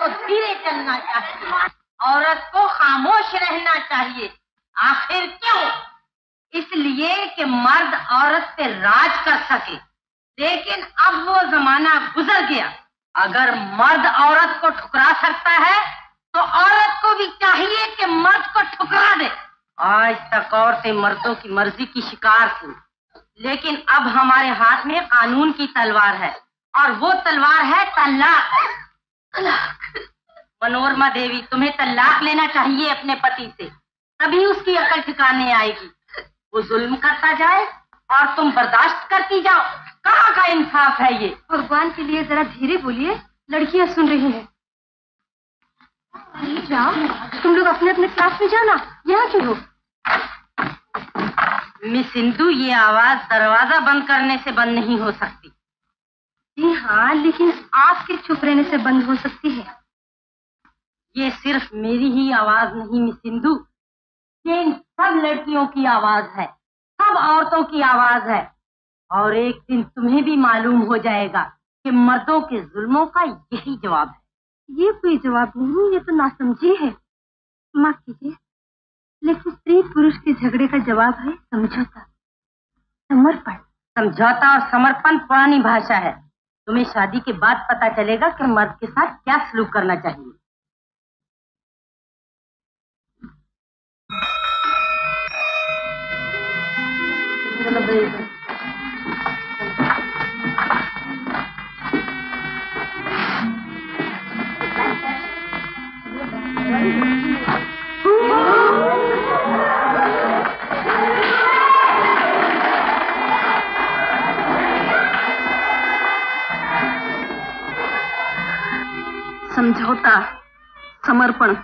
को धीरे चलना चाहिए, औरत को खामोश रहना चाहिए। आखिर क्यों? इसलिए कि मर्द औरत पे राज कर सके। लेकिन अब वो जमाना गुजर गया। अगर मर्द औरत को ठुकरा सकता है तो औरत को भी चाहिए कि मर्द को ठुकरा दे। आज तक औरतें मर्दों की मर्जी की शिकार थी, लेकिन अब हमारे हाथ में कानून की तलवार है, और वो तलवार है तलाक। तलाक। मनोरमा देवी, तुम्हें तलाक लेना चाहिए अपने पति से, तभी उसकी अकल ठिकाने आएगी। वो जुल्म करता जाए और तुम बर्दाश्त करती जाओ। कहाँ का इंसाफ है ये? भगवान के लिए जरा धीरे बोलिए, लड़कियां सुन रही हैं। जाओ, तुम लोग अपने अपने क्लास में जाना, यहाँ क्यों हो? मिस इंदू, ये आवाज दरवाजा बंद करने से बंद नहीं हो सकती। जी हाँ, लेकिन आपके चुप रहने से बंद हो सकती है। ये सिर्फ मेरी ही आवाज नहीं मिस इंदू, ये इन सब लड़कियों की आवाज है, सब औरतों की आवाज है। और एक दिन तुम्हें भी मालूम हो जाएगा कि मर्दों के जुल्मों का यही जवाब है। ये कोई जवाब नहीं, ये तो नासमझी है। माफ कीजिए, लेकिन स्त्री पुरुष के झगड़े का जवाब है समझौता, समर्पण। समझौता और समर्पण पुरानी भाषा है। तुम्हें शादी के बाद पता चलेगा कि मर्द के साथ क्या सलूक करना चाहिए। समझौता, समर्पण,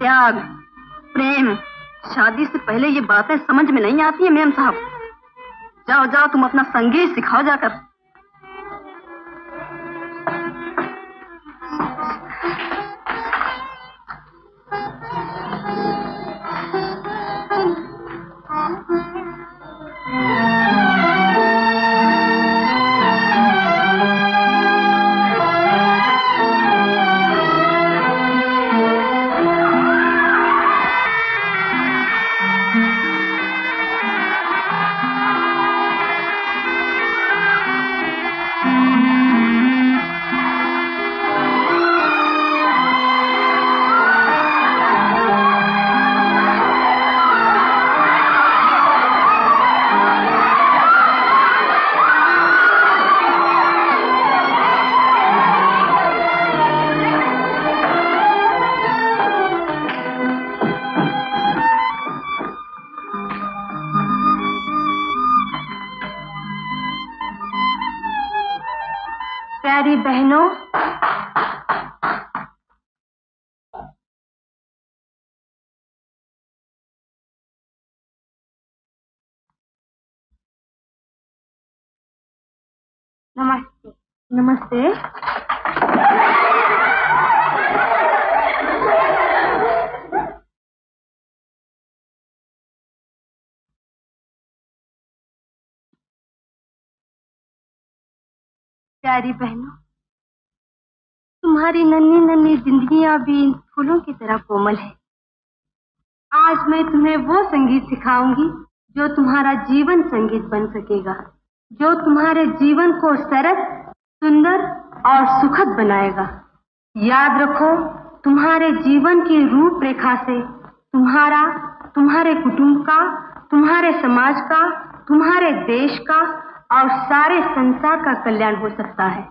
त्याग, प्रेम, शादी से पहले ये बातें समझ में नहीं आती है मेम साहब। जाओ जाओ, तुम अपना संगीत सिखाओ जाकर। नमस्ते। नमस्ते। प्यारी बहनों, तुम्हारी नन्ही नन्ही जिंदगियां भी इन फूलों की तरह कोमल है। आज मैं तुम्हें वो संगीत सिखाऊंगी जो तुम्हारा जीवन संगीत बन सकेगा, जो तुम्हारे जीवन को सरस, सुंदर और सुखद बनाएगा। याद रखो, तुम्हारे जीवन की रूपरेखा से तुम्हारा, तुम्हारे कुटुंब का, तुम्हारे समाज का, तुम्हारे देश का और सारे संसार का कल्याण हो सकता है।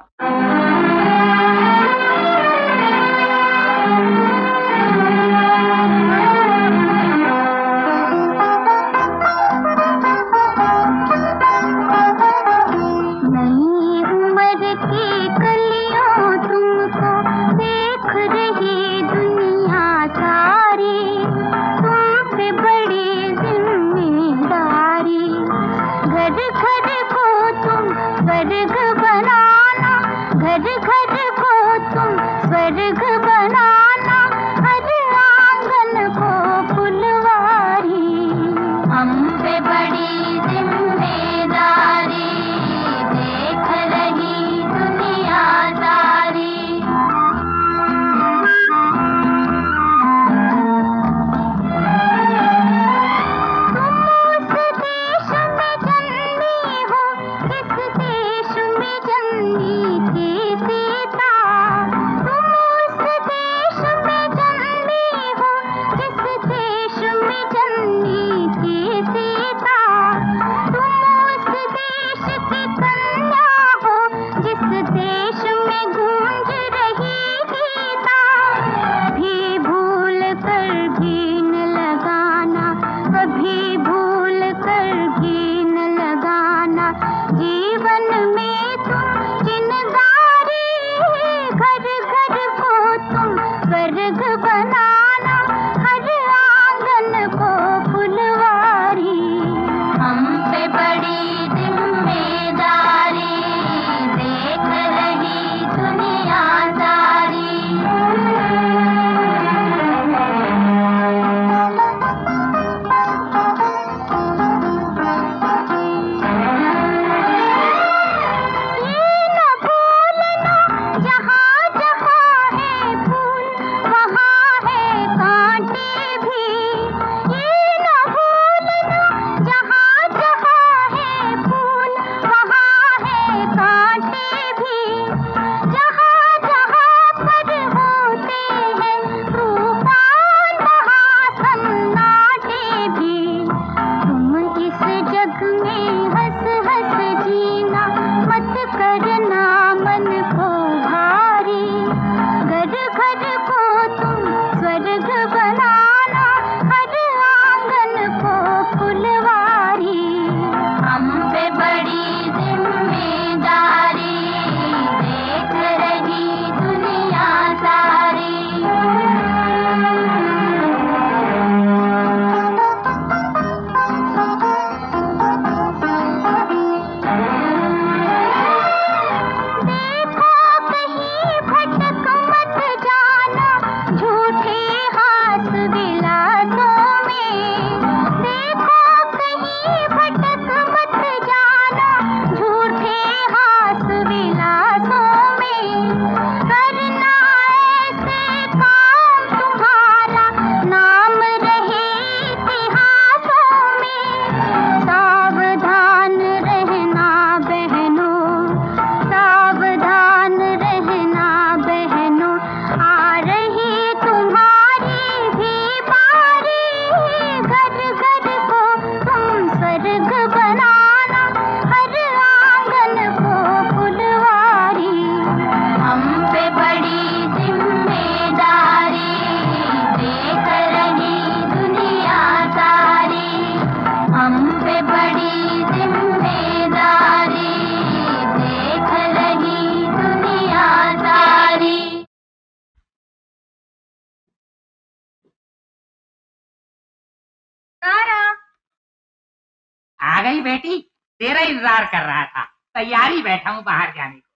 आ गई बेटी, तेरा इंतजार कर रहा था, तैयारी बैठा हूँ बाहर जाने को।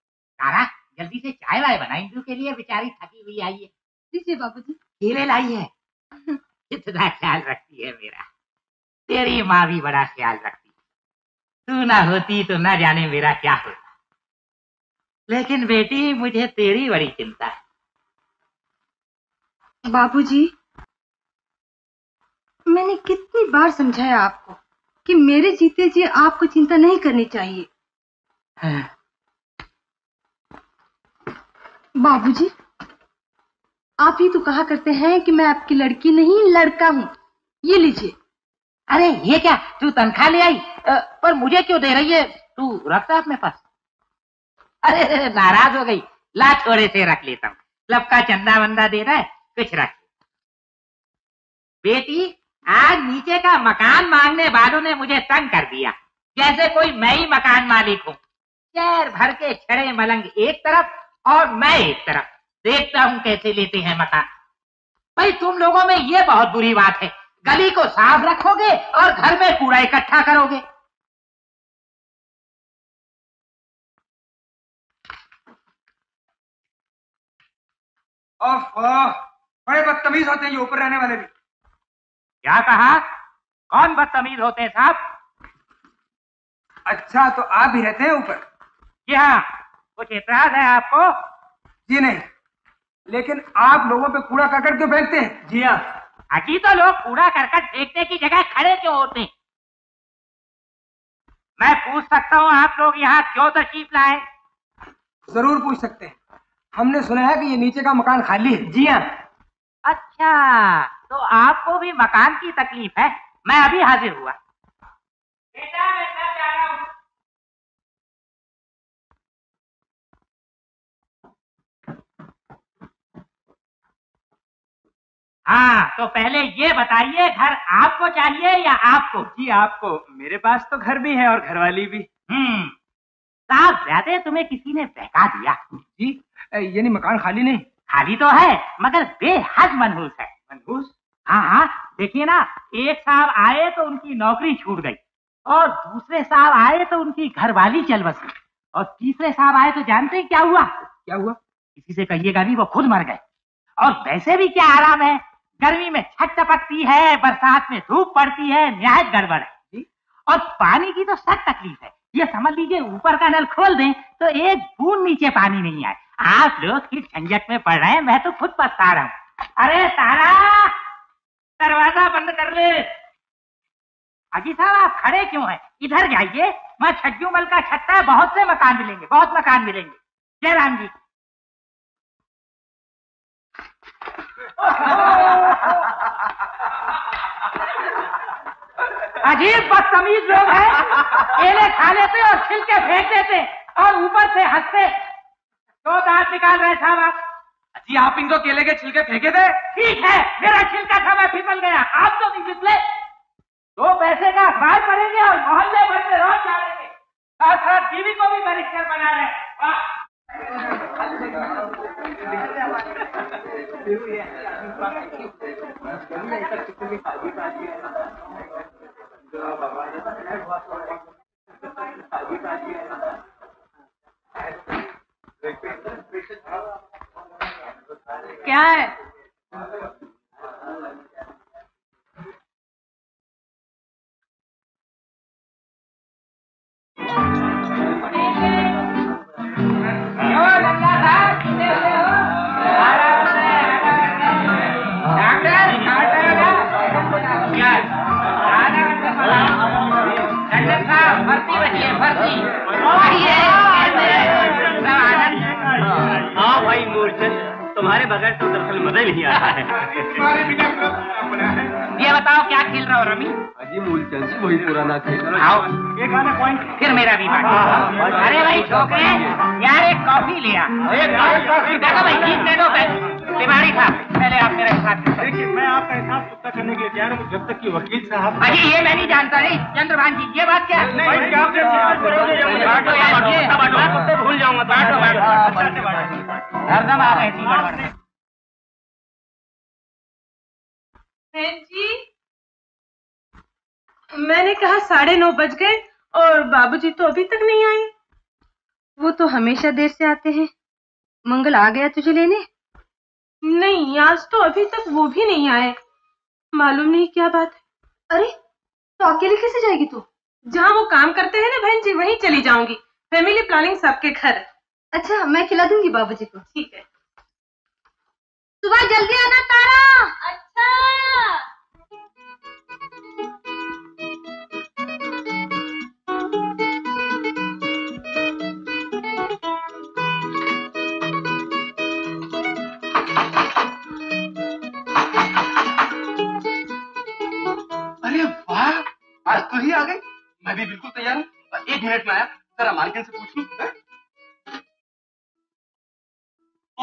तारा जल्दी से चाय वाय बना इंदू के लिए, बेचारी थकी हुई आई है। जी बाबू जी। केले लाई है। इतना ख्याल रखती है मेरा, तेरी माँ भी बड़ा ख्याल रखती है। तू ना होती तो ना जाने मेरा क्या होता। लेकिन बेटी मुझे तेरी बड़ी चिंता है। बाबूजी, मैंने कितनी बार समझाया आपको कि मेरे जीते जी आपको चिंता नहीं करनी चाहिए। बाबूजी, आप ही तो कहा करते हैं कि मैं आपकी लड़की नहीं लड़का हूँ। ये लीजिए। अरे ये क्या, तू तनख्वाह ले आई पर मुझे क्यों दे रही है? तू रखता अपने पास? अरे नाराज हो गई, ला थोड़े से रख लेता हूँ। क्लब का चंदा वंदा दे रहा है, कुछ रख। बेटी, आज नीचे का मकान मांगने वालों ने मुझे तंग कर दिया, जैसे कोई मैं ही मकान मालिक हूँ। शहर भर के छड़े मलंग एक तरफ और मैं एक तरफ, देखता हूँ कैसे लेते हैं मकान। भाई तुम लोगों में ये बहुत बुरी बात है, गली को साफ रखोगे और घर में कूड़ा इकट्ठा करोगे। बड़े बदतमीज होते हैं ये ऊपर रहने वाले भी। क्या कहा? कौन बदतमीज होते हैं साहब? अच्छा, तो आप भी रहते हैं ऊपर? जी हाँ। कुछ एतराज है आपको? जी नहीं, लेकिन आप लोगों पे कूड़ा करकट क्यों फेंकते हैं? जी हाँ। अजी तो लोग कूड़ा करकट फेंकने की जगह खड़े क्यों होते हैं? मैं पूछ सकता हूँ आप लोग यहाँ क्यों तशरीफ लाए? जरूर पूछ सकते हैं। हमने सुना है कि ये नीचे का मकान खाली है। जी हाँ। अच्छा, तो आपको भी मकान की तकलीफ है। मैं अभी हाजिर हुआ। बेटा मैं सब जा रहा हूँ। हाँ, तो पहले ये बताइए घर आपको चाहिए या आपको? जी आपको। मेरे पास तो घर भी है और घरवाली भी। साहब ज्यादा तुम्हें किसी ने बहका दिया? जी, यानी मकान खाली नहीं? खाली तो है मगर बेहद मनहूस है। मनहूस? हाँ हाँ, देखिए ना, एक साहब आए तो उनकी नौकरी छूट गई, और दूसरे साहब आए तो उनकी घरवाली चल बसी, और तीसरे साहब आए तो जानते हैं क्या हुआ? क्या हुआ? किसी से कहिएगा भी, वो खुद मर गए। और वैसे भी क्या आराम है, गर्मी में छत टपकती है, बरसात में धूप पड़ती है, न्याय गड़बड़ है। और पानी की तो सख्त तकलीफ है। ये समझ लीजिए ऊपर का नल खोल दें तो एक बूंद नीचे पानी नहीं आए। आप लोग किस झंझट में पड़ रहे हैं, मैं तो खुद पछता रहा हूँ। अरे तारा, दरवाजा बंद कर ले। अजी साहब आप खड़े क्यों हैं? इधर जाइए। मैं छज्जूमल का छत्ता है, बहुत से मकान मिलेंगे, बहुत मकान मिलेंगे। जयराम जी। अजीब बदतमीज लोग हैं, केले खा लेते और छिलके फेंक देते और ऊपर से हंसते। तो दांत निकाल रहे साहब आप? जी आप इनको केले के छिलके फेंके थे? ठीक है, मेरा छिलका था, मैं फिसल गया, आप तो नहीं फिसले। 2 पैसे का अखबार पड़ेंगे और मोहल्ले भर में रोज जाएंगे। साथ टीवी को भी बैरिस्टर बना रहे। वाह। क्या है? हाँ भाई मूर्छन, तुम्हारे बगैर तो दरअसल मजा ही नहीं आता है। ये बताओ क्या खेल रहा हो रमी? अजी मूलचंद जी वही पुराना खेल। आओ एक गाना पॉइंट, फिर मेरा भी। अरे भाई छोकरे यार, एक कॉफी लिया। देखो भाई जीत दे दो तिवारी साहब। पहले आप मेरे साथ। देखिए मैं आपका हिसाब पुख्ता करने के लिए तैयार हूँ, जब तक कि वकील साहब। अजी ये मैं नहीं जानता। नहीं चंद्रभान जी, ये बात क्या है? भूल जाऊंगा। जी मैंने कहा 9:30 बज गए और बाबूजी तो अभी तक नहीं आए। वो तो हमेशा देर से आते हैं। मंगल आ गया तुझे लेने? नहीं, आज तो अभी तक वो भी नहीं आए। मालूम नहीं क्या बात है। अरे तो अकेले कैसे जाएगी तू? जहाँ वो काम करते हैं ना बहन जी, वहीं चली जाऊंगी। फैमिली प्लानिंग सबके घर। अच्छा, मैं खिला दूंगी बाबूजी को। ठीक है, सुबह जल्दी आना तारा। अच्छा। आज तो ही आ गई। मैं भी बिल्कुल तैयार हूँ। 1 मिनट में आया। जरा मालकिन से पूछ लूं।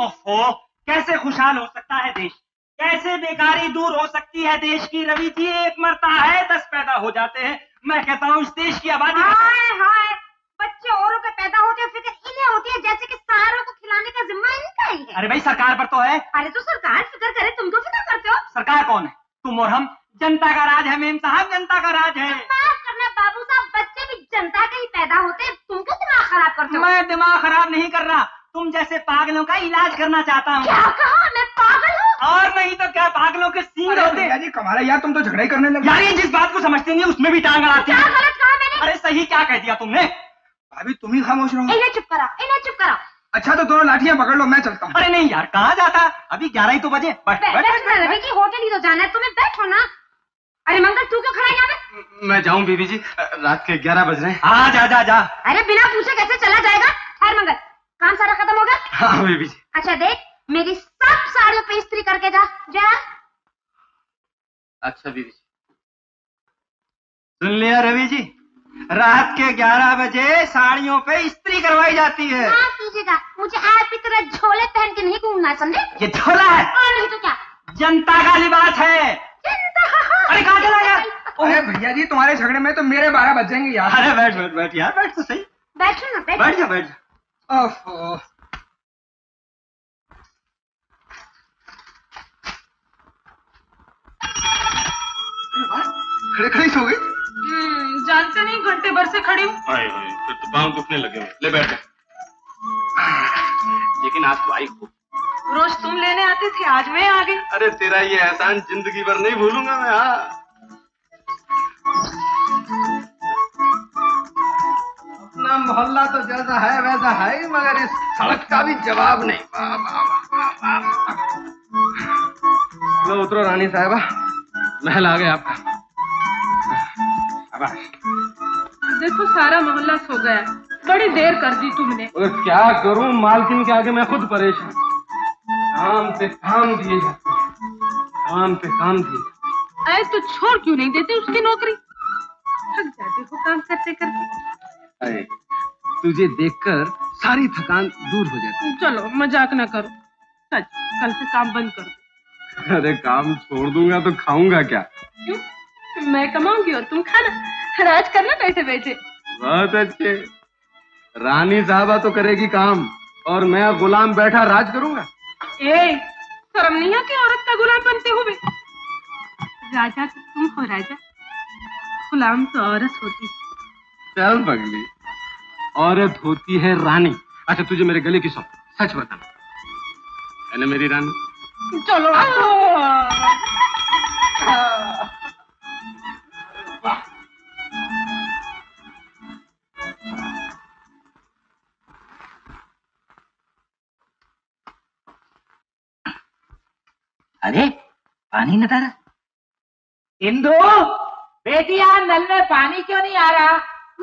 ओहो, कैसे खुशहाल हो सकता है देश, कैसे बेकारी दूर हो सकती है देश की। रवि जी, 1 मरता है 10 पैदा हो जाते हैं। मैं कहता हूँ इस देश की आबादी। हाय हाय, बच्चे औरों के पैदा होते हैं, फिक्र इन्हें होती है, जैसे कि सारों को खिलाने का जिम्मा इनका ही है। अरे भाई, सरकार पर तो है। अरे तो सरकार फिक्र करे, तुम क्यों फिक्र करते हो? सरकार कौन है? तुम और हम। जनता का राज है मेम साहब, जनता का राज है। माफ करना बाबू साहब, बच्चे भी जनता के ही पैदा होते हैं। तुम क्यों दिमाग खराब करते हो? मैं दिमाग खराब नहीं कर रहा, तुम जैसे पागलों का इलाज करना चाहता हूँ। क्या कहा? मैं पागल हूँ? और नहीं तो क्या, पागलों के सींग होते हैं। जी कमाल है यार, तुम तो झगड़े करने लगे। यार ये जिस बात को समझते नहीं उसमें भी टांग अड़ाती है। गलत कहा मैंने? अरे सही क्या कह दिया तुमने। अभी तुम ही खामोश रहो। इन्हें चुप करा, इन्हें चुप करा। अच्छा तो दोनों लाठियाँ पकड़ लो, मैं चलता हूँ। अरे नहीं यार, कहाँ जाता, अभी 11 ही तो बजे। रवि जी, होटल ही तो जाना है तुम्हें, बैठो ना। अरे मंगल, तू क्यों खड़ा है यहाँ पे? मैं जाऊँ बीबी जी, रात के 11 बज रहे हैं। हाँ जा जा जा। अरे बिना पूछे कैसे चला जाएगा? खैर मंगल, काम सारा खत्म हो गया? हाँ बीबी जी। अच्छा देख, मेरी सब साड़ियों पे इस्त्री करके जा जा। अच्छा बीबी जी। सुन लिया रवि जी, रात के 11 बजे साड़ियों पे इस्त्री करवाई जाती है। माफ कीजिएगा, मुझे आप इतना झोले पहन के नहीं घूमना, समझे? ये झोला है और नहीं तो क्या, जनता का लिबास है। अरे कहाँ चला गया? अरे भैया जी, तुम्हारे झगड़े में तो मेरे 12 बज जाएंगे यार। अरे बैठ बैठ बैठ यार, बैठ तो सही। बैठो ना, बैठ जा बैठ जा। ओफो, खड़े खड़े सो गई। जान से नहीं, घंटे भर से खड़ी हूँ। फिर तो पाँव दुखने लगे। ले बैठ जा। लेकिन आज तो आई खूब। रोज तुम लेने आते थे, आज मैं आ गई। अरे तेरा ये एहसान जिंदगी भर नहीं भूलूंगा मैं। अपना मोहल्ला तो जैसा है वैसा है ही, मगर इस सड़क का भी जवाब नहीं। लो उतरो रानी साहबा, महल आ गया आपका। देखो सारा मोहल्ला सो गया। बड़ी देर कर दी तुमने। और क्या करूं, मालकिन के आगे मैं खुद परेशान। काम पे काम दिए। अरे तो छोड़ क्यों नहीं देते उसकी नौकरी? थक जाते हो काम करते करते। अरे तुझे देखकर सारी थकान दूर हो जाती। चलो मजाक ना करो, सच कल से काम बंद कर दो। अरे काम छोड़ दूंगा तो खाऊंगा क्या? क्यों, मैं कमाऊंगी और तुम खाना। राज करना बैठे बैठे। बहुत अच्छे, रानी साहबा तो करेगी काम और मैं गुलाम बैठा राज करूंगा। ए, शर्म नहीं आती औरत का गुलाम बनते हुए? राजा तो तुम हो राजा, गुलाम तो औरत होती। चल पगली, औरत होती है रानी। अच्छा तुझे मेरे गले की सौंप, सच बताना है ना मेरी रानी? चलो अरे पानी न तारा। इंदू बेटी, यहाँ नल में पानी क्यों नहीं आ रहा?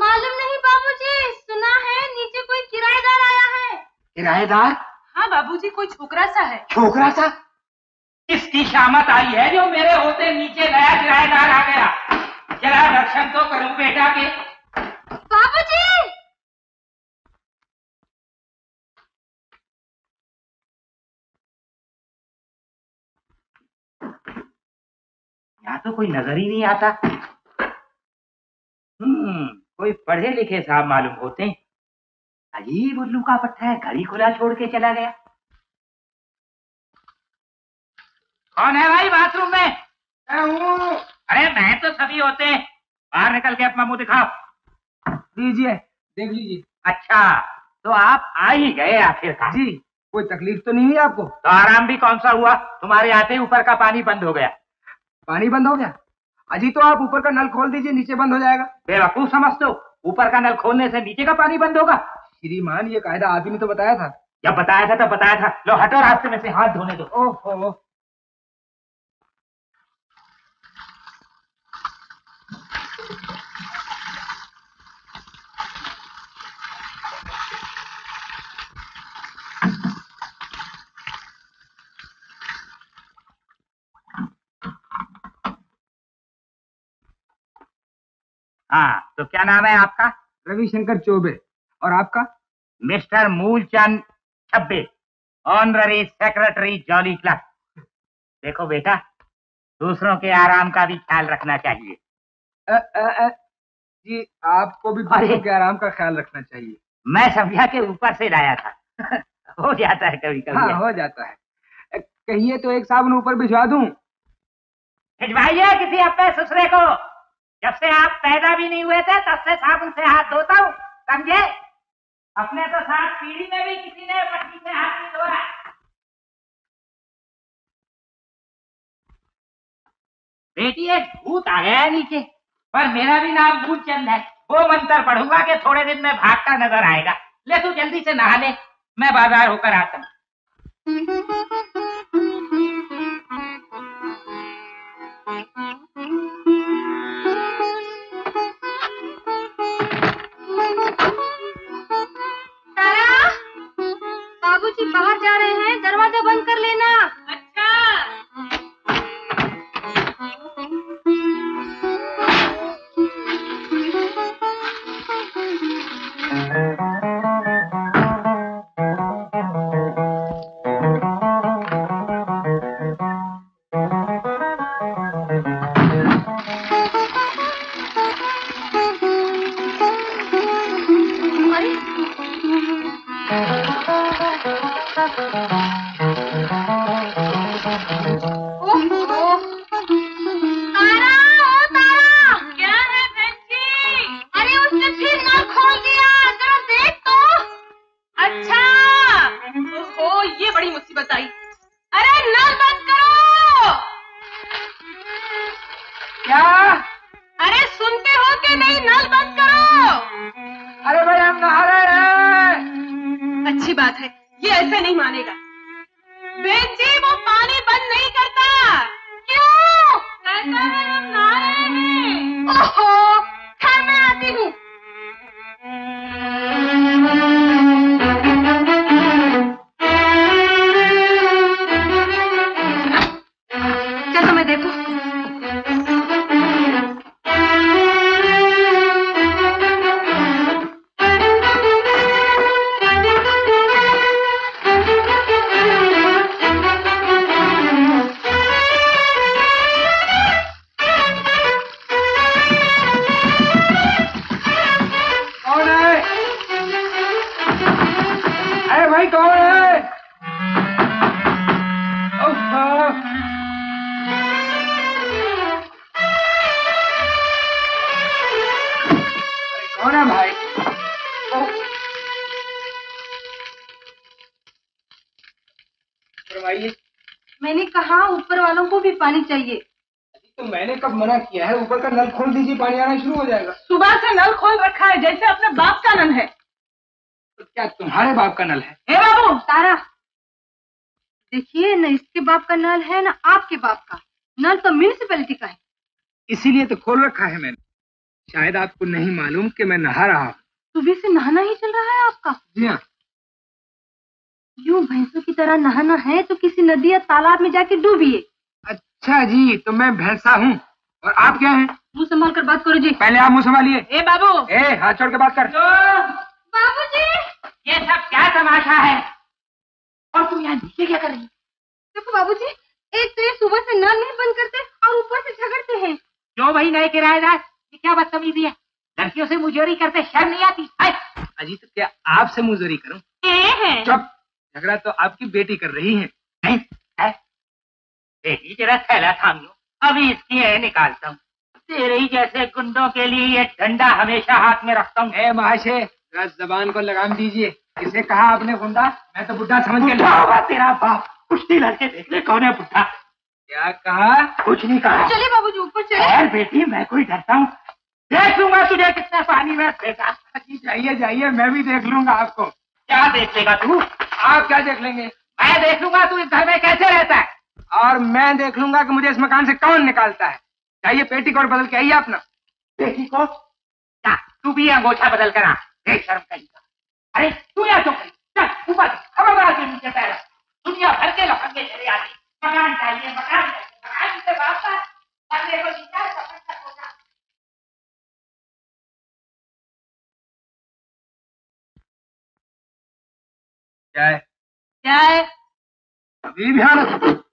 मालूम नहीं बाबूजी, सुना है नीचे कोई किराएदार आया है। किराएदार? हाँ बाबूजी, कोई छोकरा सा है। छोकरा सा? इसकी शामत आई है जो मेरे होते नीचे नया किराएदार आ गया। जरा रक्षण तो करूँ बेटा के। बाबूजी यहाँ तो कोई नजर ही नहीं आता। कोई पढ़े लिखे साहब मालूम होते हैं। अजीब उल्लू का पट्टा है, घर ही खुला छोड़ के चला गया। कौन है भाई बाथरूम में? अरे मैं तो सभी होते हैं। बाहर निकल के अपना मुंह दिखाओ। लीजिए, देख लीजिए। अच्छा, तो आप आ ही गए आखिरकार। जी, कोई तकलीफ तो नहीं हुई आपको? तो आराम भी कौन सा हुआ, तुम्हारे आते ही ऊपर का पानी बंद हो गया। पानी बंद हो गया? अजी तो आप ऊपर का नल खोल दीजिए, नीचे बंद हो जाएगा। बेवकूफ समझते हो, ऊपर का नल खोलने से नीचे का पानी बंद होगा? श्रीमान, ये कायदा आप ही ने तो बताया था। जब बताया था तब बताया था। लो हटो रास्ते में से, हाथ धोने दो। ओहो, हाँ, तो क्या नाम है आपका? रविशंकर चौबे। और आपका? Mister Moolchand Chhabbe, honorary secretary jolly club. देखो बेटा, दूसरों के आराम का भी ख्याल रखना चाहिए। जी, आपको भी दूसरों के आराम का ख्याल रखना चाहिए। मैं समझा के ऊपर से लाया था। हो जाता है कभी कभी। हाँ, हो जाता है। कहिए तो एक साबुन ऊपर भिजवा दूं। भिजवाइए किसी अपने ससुरे को। जब से आप पैदा भी नहीं हुए थे तब से साबुन से हाथ धोता हूँ, समझे? अपने तो साथ पीढ़ी में भी किसी ने पट्टी से हाथ नहीं धोया। बेटी, एक भूत आ गया नीचे, पर मेरा भी नाम मूलचंद है। वो मंत्र पढ़ूंगा कि थोड़े दिन में भागता नजर आएगा। ले तू जल्दी से नहा ले, मैं बाजार होकर आता हूँ। बाहर जा रहे हैं, दरवाजा बंद कर लेना। अच्छा। चाहिए तो मैंने कब मना किया है? ऊपर का नल खोल दीजिए, पानी आना शुरू हो जाएगा। सुबह से नल खोल रखा है, जैसे अपने बाप का नल है। तो क्या तुम्हारे बाप का नल है? हे बाबू तारा, देखिए न इसके बाप का नल है न आपके बाप का। नल तो म्यूनिसिपैलिटी का है, इसीलिए तो खोल रखा है मैंने। शायद आपको नहीं मालूम कि मैं नहा रहा हूँ। सुबह से नहाना ही चल रहा है आपका? जी हाँ। यूँ भैंसों की तरह नहाना है तो किसी नदी या तालाब में जाके डूबिए। अच्छा जी, तो मैं भैंसा हूँ और आप क्या हैं? मुँह संभाल कर बात करो जी। पहले आप मुँह संभालिए। ए बाबू, ए हाथ छोड़ के बात कर। बाबूजी, ये सब क्या तमाशा है? और तुम यहाँ नीचे क्या कर रही? देखो बाबूजी, एक तो ये सुबह से नल नहीं बंद करते और ऊपर से झगड़ते हैं। क्यों भाई नए किराएदार, ये क्या बदतमीजी है? लड़कियों से मुजोरी करते शर्म नहीं आती? अजी तो क्या आपसे मुजोरी करूँ? झगड़ा तो आपकी बेटी कर रही है। बेटी जरा थैला थाम लो, अभी इसकी निकालता हूँ। तेरे ही जैसे गुंडों के लिए ये डंडा हमेशा हाथ में रखता हूँ। महाशय जबान को लगाम दीजिए। किसे कहा आपने गुंडा? मैं तो बुड्ढा समझ के लाऊंगा। तेरा बाप कुश्ती लड़के देख ले कौन है बुड्ढा। क्या कहा? कुछ नहीं कहा। चले बाबूजी ऊपर चले। यार बेटी मैं कोई डरता हूँ? देख लूंगा तुझे कितना पानी में फेंका। जाइए जाइए मैं भी देख लूंगा आपको। क्या देखेगा तू? आप क्या देख लेंगे? मैं देख लूंगा तू इस घर में कैसे रहता है और मैं देख लूंगा कि मुझे इस मकान से कौन निकालता है। जाइए पेटीकोट बदल के आइए अपना। पेटीकोट? क्या तू भी अंगोछा बदल कर आ। देख शर्म कहीं का। अरे तू या तो चल ऊपर खबरदार के नीचे पैर। दुनिया भर के लफंगे चले आते। मकान चाहिए मकान चाहिए मकान से वापस अब देखो विचार सफर तक हो जा। चाय चाय अभी ध्यान।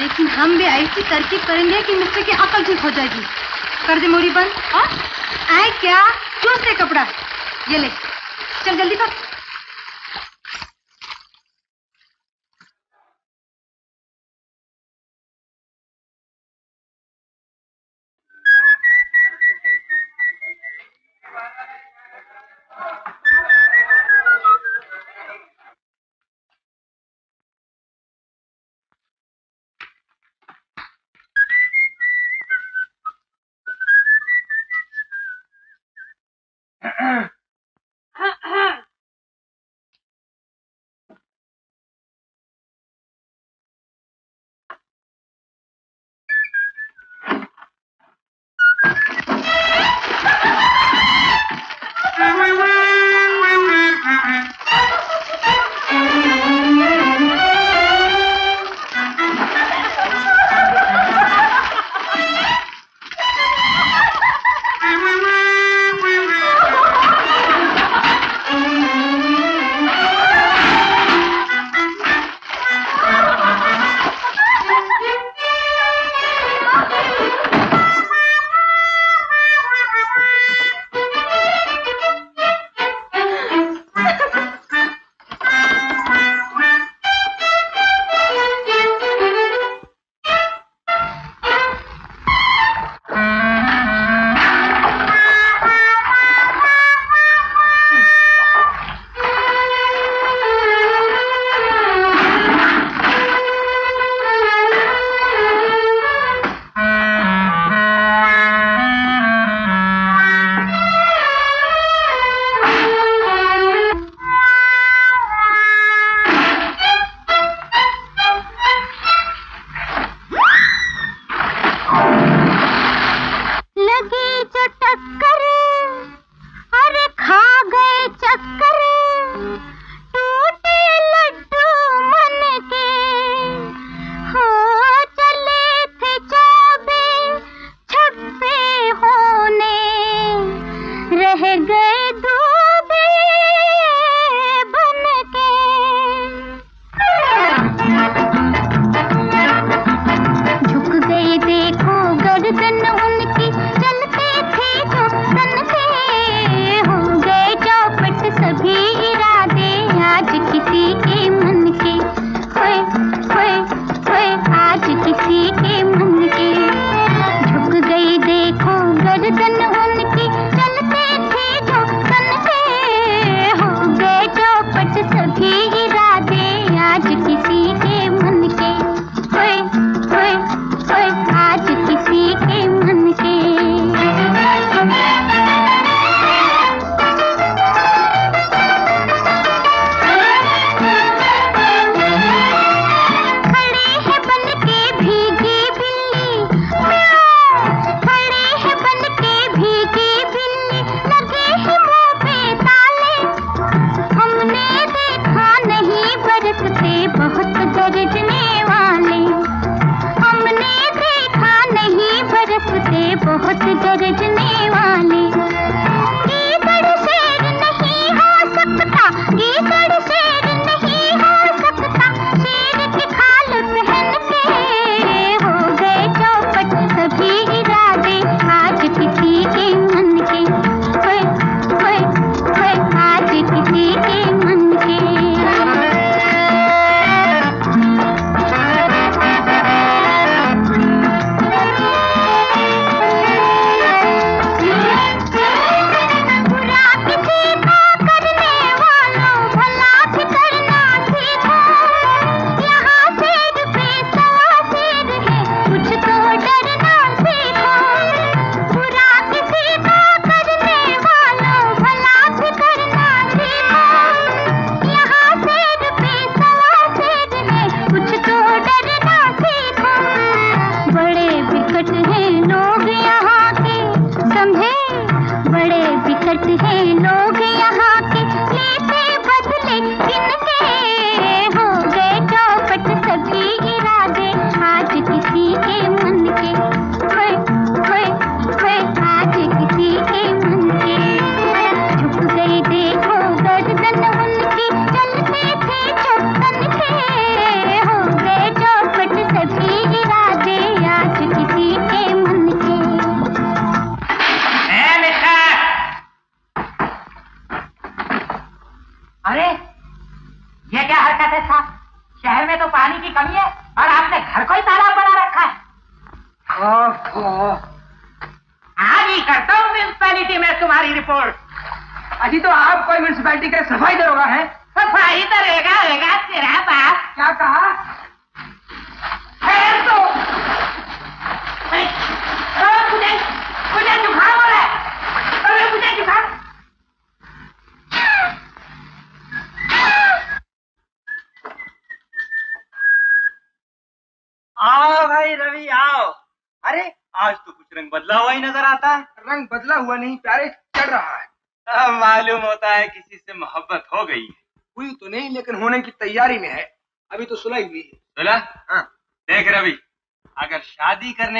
लेकिन हम भी ऐसी तरकीब करेंगे कि मिस्टर की अकल ठीक हो जाएगी। कर दे मोरी बंद और आए क्या चूस ले कपड़ा। ये ले चल जल्दी कर।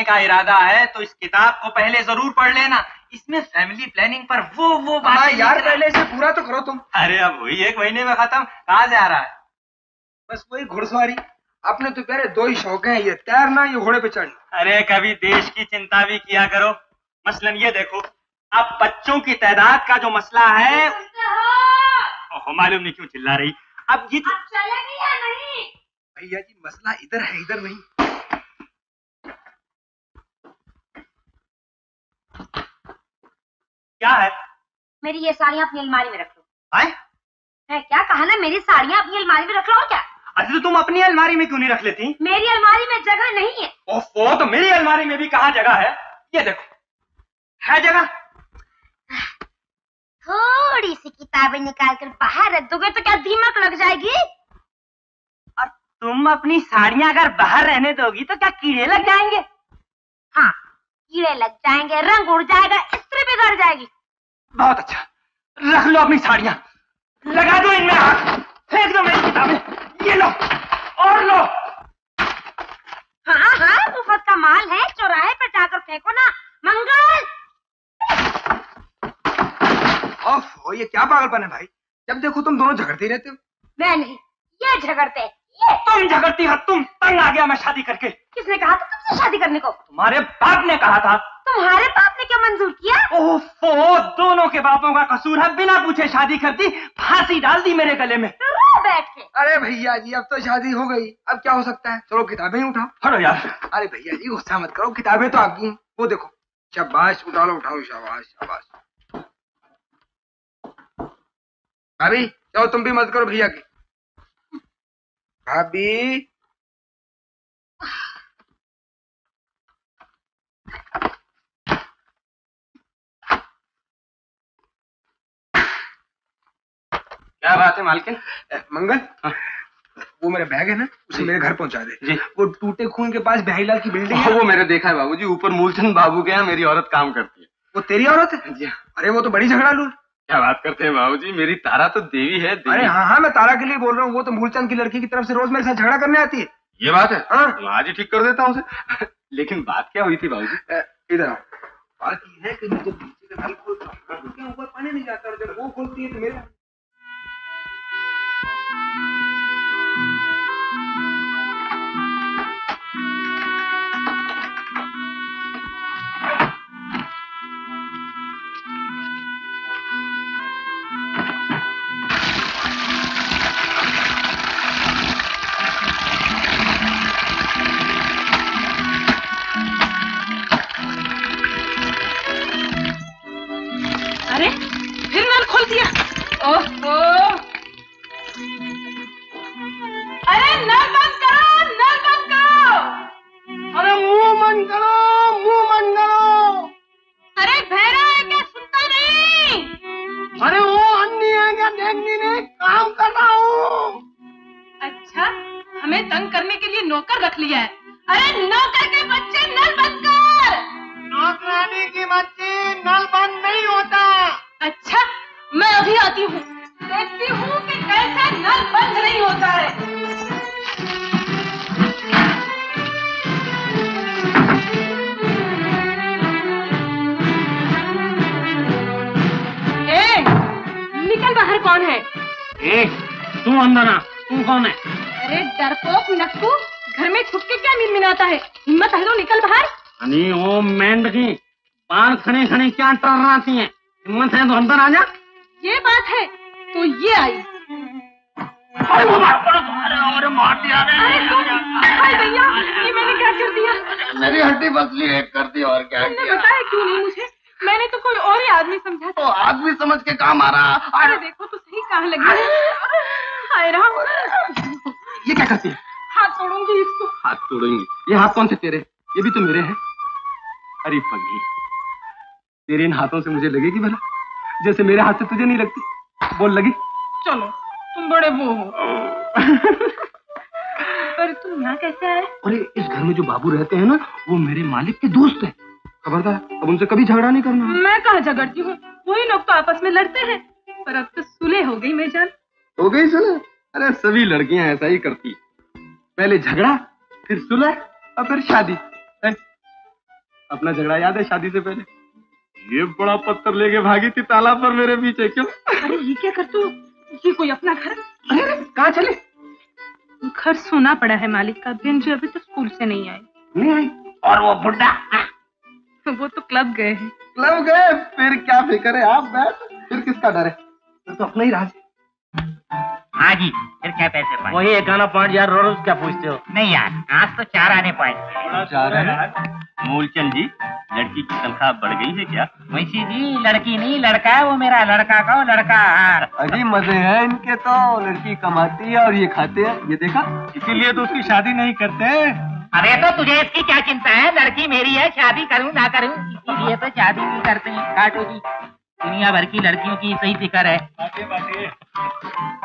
का इरादा है तो इस किताब को पहले जरूर पढ़ लेना। इसमें फैमिली प्लानिंग पर वो बात यार पहले से पूरा तो करो तुम। अरे अब वही एक महीने में खत्म, कहां जा रहा है? बस वही घुड़सवारी। अपने तो प्यारे दो ही शौक हैं, ये तैरना ये घोड़े पे चढ़ना। अरे कभी देश की चिंता भी किया करो। मसलन ये देखो अब बच्चों की तादाद का जो मसला है। मालूम नहीं क्यों चिल्ला रही। अब ये भैया जी मसला इधर है इधर नहीं। क्या है? मेरी ये साड़ियाँ अपनी अलमारी में रख लो। है क्या कहा ना, मेरी साड़ियाँ अपनी अलमारी में रख लो क्या? अच्छा तो तुम अपनी अलमारी में क्यों नहीं रख लेती? मेरी अलमारी में जगह नहीं है। ओफो तो मेरी अलमारी में भी कहाँ जगह है, ये देखो है जगह। थोड़ी सी किताबें निकाल कर बाहर रख दोगे तो क्या दीमक लग जाएगी? और तुम अपनी साड़ियाँ अगर बाहर रहने दोगी तो क्या कीड़े लग जाएंगे? हाँ कीड़े लग जाएंगे, रंग उड़ जाएगा, इस्त्री बिगड़ जाएगी। बहुत अच्छा, रख लो अपनी साड़ियाँ, लगा दो इनमें हाथ, फेंक दो मेरी किताबें, ये लो और लो। हाँ हाँ मुफ्त का माल है, चौराहे पर जाकर फेंको ना। मंगल ओफो ये क्या पागलपन है भाई, जब देखो तुम दोनों झगड़ते रहते हो। मैं नहीं, ये झगड़ते हैं। तुम झगड़ती हो, तुम तंग आ गया मैं शादी करके। किसने कहा था तुमसे शादी करने को? तुम्हारे बाप ने कहा था। तुम्हारे बाप ने क्या मंजूर किया? ओफो दोनों के बापों का कसूर है, बिना पूछे शादी कर दी, फांसी डाल दी मेरे गले में। तो रो बैठ के। अरे भैया जी अब तो शादी हो गई, अब क्या हो सकता है, चलो किताबें ही उठाओ। हलो यार, अरे भैया जी गुस्सा मत करो, किताबें तो आपकी हैं। वो देखो शाबाश, उठा लो उठाओ, शाबाश शाबाश। भाभी चलो तुम भी मत करो भैया की। भाभी क्या बात है मालकिन? मंगल हाँ। वो मेरा बैग है ना उसे मेरे घर पहुंचा दे जी। वो टूटे खून के पास बिहारीलाल की बिल्डिंग है। वो मैंने देखा है बाबूजी, ऊपर मूलचंद बाबू के यहाँ मेरी औरत काम करती है। वो तेरी औरत है जी? अरे वो तो बड़ी झगड़ालू है। क्या बात करते हैं बाबूजी, मेरी तारा तो देवी है देवी। अरे हाँ हाँ मैं तारा के लिए बोल रहा हूँ, वो तो मूलचंद की लड़की की तरफ से रोज मेरे साथ झगड़ा करने आती है। ये बात है? हाँ आज ही ठीक कर देता हूँ उसे। लेकिन बात क्या हुई थी बाबूजी? इधर बात है कि जब नीचे का नल खोलता हूँ तो उसके ऊपर पानी नहीं जाता और जब वो खोलती है तो मेरे आती है। हिम्मत है तो अंदर आ जा। ये बात है तो ये आई। अरे वो बात करो तुम्हारे और मार दिया रे। हाय भैया ये मैंने क्या कर दिया? मेरी हड्डी पसली एक कर दी और क्या किया? तुमने बताया क्यों नहीं मुझे? मैंने तो कोई और ही आदमी समझा। तो आदमी समझ के काम आ रहा। अरे देखो तो सही कहाँ लगी है। ये क्या करती है? हाथ तोड़ूंगी इसको। हाथ तोड़ूंगी? ये हाथ कौन से तेरे? ये भी तो मेरे हैं। अरे पगी तेरे इन हाथों से मुझे लगेगी भला, जैसे मेरे हाथ से तुझे नहीं लगती। बोल लगी। चलो तुम बड़े वो हो। पर तुम यहाँ कैसे आए? अरे इस घर में जो बाबू रहते हैं ना वो मेरे मालिक के दोस्त हैं। खबरदार अब उनसे कभी झगड़ा नहीं करना। मैं कहाँ झगड़ती हूँ, वही लोग तो आपस में लड़ते हैं। पर अब तो सुलह हो गई। मैं जान हो गई सुलह। अरे सभी लड़कियाँ ऐसा ही करती, पहले झगड़ा फिर सुलह और फिर शादी। अपना झगड़ा याद है शादी से पहले? ये बड़ा पत्थर लेके भागी थी तालाब पर मेरे पीछे। क्यों? अरे ये क्या कर तू? ये कोई अपना घर? अरे कहाँ चले? घर सोना पड़ा है मालिक का। बिन जी अभी तक स्कूल से नहीं आई। नहीं आई? और वो बुड्ढा? वो तो क्लब गए हैं। क्लब गए? फिर क्या फिक्र है आप बैठ। फिर किसका डर है? फिर तो अपना ही राज। हाँ जी फिर क्या पैसे पाए? वही एक आना पॉइंट यार। रोज क्या पूछते हो? नहीं यार आज तो चार आने पाए। चार आने? मूलचंद जी लड़की की तनख्वाह बढ़ गई है क्या? वैसी जी लड़की नहीं लड़का है वो मेरा। लड़का का वो लड़का। अजीब मजे हैं इनके तो। लड़की कमाती है और ये खाते हैं। ये देखा इसीलिए तो उसकी शादी नहीं करते। अरे तो तुझे इसकी क्या चिंता है? लड़की मेरी है, शादी करूँ ना करूँ इसीलिए तो शादी नहीं करते हैं। काटो जी दुनिया भर की लड़कियों की सही फिक्र है।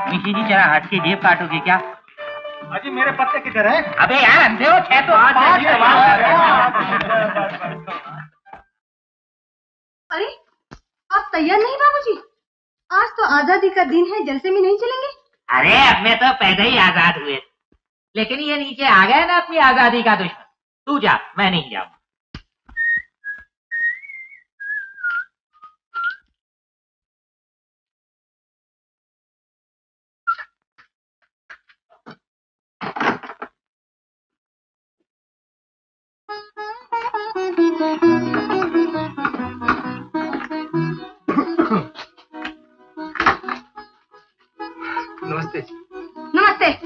वैसी जी जरा हट के जेब काटोगे क्या? अजी मेरे पत्ते किधर है? अबे यार अंधे हो छह तो अरे आप तैयार नहीं बाबूजी? आज तो आजादी का दिन है, जलसे में नहीं चलेंगे? अरे अब मैं तो पैदा ही आजाद हुए, लेकिन ये नीचे आ गया ना अपनी आजादी का दुश्मन। तू जा मैं नहीं जाऊँ। नमस्ते। नमस्ते।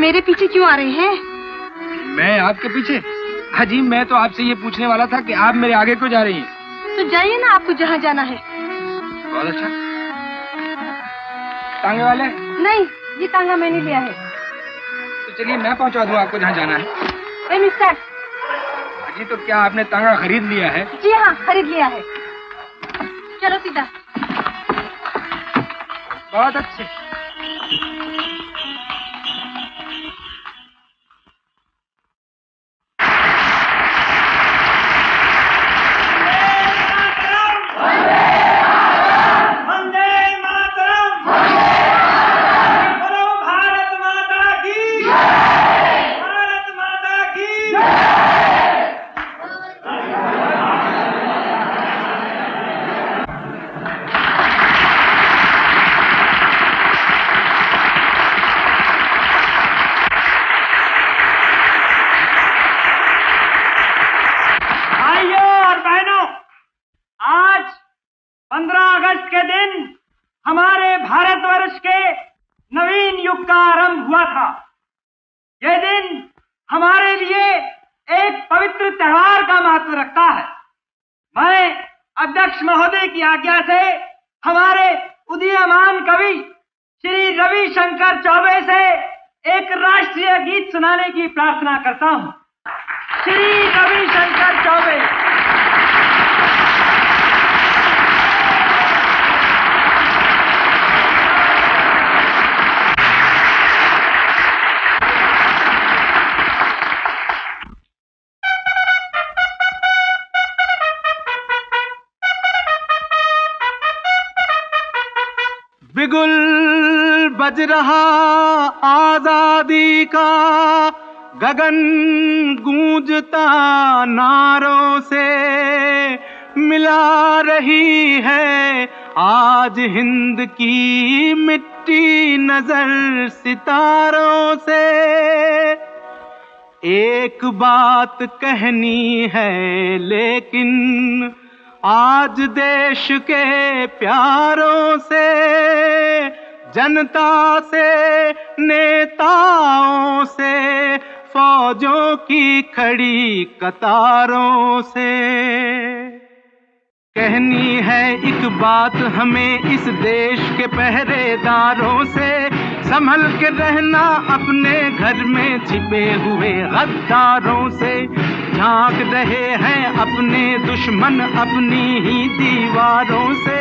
मेरे पीछे क्यों आ रहे हैं? मैं आपके पीछे? हाँ जी मैं तो आपसे ये पूछने वाला था कि आप मेरे आगे क्यों जा रही हैं? तो जाइए ना आपको जहाँ जाना है। बहुत अच्छा। तांगे वाले? नहीं ये तांगा मैंने लिया है। तो चलिए मैं पहुँचा दूँ आपको जहाँ जाना है। ए मिस्टर जी, तो क्या आपने तांगा खरीद लिया है? जी हाँ, खरीद लिया है। चलो सीता। बहुत अच्छे। की मिट्टी नजर सितारों से, एक बात कहनी है लेकिन आज देश के प्यारों से, जनता से, नेताओं से, फौजों की खड़ी कतारों से। कहनी है एक बात हमें इस देश के पहरेदारों से, संभल के रहना अपने घर में छिपे हुए गद्दारों से। झांक रहे हैं अपने दुश्मन अपनी ही दीवारों से,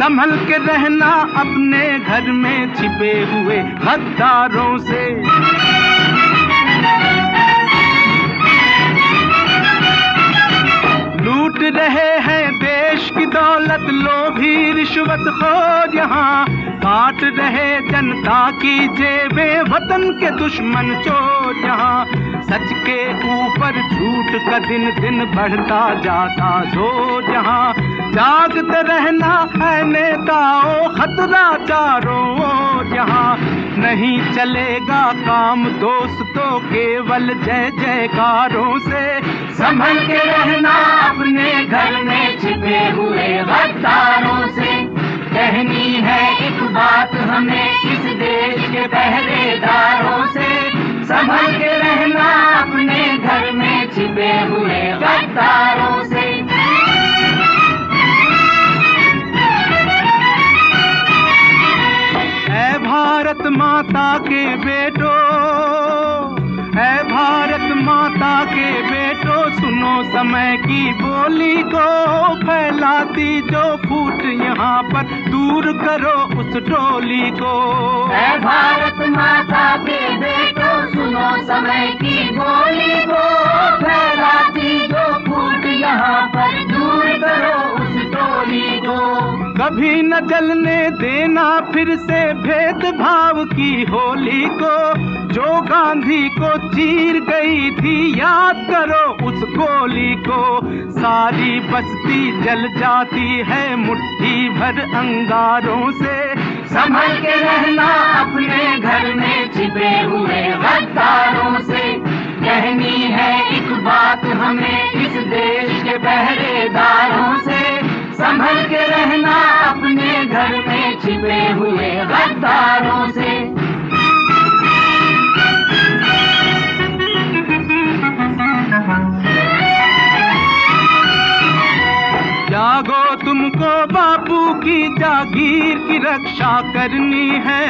संभल के रहना अपने घर में छिपे हुए गद्दारों से। लूट रहे हैं देश की दौलत लोभी रिश्वतखोर यहाँ, काट रहे जनता की जेबें वतन के दुश्मन चोर यहाँ। सच के ऊपर झूठ का दिन दिन बढ़ता जाता जोर यहाँ, जागते रहना है नेताओं खतरा चारों ओर यहाँ। नहीं चलेगा काम दोस्तों केवल जय जयकारों से, संभल के रहना अपने घर में छिपे हुए गद्दारों से। कहनी है एक बात हमें इस देश के पहरेदारों से, संभल के रहना अपने घर में छिपे हुए गद्दारों से। ऐ भारत माता के बेटों, ऐ भारत माता के बेटों, सुनो समय की बोली को, फैलाती जो फूट यहाँ पर दूर करो उस डोली को। ऐ भारत माता के बेटों, सुनो समय की बोली को, फैलाती जो फूट यहाँ पर दूर करो उस डोली को। कभी न जलने देना फिर से भेदभाव की होली को, जो गांधी को चीर गई थी याद करो उस गोली को। सारी बस्ती जल जाती है मुट्ठी भर अंगारों से, संभल के रहना अपने घर में छिपे हुए गद्दारों से। कहनी है एक बात हमें इस देश के पहरेदारों से, संभल के रहना अपने घर में छिपे हुए गद्दारों से। जागो तुमको बापू की जागीर की रक्षा करनी है,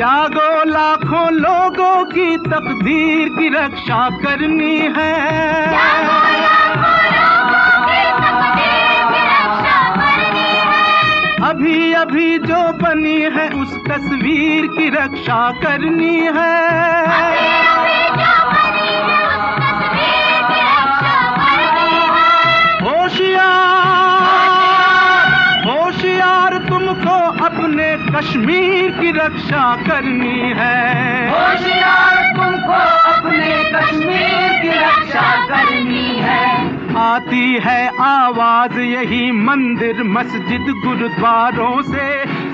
जागो लाखों लोगों की तकदीर की रक्षा करनी है, जागो लाखों लोगों की तकदीर की रक्षा करनी है। अभी अभी जो बनी है उस तस्वीर की रक्षा करनी है, अभी अभी जो बनी है उस तस्वीर की रक्षा करनी है। होशियार होशियार तुमको अपने कश्मीर की रक्षा करनी है, होशियार तुमको अपने कश्मीर की रक्षा करनी है। आती है आवाज यही मंदिर मस्जिद गुरुद्वारों से,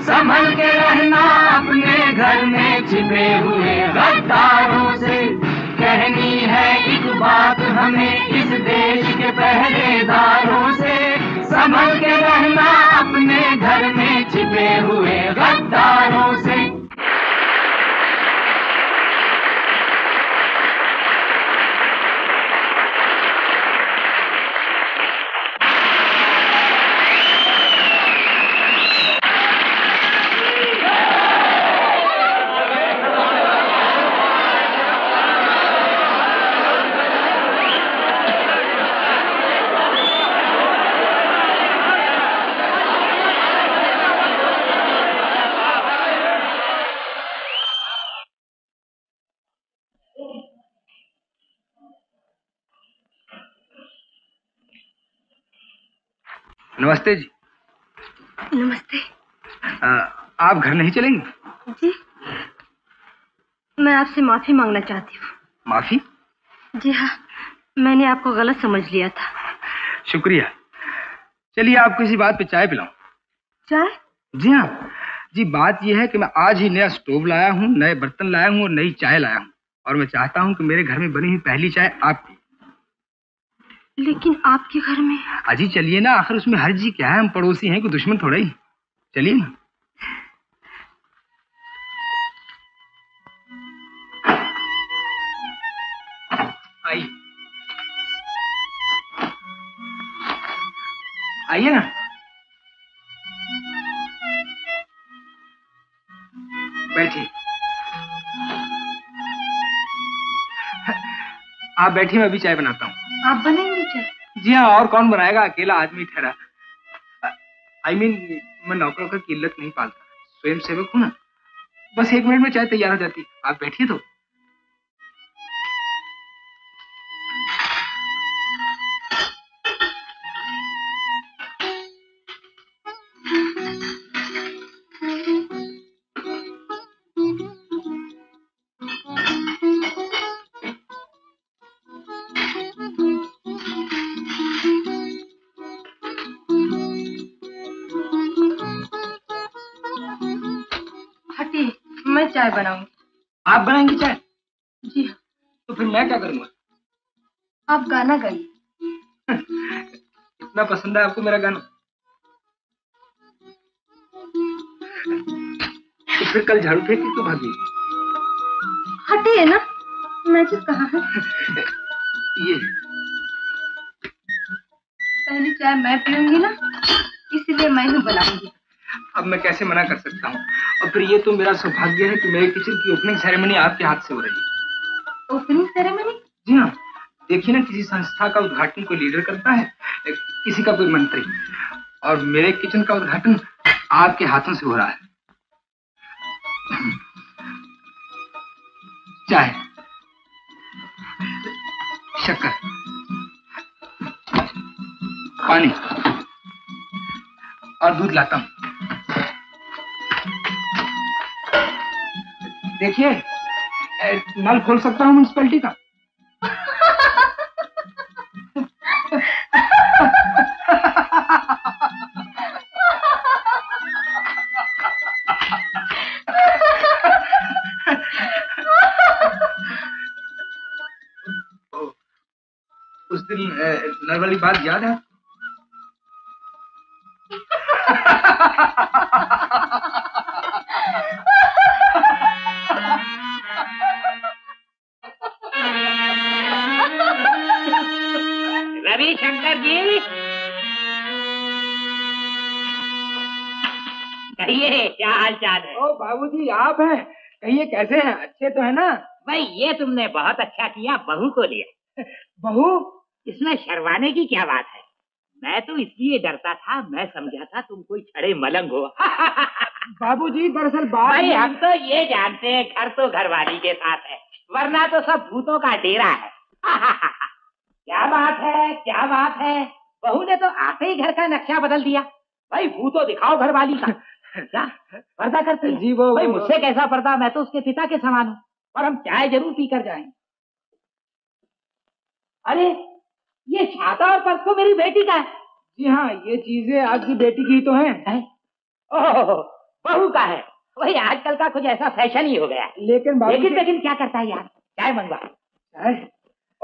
संभल के रहना अपने घर में छिपे हुए गद्दारों से। कहनी है एक बात हमें इस देश के पहरेदारों से, संभल के रहना अपने घर में छिपे हुए गद्दारों से। नमस्ते जी। नमस्ते। आप घर नहीं चलेंगे जी? मैं आपसे माफी मांगना चाहती हूँ। माफी? जी हाँ, मैंने आपको गलत समझ लिया था। शुक्रिया। चलिए आपको इसी बात पे चाय पिलाऊं। चाय? जी हाँ जी। बात यह है कि मैं आज ही नया स्टोव लाया हूँ, नए बर्तन लाया हूँ और नई चाय लाया हूँ, और मैं चाहता हूँ कि मेरे घर में बनी हुई पहली चाय आप। लेकिन आपके घर में? अजी चलिए ना, आखिर उसमें हर जी क्या है, हम पड़ोसी हैं, कोई दुश्मन थोड़ा ही। चलिए ना। आइए आइए ना। बैठिए आप, बैठिए, मैं अभी चाय बनाता हूँ। आप बनेंगे चाय? जी हाँ, और कौन बनाएगा, अकेला आदमी ठहरा। मैं नौकरों का किल्लत नहीं पालता, स्वयं सेवक हूँ ना। बस एक मिनट में चाय तैयार हो जाती, आप बैठिए। तो चाय बनाऊंगी। आप बनाएंगी चाय? जी हाँ। तो फिर मैं क्या करूँगा? आप गाना गाइए। इतना पसंद है आपको मेरा गाना? तो फिर कल झाड़ू फेंक के तो भागी। हटिए ना, मैजिक कहाँ है? ये पहली चाय मैं पीऊंगी ना, इसलिए मैं ही बनाऊंगी। अब मैं कैसे मना कर सकता हूँ? और फिर ये तो मेरा सौभाग्य है कि मेरे किचन की ओपनिंग सेरेमनी आपके हाथ से हो रही है। Opening ceremony? जी हाँ। देखिए ना, किसी संस्था का उद्घाटन कोई लीडर करता है, किसी का कोई मंत्री, और मेरे किचन का उद्घाटन आपके हाथों से हो रहा है। चाय, शक्कर, पानी और दूध लाता हूँ। देखिए, नल खोल सकता हूँ म्यूनिसिपैलिटी का। उस दिन नल वाली बात याद है? बाबूजी आप हैं? कहिए कैसे हैं, अच्छे तो है ना? भाई ये तुमने बहुत अच्छा किया, बहू को लिया। बहू? इसमें शर्माने की क्या बात है, मैं तो इसलिए डरता था, मैं समझा था तुम कोई छड़े मलंग हो। बाबूजी दरअसल भाई हम तो ये जानते हैं घर तो घरवाली के साथ है, वरना तो सब भूतों का डेरा है। क्या बात है, क्या बात है, बहू ने तो आते ही घर का नक्शा बदल दिया। भाई भूतों दिखाओ घरवाली का। क्या पर्दा करते जी वो? भाई मुझसे कैसा पर्दा, मैं तो उसके पिता के समान हूँ, और हम चाय जरूर पीकर जाएंगे। अरे ये छाता और पर्स तो मेरी बेटी का है। जी हाँ, ये चीजें आपकी बेटी की तो हैं। है? ओह बहू का है। वही आजकल का कुछ ऐसा फैशन ही हो गया। लेकिन क्या करता है यार, चाय मंगवा।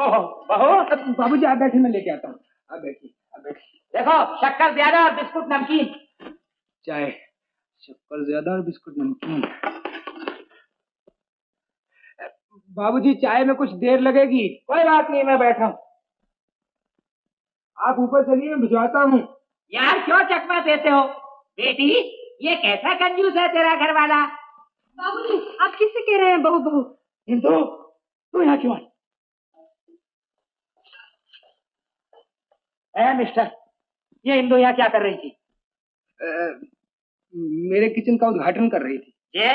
ओह बहू, बाबूजी आप बैठे, मैं लेके आता हूँ। अब बैठी, अब बैठी। देखो शक्कर ज्यादा और बिस्कुट नमकीन। चाय, शक्कर ज्यादा और बिस्कुट नमकीन। बाबूजी चाय में कुछ देर लगेगी। कोई बात नहीं, मैं बैठा हूँ, आप ऊपर चलिए, मैं भिजवाता हूँ। यार क्यों चकमा देते हो बेटी, ये कैसा कंजूस है तेरा घर वाला। बाबूजी आप किससे कह रहे हैं बहू बहू? इंदू तू यहाँ क्यों आई? ए मिस्टर, ये इंदू यहाँ क्या कर रही थी? मेरे किचन का उद्घाटन कर रही थी। ये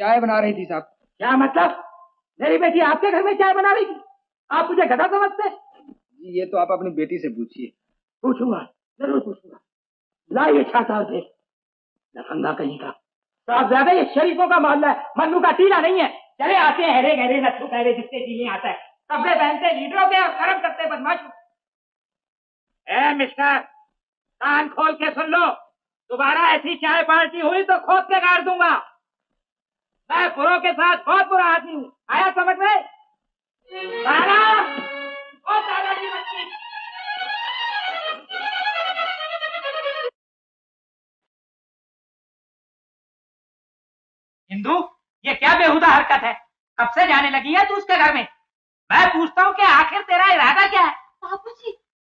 चाय बना रही थी साहब। क्या मतलब, मेरी बेटी आपके घर में चाय बना रही थी? आप मुझे गधा समझते? ये तो आप अपनी बेटी से पूछिए। पूछूंगा, जरूर पूछूंगा। ला ये छाता दे, नखंगा कहीं का। साहबजादा ये शरीफों का मामला है, मन्नू का टीला नहीं है। चले आते हैं हरे गहरे नक्शों गहरे, जिससे जीने आता है कपड़े पहनते लीडरों के और कर्म करते बदमाश। ए मिस्टर कान खोल के सुन लो, दोबारा ऐसी चाय पार्टी हुई तो खोद के गाड़ दूंगा। मैं बुरों के साथ बहुत बुरा आदमी हूँ, आया समझ में? इंदू ये क्या बेहुदा हरकत है, कब से जाने लगी है तू उसके घर में? मैं पूछता हूँ कि आखिर तेरा इरादा क्या है? बाबूजी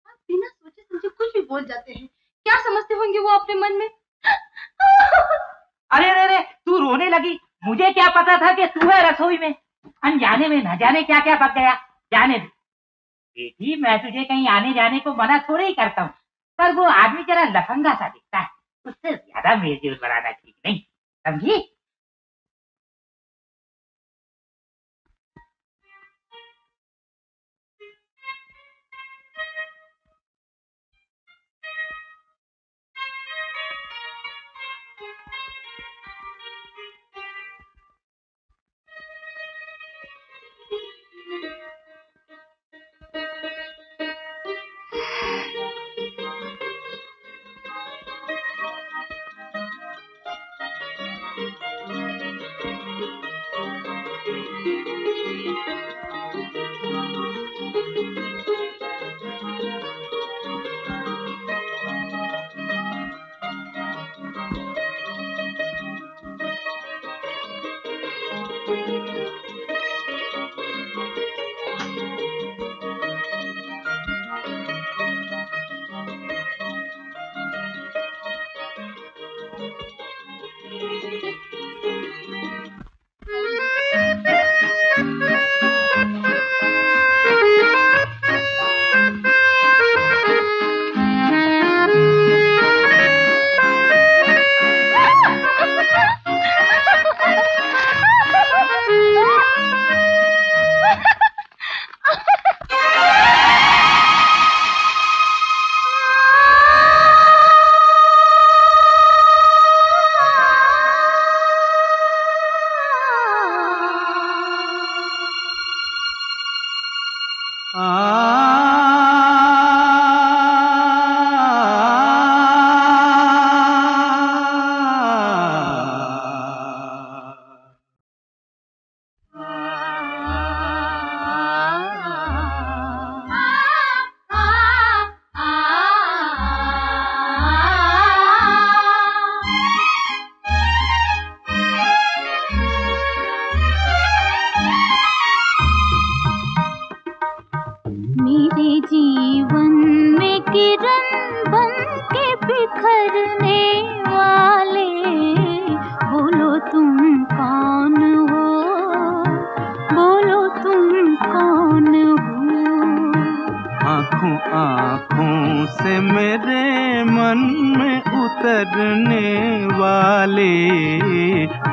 आप बिना सोचे समझे कुछ भी बोल जाते हैं, क्या समझते होंगे वो अपने मन में। अरे अरे तू रोने लगी, मुझे क्या पता था कि तू है रसोई में। अनजाने में न जाने क्या क्या पक गया। जाने दे बेटी, मैं तुझे कहीं आने जाने को मना थोड़े ही करता हूँ, पर वो आदमी जरा लफंगा सा दिखता है, उससे ज्यादा मेल जोल बनाना ठीक नहीं, समझी?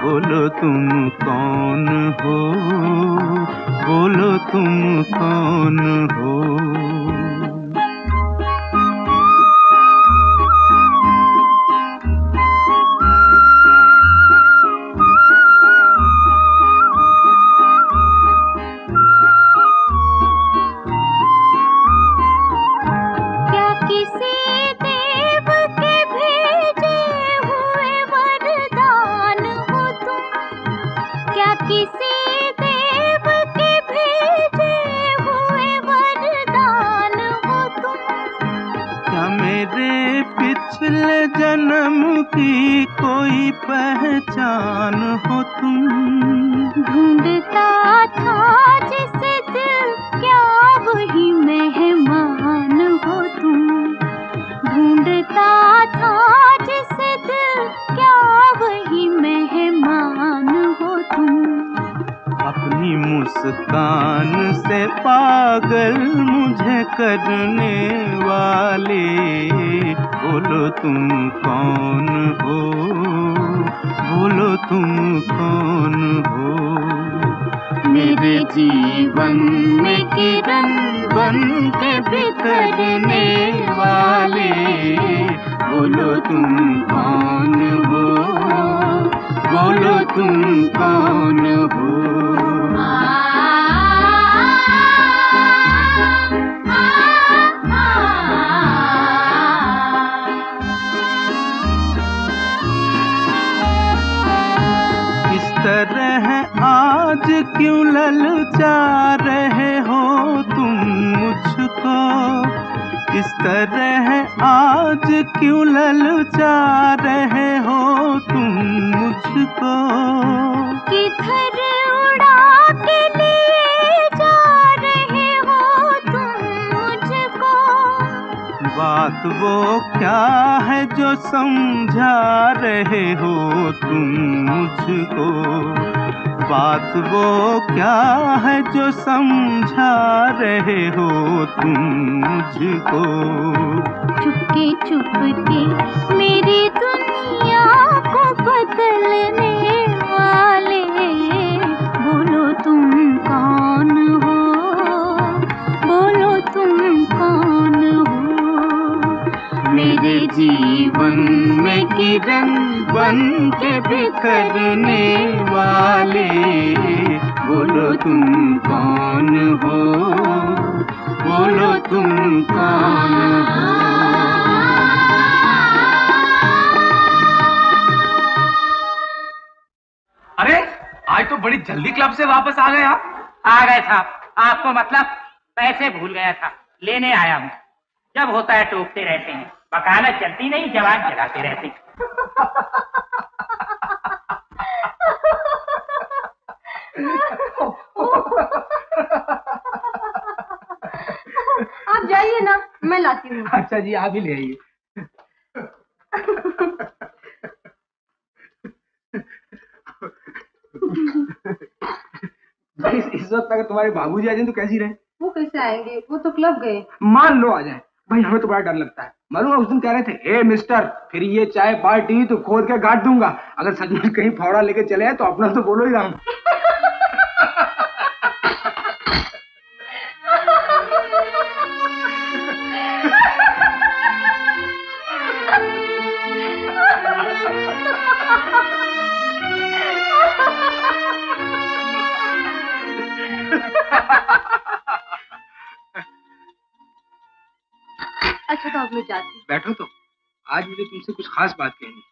बोलो तुम कौन हो, बोलो तुम कौन हो। आप ही ले आइए। इस वक्त अगर तुम्हारे बाबूजी आ जाएं तो कैसी रहे? वो कैसे आएंगे, वो तो क्लब गए। मान लो आ जाएं, भाई हमें तो बड़ा डर लगता है। मालूम उस दिन कह रहे थे, ए मिस्टर फिर ये चाय पार्टी तो खोद के गाड़ दूंगा, अगर सच में कहीं फावड़ा लेके चले आए तो अपना तो बोलो ही राम। बैठो, तो आज मुझे तुमसे कुछ खास बात कहनी है।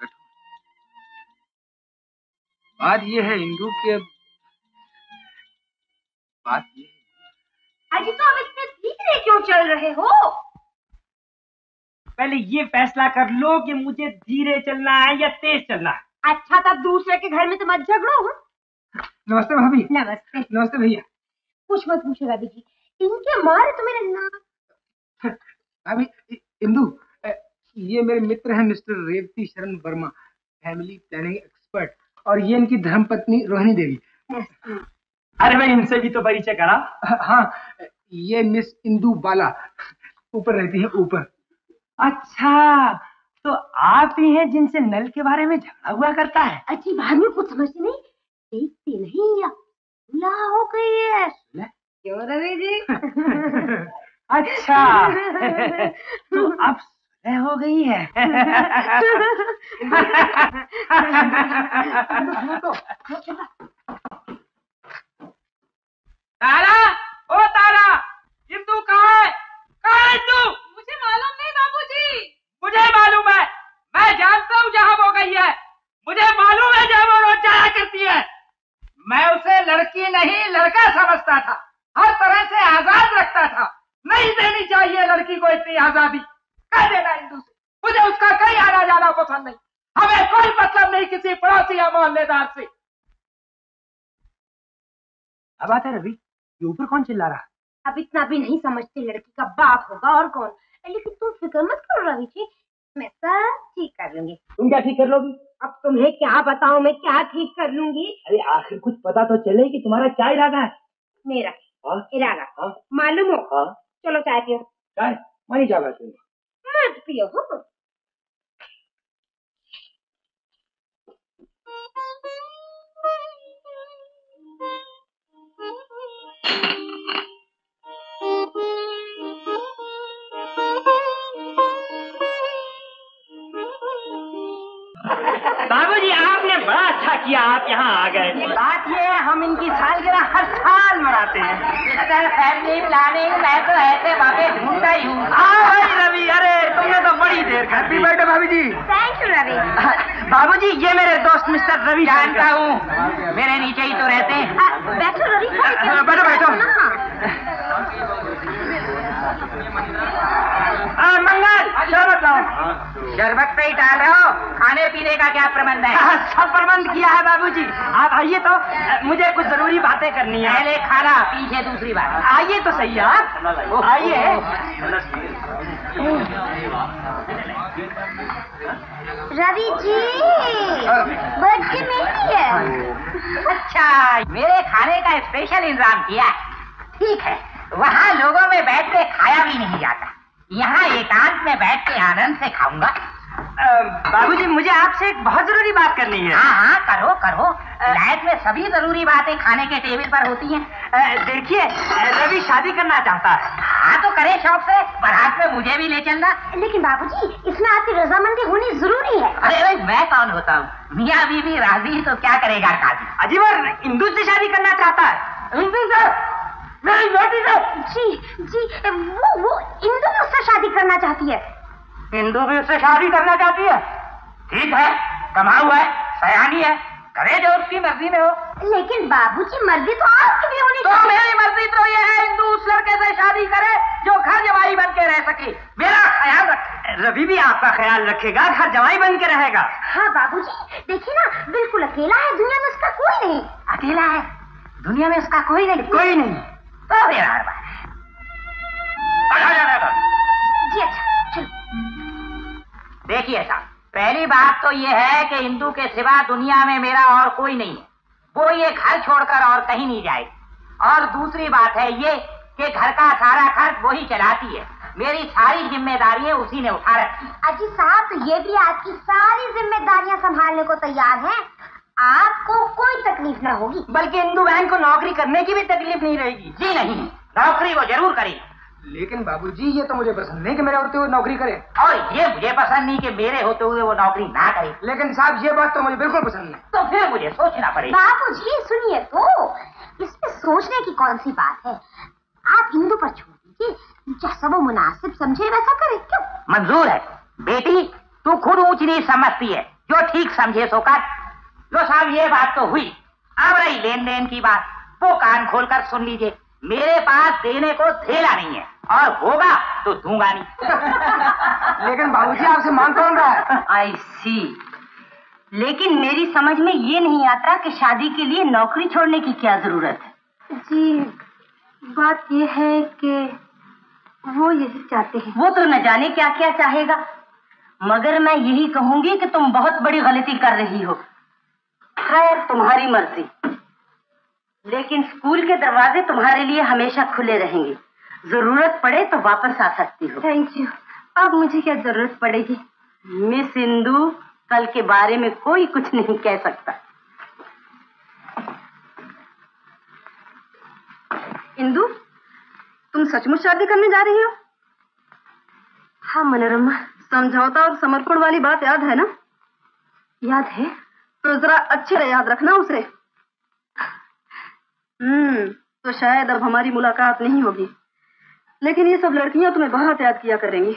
बैठो। बात ये है इंदू के, बात ये है आज तो आप इतने धीरे क्यों चल रहे हो? पहले ये फैसला कर लो कि मुझे धीरे चलना है या तेज चलना है। अच्छा तो आप दूसरे के घर में तो मत झगड़ो। नमस्ते भाभी। नमस्ते। नमस्ते भैया। कुछ मत पूछो भाभी जी, इनके मारे तो मेरे नाम। अभी इंदू, ये मेरे मित्र हैं मिस्टर रेवती शरण वर्मा, फैमिली प्लानिंग एक्सपर्ट, और ये इनकी धर्मपत्नी रोहिणी देवी। अरे भाई इनसे भी तो परिचय करा। हाँ, ये मिस इंदू बाला, ऊपर रहती है ऊपर। अच्छा तो आप ही हैं जिनसे नल के बारे में झगड़ा हुआ करता है। अच्छी बात में कुछ समझती नहीं, देखती नहीं या सुलह हो गई है। क्यों रवि जी? अच्छा तो अब सुलह हो गई है। तारा, ओ तारा, इंदू कहाँ है? कहाँ है इंदू? मुझे मालूम नहीं बाबूजी। मुझे मालूम है, मैं जानता हूँ जहाँ वो गई है। मुझे मालूम है जहाँ वो रोज जाया करती है। मैं उसे लड़की नहीं लड़का समझता था, हर तरह से आजाद रखता था। नहीं देनी चाहिए लड़की को इतनी आजादी। कह देना इंदू से मुझे उसका कहीं आना जाना पसंद नहीं। हमें कोई मतलब नहीं किसी पड़ोसी या मोहल्लेदार से। अब आता है रवि, ये ऊपर कौन चिल्ला रहा? अब इतना भी नहीं समझते, लड़की का बाप होगा और कौन। लेकिन तुम फिक्र मत करो रवि जी, मैं सब ठीक कर लूंगी। तुम क्या ठीक कर लोगी? अब तुम्हें क्या बताऊं मैं क्या ठीक कर लूंगी। अरे आखिर कुछ पता तो चले कि तुम्हारा क्या इरादा है। मेरा इरादा मालूम हो? हाँ? चलो चाय पियो। चाय मैं जा रहा हूं। मत पियो हो। बाबूजी आपने बड़ा अच्छा किया, आप यहाँ आ गए। बात ये है, हम इनकी सालगिरह हर साल मनाते हैं। सिस्टर फैमिली प्लानिंग, मैं तो ऐसे बाबे ढूंढता ही हूँ। हाय रवि, अरे तुमने तो बड़ी देर कर दी। बैठो भाभी जी। Thank you Ravi. बाबूजी ये मेरे दोस्त मिस्टर रवि। जानता हूँ, मेरे नीचे ही तो रहते हैं। बैठो रवि। बैठो बैठो। मंगल शरबत लाओ। शरबत पे ही डाल रहे हो? खाने पीने का क्या प्रबंध है? सब प्रबंध किया है बाबूजी। आप आइए तो, मुझे कुछ जरूरी बातें करनी है। पहले खाना पीछे दूसरी बात। आइए तो सही आप, आइए। रवि जी बर्थडे मेरी है। अच्छा, मेरे खाने का स्पेशल इंतजाम किया है। ठीक है, वहाँ लोगों में बैठ के खाया भी नहीं जाता, यहाँ एकांत में बैठ के आनंद से खाऊंगा। बाबूजी मुझे आपसे एक बहुत जरूरी बात करनी है। हाँ हाँ करो करो, लाइफ में सभी जरूरी बातें खाने के टेबल पर होती हैं। देखिए रवि शादी करना चाहता है। हाँ तो करे शौक से, बारात में मुझे भी ले चलना। लेकिन बाबूजी इसमें आपकी रजामंदी होनी जरूरी है। अरे भाई मैं कौन होता हूँ, मियाँ बीवी राजी तो क्या करेगा काजी। अजीब, और इंदू से शादी करना चाहता है। इंदू से? मेरी बेटी से? जी, वो इंदू मुझसे शादी करना चाहती है। इंदू भी उससे शादी करना चाहती है? ठीक है, कमाऊ है, सयानी है, करे जो उसकी मर्जी में हो। लेकिन बाबूजी मर्जी तो आपकी भी होनी चाहिए। तो मेरी मर्जी तो ये है, इंदू उस लड़के से शादी करे जो घर जवाई बन के रह सके। मेरा ख्याल रखे, रवि भी आपका ख्याल रखेगा, घर जवाई बन के रहेगा। हाँ बाबूजी देखिए ना, बिल्कुल अकेला है, दुनिया में उसका कोई नहीं। अकेला है, दुनिया में उसका कोई नहीं। कोई नहीं तो यार जी। अच्छा चलो, देखिए साहब पहली बात तो ये है कि इंदू के सिवा दुनिया में मेरा और कोई नहीं है। वो ये घर छोड़कर और कहीं नहीं जाएगी। और दूसरी बात है ये कि घर का सारा खर्च वो ही चलाती है। मेरी सारी जिम्मेदारियां उसी ने उठा रखी। अजी साहब तो ये भी आपकी सारी जिम्मेदारियां संभालने को तैयार है, आपको कोई तकलीफ ना होगी। बल्कि इंदू बहन को नौकरी करने की भी तकलीफ नहीं रहेगी। जी नहीं, नौकरी वो जरूर करेगी। लेकिन बाबूजी ये तो मुझे पसंद नहीं कि मेरे होते हुए नौकरी करे, और ये मुझे पसंद नहीं कि मेरे होते हुए वो नौकरी ना करे। लेकिन साहब ये बात तो मुझे बिल्कुल पसंद नहीं। तो फिर मुझे सोचना पड़ेगा। बाबूजी सुनिए तो, इसमें सोचने की कौन सी बात है। आप इंदू पर छोड़ दीजिए, जैसा वो मुनासिब समझे वैसा करे। क्यों? मंजूर है बेटी, तू खुद ऊंच नहीं समझती है, जो ठीक समझे सो कर। लो साहब ये बात तो हुई। अब रही लेन देन की बात, वो कान खोलकर सुन लीजिए, मेरे पास देने को थैला नहीं है, और होगा तो दूंगा नहीं। लेकिन बाबूजी आपसे मांग कौन रहा है? आई सी, लेकिन मेरी समझ में ये नहीं आता कि शादी के लिए नौकरी छोड़ने की क्या जरूरत है। जी बात ये है कि वो यही चाहते हैं। वो तो न जाने क्या क्या चाहेगा, मगर मैं यही कहूंगी कि तुम बहुत बड़ी गलती कर रही हो। खैर तुम्हारी मर्जी, लेकिन स्कूल के दरवाजे तुम्हारे लिए हमेशा खुले रहेंगे, जरूरत पड़े तो वापस आ सकती हो। थैंक यू, अब मुझे क्या जरूरत पड़ेगी, मिस इंदू, कल के बारे में कोई कुछ नहीं कह सकता। इंदू, तुम सचमुच शादी करने जा रही हो? हाँ मनोरमा। समझौता और समर्पण वाली बात याद है ना? याद है। तो जरा अच्छे से याद रखना उसे। तो शायद अब हमारी मुलाकात नहीं होगी, लेकिन ये सब लड़कियां तुम्हें बहुत याद किया करेंगी।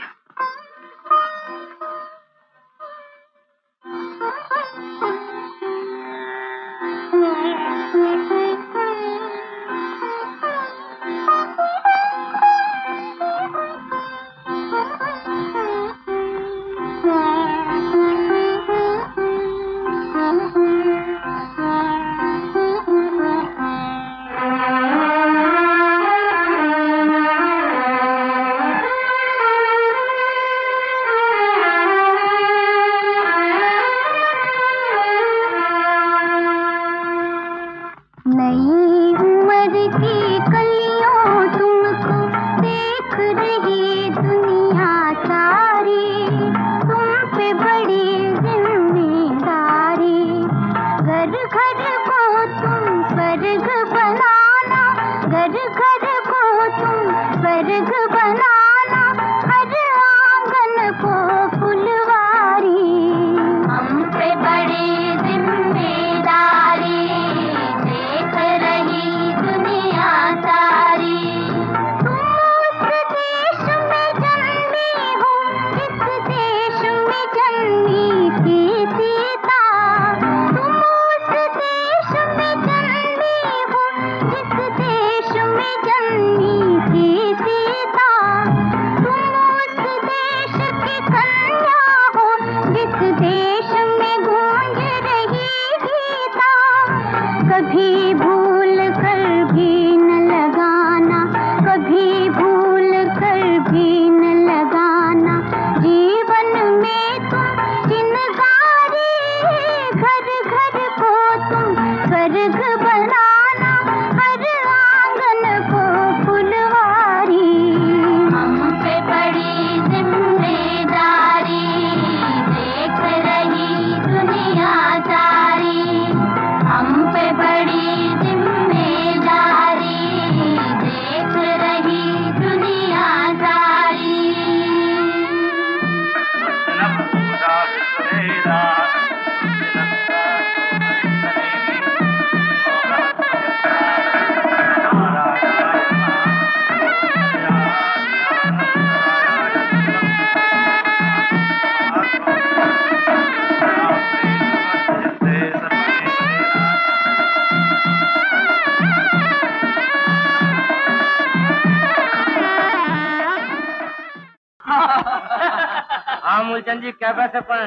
क्या पैसे पर?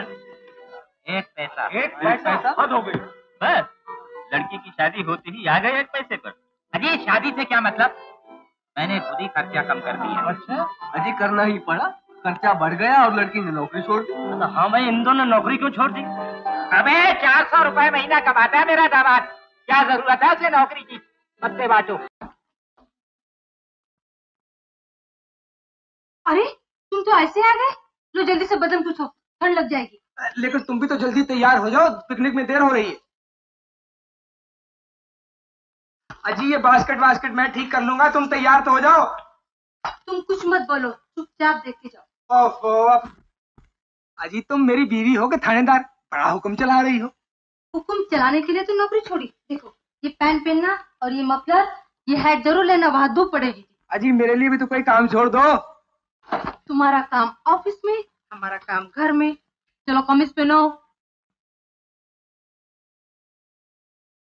एक पैसा हद हो गई। बस लड़की की शादी होती ही आ गए 1 पैसे पर। अजी शादी से क्या मतलब? मैंने खुद ही खर्चा कम कर दिया। अच्छा अजी करना ही पड़ा। खर्चा बढ़ गया और लड़की ने नौकरी छोड़ दी। हाँ भाई इन दोनों ने नौकरी क्यों छोड़ दी? अबे 400 रुपए महीना कमाता है मेरा दामाद, क्या जरूरत है उसे नौकरी की? पत्ते बांटो। अरे तुम तो ऐसे आ गए, लो जल्दी से बदन पूछो, ठंड लग जाएगी। लेकिन तुम भी तो जल्दी तैयार हो जाओ, पिकनिक में देर हो रही है। अजी ये बास्केट मैं ठीक कर लूंगा, तुम तैयार तो हो जाओ। तुम कुछ मत बोलो, चुपचाप देखते जाओ। ओफो अजी तुम मेरी बीवी हो के थानेदार, बड़ा हुक्म चला रही हो। हुक्म चलाने के लिए तो नौकरी छोड़ी। देखो ये पैंट पहनना और ये मफलर, ये हैट जरूर लेना, वहां धूप पड़ेगी। अजी मेरे लिए भी तो कोई काम छोड़ दो। तुम्हारा काम ऑफिस में, हमारा काम घर में। चलो कमीज पहनो।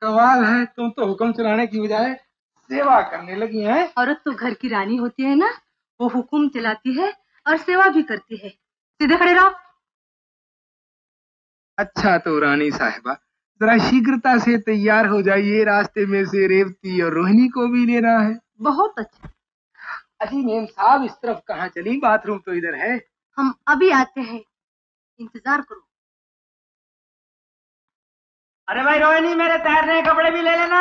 कमाल है, तुम तो हुक्म चलाने की बजाय सेवा करने लगी हैं। औरत तो घर की रानी होती है ना, वो हुक्म चलाती है और सेवा भी करती है। सीधे खड़े रहो। अच्छा तो रानी साहिबा जरा शीघ्रता से तैयार हो जाइए, रास्ते में से रेवती और रोहिणी को भी लेना है। बहुत अच्छा। अजी मेम साहब इस तरफ कहाँ चली? बाथरूम तो इधर है। हम अभी आते हैं, इंतजार करो। अरे भाई रोहिणी मेरे तैरने के कपड़े भी ले लेना।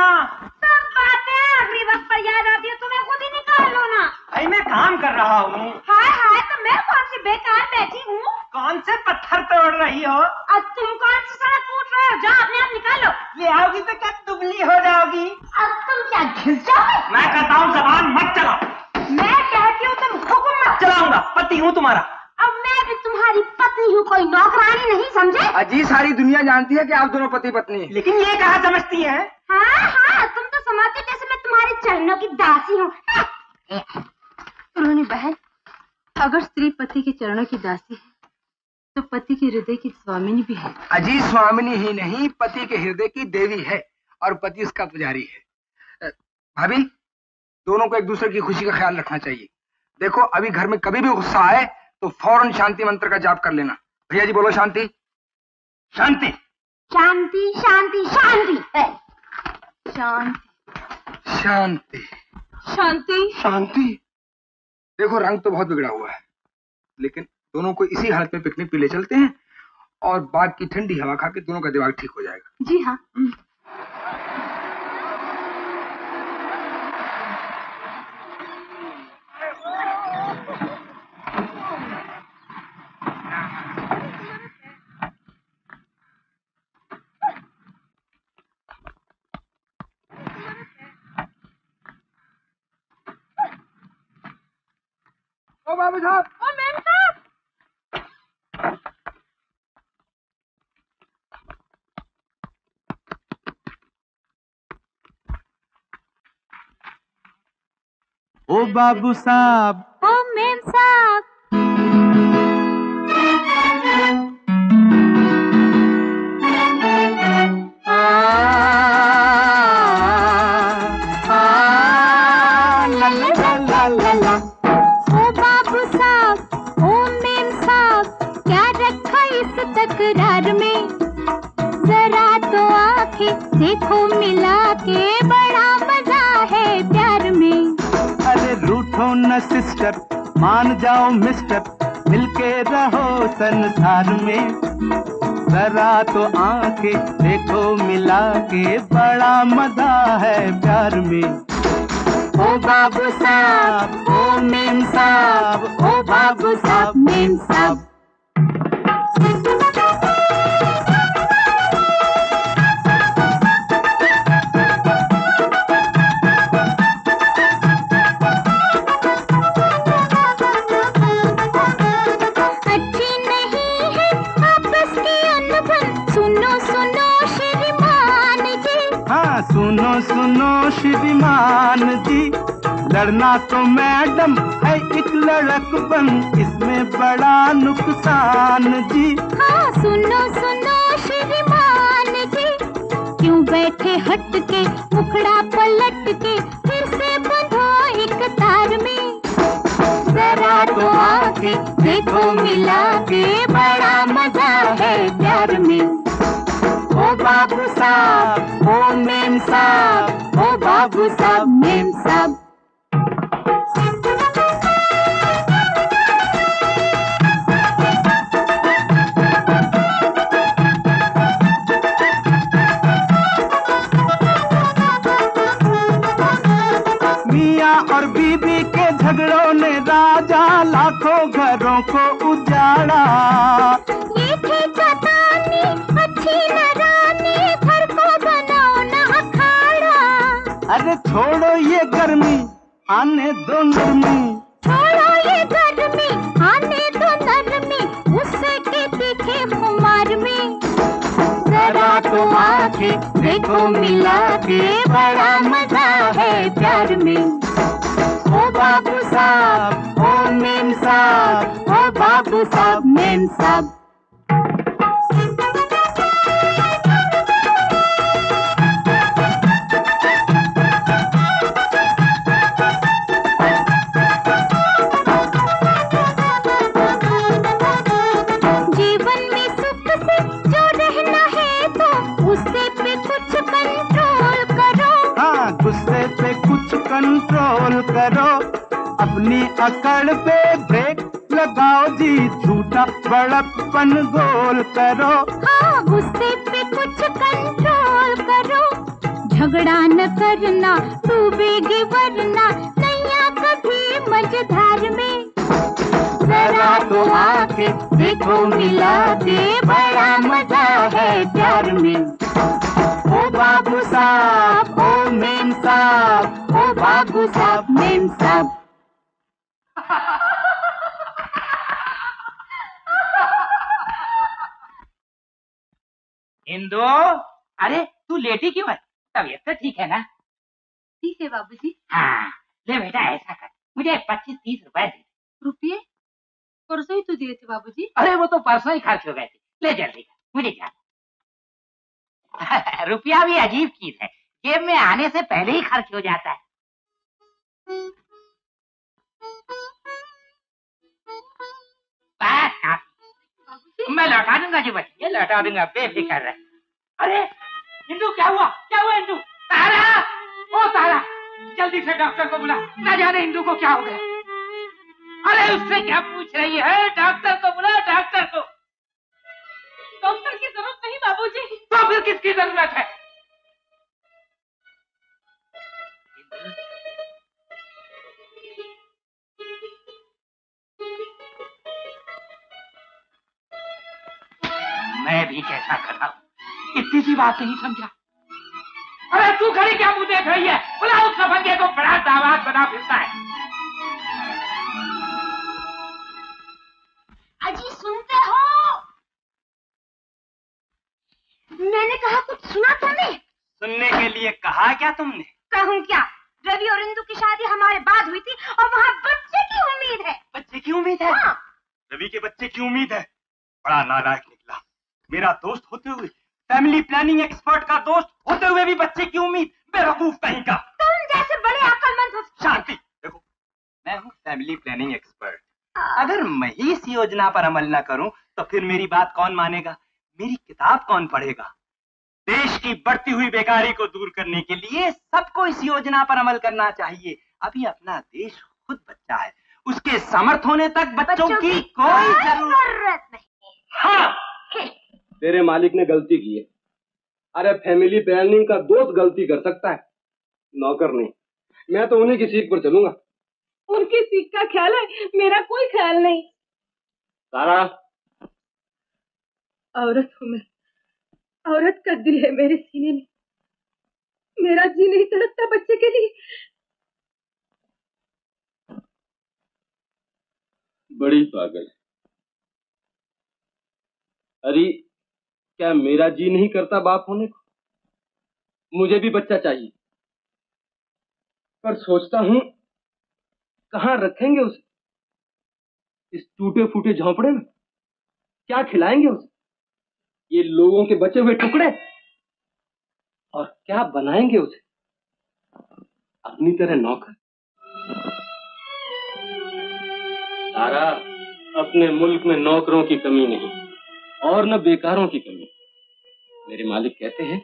सब बातें आखिरी वक्त पर याद आती है, तुम्हें खुद ही निकाल लो ना। भाई मैं काम कर रहा हूँ। हाय हाय तो मैं कौन सी बेकार बैठी हूँ? कौन से पत्थर तोड़ रही हो? अब तुम कौन सी सड़क टूट रहे हो? जाओ अपने आप निकालो। ये आओगी तो क्या दुबली हो जाओगी? अब तुम क्या घिस जाओगे? मैं कहता हूँ जबान मत चलाओ। मैं कहती हूँ तुम हुक्म मत चलाऊंगा, पति हूँ तुम्हारा। अब मैं भी तुम्हारी पत्नी हूँ, कोई नौकरानी नहीं, समझे? अजी सारी दुनिया जानती है कि आप दोनों पति पत्नी, लेकिन ये कहाँ समझती है? हाँ हाँ, तुम तो समझते जैसे मैं तुम्हारे चरणों की दासी हूँ। रोहिणी बहन, अगर स्त्री पति के चरणों की दासी है तो पति के हृदय की स्वामिनी भी है। अजी स्वामिनी ही नहीं, पति के हृदय की देवी है और पति उसका पुजारी है। भाभी, दोनों को एक दूसरे की खुशी का ख्याल रखना चाहिए। देखो, अभी घर में कभी भी गुस्सा आए तो फौरन शांति मंत्र का जाप कर लेना। भैया जी बोलो शांति शांति शांति शांति शांति शांति शांति शांति शांति। देखो, रंग तो बहुत बिगड़ा हुआ है, लेकिन दोनों को इसी हालत में पिकनिक पे ले चलते हैं और बाग की ठंडी हवा खा के दोनों का दिमाग ठीक हो जाएगा। जी हाँ। ओ बाबू साहब, ओ मैम साहब, ओ बाबू साहब, ओ मैम साहब, देखो मिला के बड़ा मजा है प्यार में। अरे रूठो न सिस्टर, मान जाओ मिस्टर, मिलके रहो संसार में। जरा तो आंखें देखो मिला के बड़ा मजा है प्यार में। ओ बाबू साहब, ओ मेम साहब, ओ बाबू साहब, मेम साहब। श्रीमान जी, लड़ना तो मैडम है एक लड़कपन, इसमें बड़ा नुकसान जी। हाँ सुनो सुनो श्रीमान जी, क्यों बैठे हट के मुखड़ा पलट के, फिर से बंधो एक तार में। जरा तो आके देखो मिला के बड़ा मजा है प्यार में। ओ बाबू साहब, ओ मेम साहब, ओ बाबू साहब, मेम साहब। मियाँ और बीबी के झगड़ों ने राजा लाखों घरों को उजाड़ा। अरे छोड़ो ये गर्मी आने दो नरमी, छोड़ो ये गर्मी आने दो नरमी, उससे के दिखे खुमार में। जरा तो आके देखो मिला के बड़ा मजा है प्यार में। ओ बाबू साहब, ओ मेम साहब, ओ बाबू साहब, मेम साहब। करो अपनी अकड़ पे ब्रेक लगाओ जी, झूठा बड़प्पन गोल करो। हाँ गुस्से पे कुछ कंट्रोल करो, झगड़ा न करना डूबेगी वरना नैया कभी मझधार में। लगा तो आके देखो मिला दे, बड़ा मजा है प्यार में। ओ बाबू साहब, ओ मेम साहब, ओ बाबू साहब मेम साहब। इंदू, अरे तू लेटी क्यों है? तबीयत तो ठीक है ना? ठीक है बाबूजी। हाँ ले बेटा, ऐसा कर, मुझे 25-30 रुपए दे। रुपये परसों ही तो दिए थे बाबूजी। अरे वो तो परसों ही खर्च हो गए थे, ले जल्दी कर, मुझे जाना। रुपया भी अजीब चीज है, जेब में आने से पहले ही खर्च हो जाता है। मैं लौटा दूंगा जी, बच्चे लौटा दूंगा, बेफिक्र रहे। अरे इंदू, क्या हुआ, क्या हुआ इंदू? तारा, ओ तारा, जल्दी से डॉक्टर को बुला, ना जाने इंदू को क्या हो गया। अरे उससे क्या पूछ रही है, डॉक्टर को बुला, डॉक्टर को। डॉक्टर की जरूरत नहीं बाबूजी। तो फिर किसकी जरूरत है? मैं भी कैसा खड़ा हूं, इतनी सी बात नहीं समझा। अरे तू खड़ी क्या मुंह देख रही है? बुला उस लफंगे को, बड़ा दावाद बना फिरता है। अजी सुनते हो? मैंने कहा कुछ सुना तुमने? सुनने के लिए कहा क्या तुमने? कहूँ क्या, रवि और इंदू की शादी हमारे बाद हुई थी और वहाँ बच्चे की उम्मीद है। बच्चे की उम्मीद है? हाँ। रवि के बच्चे की उम्मीद है। बड़ा नालायक निकला, मेरा दोस्त होते हुए, फैमिली प्लानिंग एक्सपर्ट का दोस्त होते हुए भी बच्चे की उम्मीद, बेवकूफ कहीं का। तुम जैसे बड़े अक्लमंद। शांति, देखो मैं हूँ फैमिली प्लानिंग एक्सपर्ट, अगर मैं ही इस योजना पर अमल न करूं तो फिर मेरी बात कौन मानेगा, मेरी किताब कौन पढ़ेगा। देश की बढ़ती हुई बेकारी को दूर करने के लिए सबको इस योजना पर अमल करना चाहिए। अभी अपना देश खुद बच्चा है, उसके समर्थ होने तक बच्चों की कोई जरूरत नहीं। हाँ, तेरे मालिक ने गलती की है। अरे फैमिली प्लानिंग का दोस्त गलती कर सकता है, नौकर नहीं। मैं तो उन्हीं की सीख पर चलूंगा। उनकी सीख का ख्याल है, मेरा कोई ख्याल नहीं। तारा, औरत हूँ मैं, औरत का दिल है मेरे सीने में, मेरा जी नहीं तड़पता बच्चे के लिए। बड़ी पागल। अरे क्या मेरा जी नहीं करता बाप होने को? मुझे भी बच्चा चाहिए, पर सोचता हूँ कहाँ रखेंगे उसे, इस टूटे फूटे झोंपड़े में? क्या खिलाएंगे उसे, ये लोगों के बचे हुए टुकड़े? और क्या बनाएंगे उसे, अपनी तरह नौकर? तारा, अपने मुल्क में नौकरों की कमी नहीं और न बेकारों की कमी। मेरे मालिक कहते हैं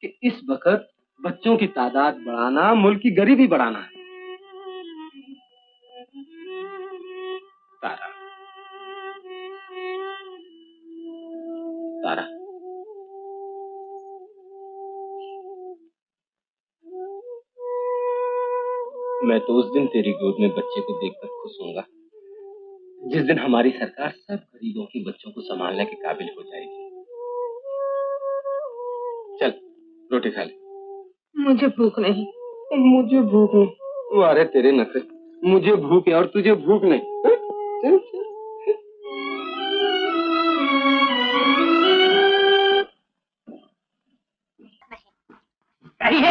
कि इस वक्त बच्चों की तादाद बढ़ाना मुल्क की गरीबी बढ़ाना है। तारा, मैं तो उस दिन तेरी गोद में बच्चे को देखकर खुश होऊंगा जिस दिन हमारी सरकार सब गरीबों के बच्चों को संभालने के काबिल हो जाएगी। चल रोटी खा ले। मुझे भूख नहीं, मुझे भूख नहीं। अरे तेरे नखरे, मुझे भूख है और तुझे भूख नहीं। चल चल।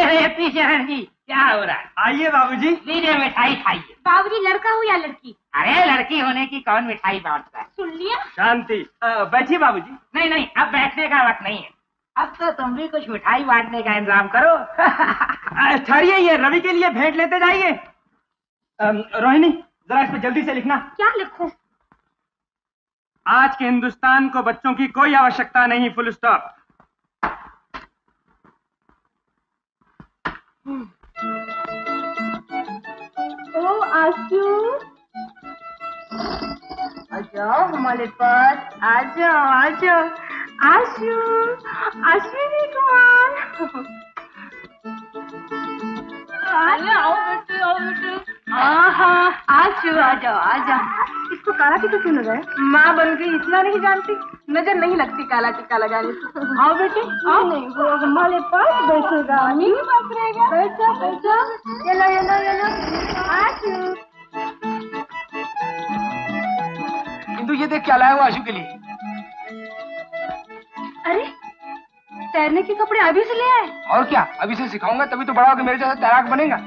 रेवती शरण जी, क्या हो रहा है? आइए बाबूजी, जी मिठाई खाइए। बाबूजी लड़का हो या लड़की? अरे लड़की होने की कौन मिठाई बांटता है? सुन लिया? शांति, बैठिए बाबूजी। नहीं नहीं, अब बैठने का वक्त नहीं है, अब तो तुम भी कुछ मिठाई बांटने का इंतजाम करो। ठहरिए, ये रवि के लिए भेंट लेते जाइए। रोहिणी, जरा इस पर जल्दी से लिखना। क्या लिखो? आज के हिंदुस्तान को बच्चों की कोई आवश्यकता नहीं, फुल स्टॉप। ओ आशू, आ जाओ हमारे पास, आ जाओ आ जाओ। आशू, आश्विनी कुमार, आओ बेटे, आओ बेटे। आशू आ जाओ आ जाओ। इसको काला टीका क्यों लगाया? माँ बन गई इतना नहीं जानती, नजर नहीं लगती काला टीका लगाने से। आओ बेटे आओ। नहीं वो हमारे पास बैठेगा, नहीं पास रहेगा। बैठो बैठो। चलो चलो चलो। आशू इंदू ये देख क्या लाया हूँ आशू के लिए। अरे तैरने के कपड़े अभी से ले आए? और क्या, अभी से सिखाऊंगा तभी तो बड़ा होकर मेरे जैसा तैराक बनेगा।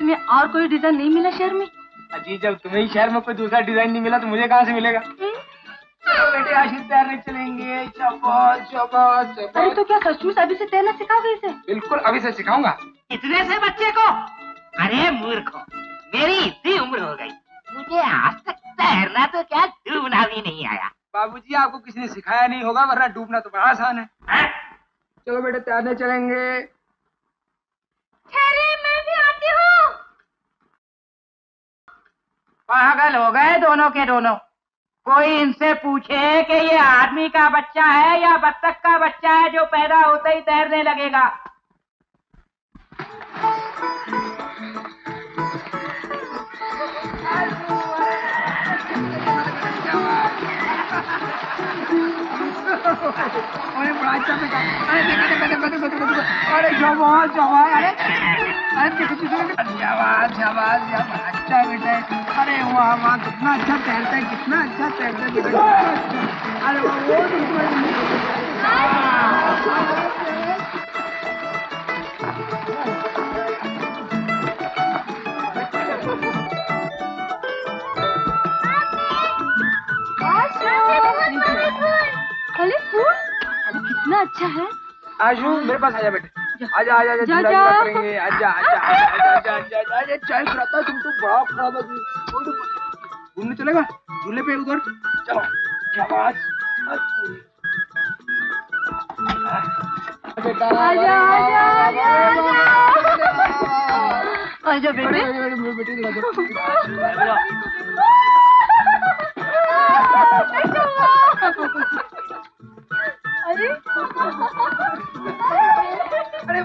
तुम्हें और कोई डिजाइन नहीं मिला शहर में? अजी जब तुम्हें शहर में कोई दूसरा डिजाइन नहीं मिला तो मुझे कहाँ से मिलेगा? तो बेटे आशु तैरने चलेंगे। शाबाश शाबाश। अरे तो क्या सचमुच अभी से तैरना सिखाओगे इसे? बिल्कुल अभी से सिखाऊंगा। इतने से बच्चे को? अरे मूर्ख, मेरी इतनी उम्र हो गई मुझे आज तक तैरना तो क्या डूबना भी नहीं आया। बाबूजी आपको किसी ने सिखाया नहीं होगा, वरना डूबना तो बड़ा आसान है। चलो बेटे तैरने चलेंगे। पागल हो गए दोनों के दोनों। कोई इनसे पूछे कि ये आदमी का बच्चा है या बत्तख का बच्चा है जो पैदा होते ही तैरने लगेगा। अच्छा बेटा, अरे वाह वाह कितना अच्छा तैरता है, कितना अच्छा तैरता है बेटा। अरे वो कितना अच्छा है। आशू मेरे पास आजा बेटे, आजा आजा आजा आजा आजा आजा। चाय खिलाता है तुमको, बड़ा खराब है। घूमने चलेगा झूले पे उधर, चलो। आजा बेटे। अरे अरे आजा आजा मेरे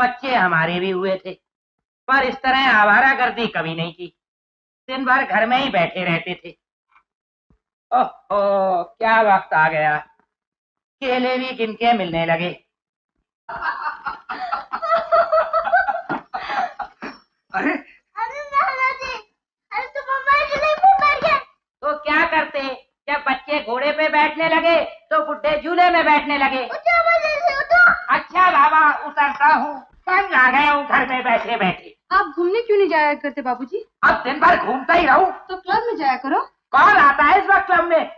बच्चे हमारे भी हुए थे, पर इस तरह आवारागर्दी कभी नहीं की। दिन भर घर में ही बैठे रहते थे। ओहो क्या वक्त आ गया, केले भी किनके मिलने लगे। अरे अरे तो मोबाइल गया। तो क्या करते, जब बच्चे घोड़े पे बैठने लगे तो बुड्ढे झूले में बैठने लगे। अच्छा बाबा उतरता हूँ, तंग आ गया हूँ घर में बैठे बैठे। आप घूमने क्यों नहीं जाया करते बाबूजी? अब दिन भर घूमता ही रहूँ तो क्लब में जाया करो। कौन आता है इस वक्त क्लब में?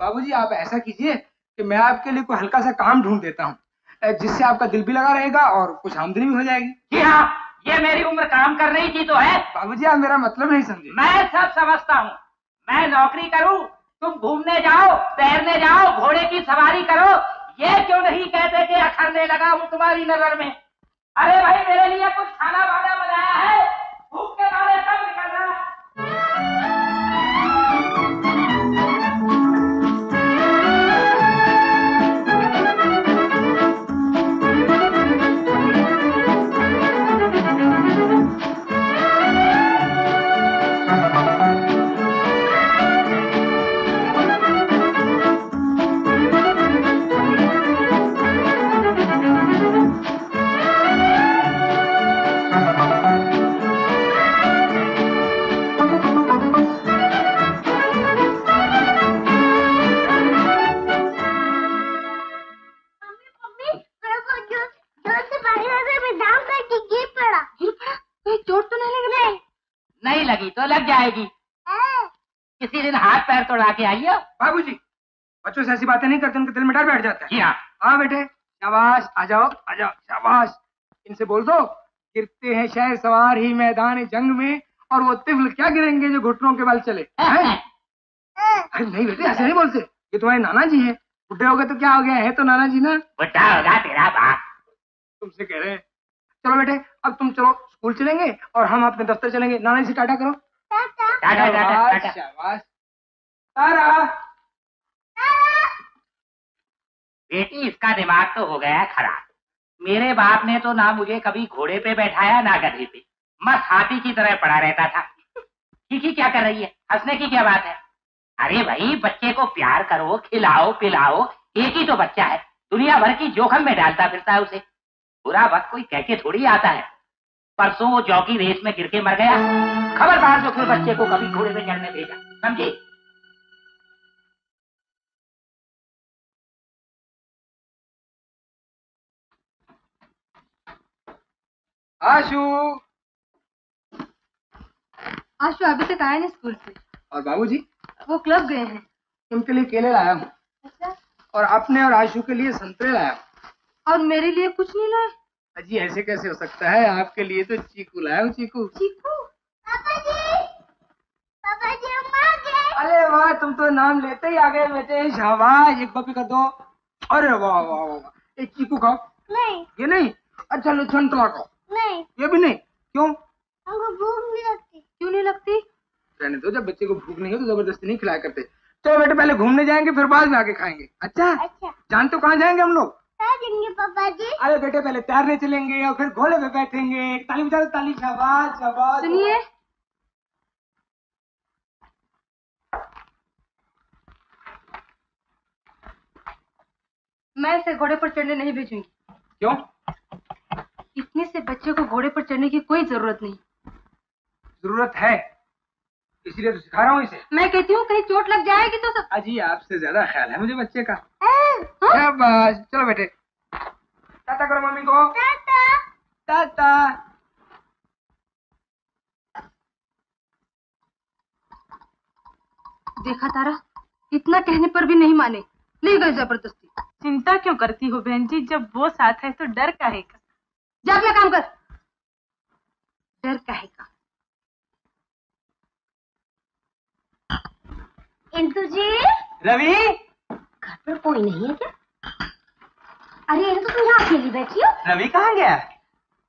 बाबूजी आप ऐसा कीजिए कि मैं आपके लिए कोई हल्का सा काम ढूंढ देता हूँ, जिससे आपका दिल भी लगा रहेगा और कुछ आमदनी भी हो जाएगी। जी हाँ, ये मेरी उम्र काम करने की तो है। बाबूजी आप मेरा मतलब नहीं समझे। मैं सब समझता हूँ। मैं नौकरी करूँ, तुम घूमने जाओ, तैरने जाओ, घोड़े की सवारी करो, ये क्यों नहीं कहते कि अखरने लगा हूँ तुम्हारी नजर में। अरे भाई मेरे लिए कुछ खाना वाना बनाया है, भूख के मारे कब तो लग जाएगी। किसी दिन हाथ पैर तोड़ा के आइयो। बाबूजी बच्चों से ऐसी बातें नहीं करते, उनके दिल में डर बैठ जाता है। हाँ बेटे शाबाश, आ जाओ शाबाश। इनसे बोल दो गिरते हैं शहर सवार ही मैदान जंग में, और वो तिफल क्या गिरेंगे जो घुटनों के बल चले। अरे नहीं बेटे ऐसे नहीं बोलते, ये तुम्हारे नाना जी है, बुढ़े हो गए तो क्या हो गया, है तो नाना जी ना। बुढ़ा होगा तेरा बाप, तुमसे कह रहे हैं। चलो बेटे अब तुम चलो स्कूल चलेंगे और हम अपने दफ्तर चलेंगे, नाना जी से टाटा करो। टाटा टाटा शाबाश। तारा बेटी इसका दिमाग तो हो गया खराब, मेरे बाप ने तो ना मुझे कभी घोड़े पे बैठाया ना गधे पे, मस्त हाथी की तरह पड़ा रहता था। ठीक ही क्या कर रही है, हंसने की क्या बात है। अरे भाई बच्चे को प्यार करो, खिलाओ पिलाओ, एक ही तो बच्चा है, दुनिया भर की जोखम में डालता फिरता है उसे, बुरा वक्त कोई कह के थोड़ी आता है। परसों वो जॉकी रेस में गिर के मर गया, खबरदार जो फिर बच्चे को कभी घोड़े में चढ़ने भेजा, समझी। आशु आशु अभी तक आया नहीं स्कूल से। और बाबूजी वो क्लब गए हैं। उनके लिए केले लाया हूँ। अच्छा? और आपने और आशु के लिए संतरे लाया। और मेरे लिए कुछ नहीं लाए? अजी ऐसे कैसे हो सकता है, आपके लिए तो चीकू लाया हूँ। चीकू चीकू पापा जी हम आ गए। अरे वाह तुम तो नाम लेते ही आ गए बेटे, शाबाश। एक कॉपी कर दो। अरे वाह वाह वाह। एक चीकू खाओ। नहीं ये नहीं। अच्छा लो संतरा खाओ। नहीं ये भी नहीं। क्यों? हमको भूख नहीं लगती। क्यों नहीं लगती? रहने दो, जब बच्चे को भूख नहीं हो तो जबरदस्ती नहीं खिलाया करते। चलो बेटे पहले घूमने जाएंगे फिर बाद में आके खाएंगे। अच्छा अच्छा। जान तो कहाँ जाएंगे हम लोग? पापा जी। अरे बेटे पहले तैरने चलेंगे और फिर घोड़े पे बैठेंगे। ताली बजा दो ताली, शाबाश शाबाश। सुनिए मैं इसे घोड़े पर चढ़ने नहीं भेजूंगी। क्यों? इतने से बच्चे को घोड़े पर चढ़ने की कोई जरूरत नहीं। जरूरत है इसीलिए तो सिखा रहा हूँ इसे। मैं कहती हूँ कहीं चोट लग जाएगी तो सब। अजी आपसे ज्यादा ख्याल है मुझे बच्चे का। शाबाश। चलो बेटे टाटा करो मम्मी को। टाटा टाटा। देखा तारा, इतना कहने पर भी नहीं माने, ले गए जबरदस्ती। चिंता क्यों करती हो बहन जी, जब वो साथ है तो डर काहे का। जा अपना काम कर, डर काहे का। इंदू जी। रवि घर पर कोई नहीं है क्या? अरे इंदू तुम यहाँ अकेली बैठी हो। रवि कहाँ गया?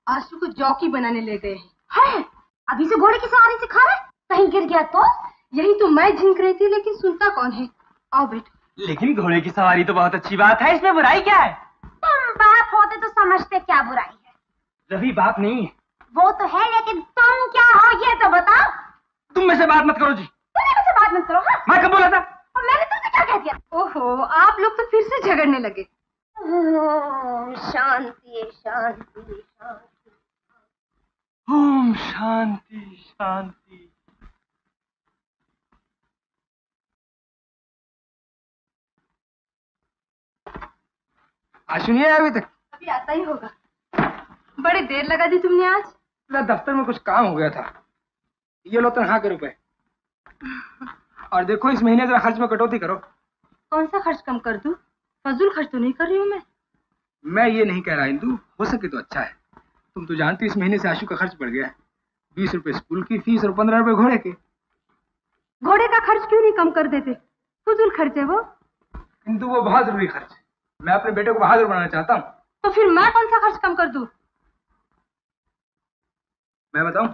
आशु को जॉकी बनाने ले गए हैं। अभी से घोड़े की सवारी सिखा रहा है, कहीं गिर गया तो। यही तो मैं झिंक रही थी, लेकिन सुनता कौन है। आओ बेटो। लेकिन घोड़े की सवारी तो बहुत अच्छी बात है, इसमें बुराई क्या है? तुम बाप होते तो समझते क्या बुराई है। रवि बाप नहीं है। वो तो है, लेकिन तुम क्या हो ये तो बताओ। तुम में से बात मत करो जी। मत करो। हाँ? मैं कब बोला था? और मैंने तुमसे क्या कह दिया? ओहो आप लोग तो फिर से झगड़ने लगे। शांति शांति शांति। ओम शांति शांति। आशु नहीं आया अभी तक? अभी आता ही होगा। बड़ी देर लगा दी तुमने आज। मेरा दफ्तर में कुछ काम हो गया था। ये लो तनखा के रुपए, और देखो इस महीने जरा खर्च में कटौती करो। कौन सा खर्च कम कर दूं? फजूल खर्च तो नहीं कर रही हूँ मैं ये नहीं कह रहा इंदू, हो सके तो अच्छा है। तुम तो जानती इस महीने से आशु का खर्च बढ़ गया है। 20 रुपए स्कूल की फीस और 15 रुपए घोड़े के। घोड़े का खर्च क्यों नहीं कम कर देते? फजूल खर्च है वो इंदू, वो बहुत जरूरी खर्च है। मैं अपने बेटे को बहादुर बनाना चाहता हूँ। तो फिर मैं कौन सा खर्च कम कर दूं? मैं बताऊँ?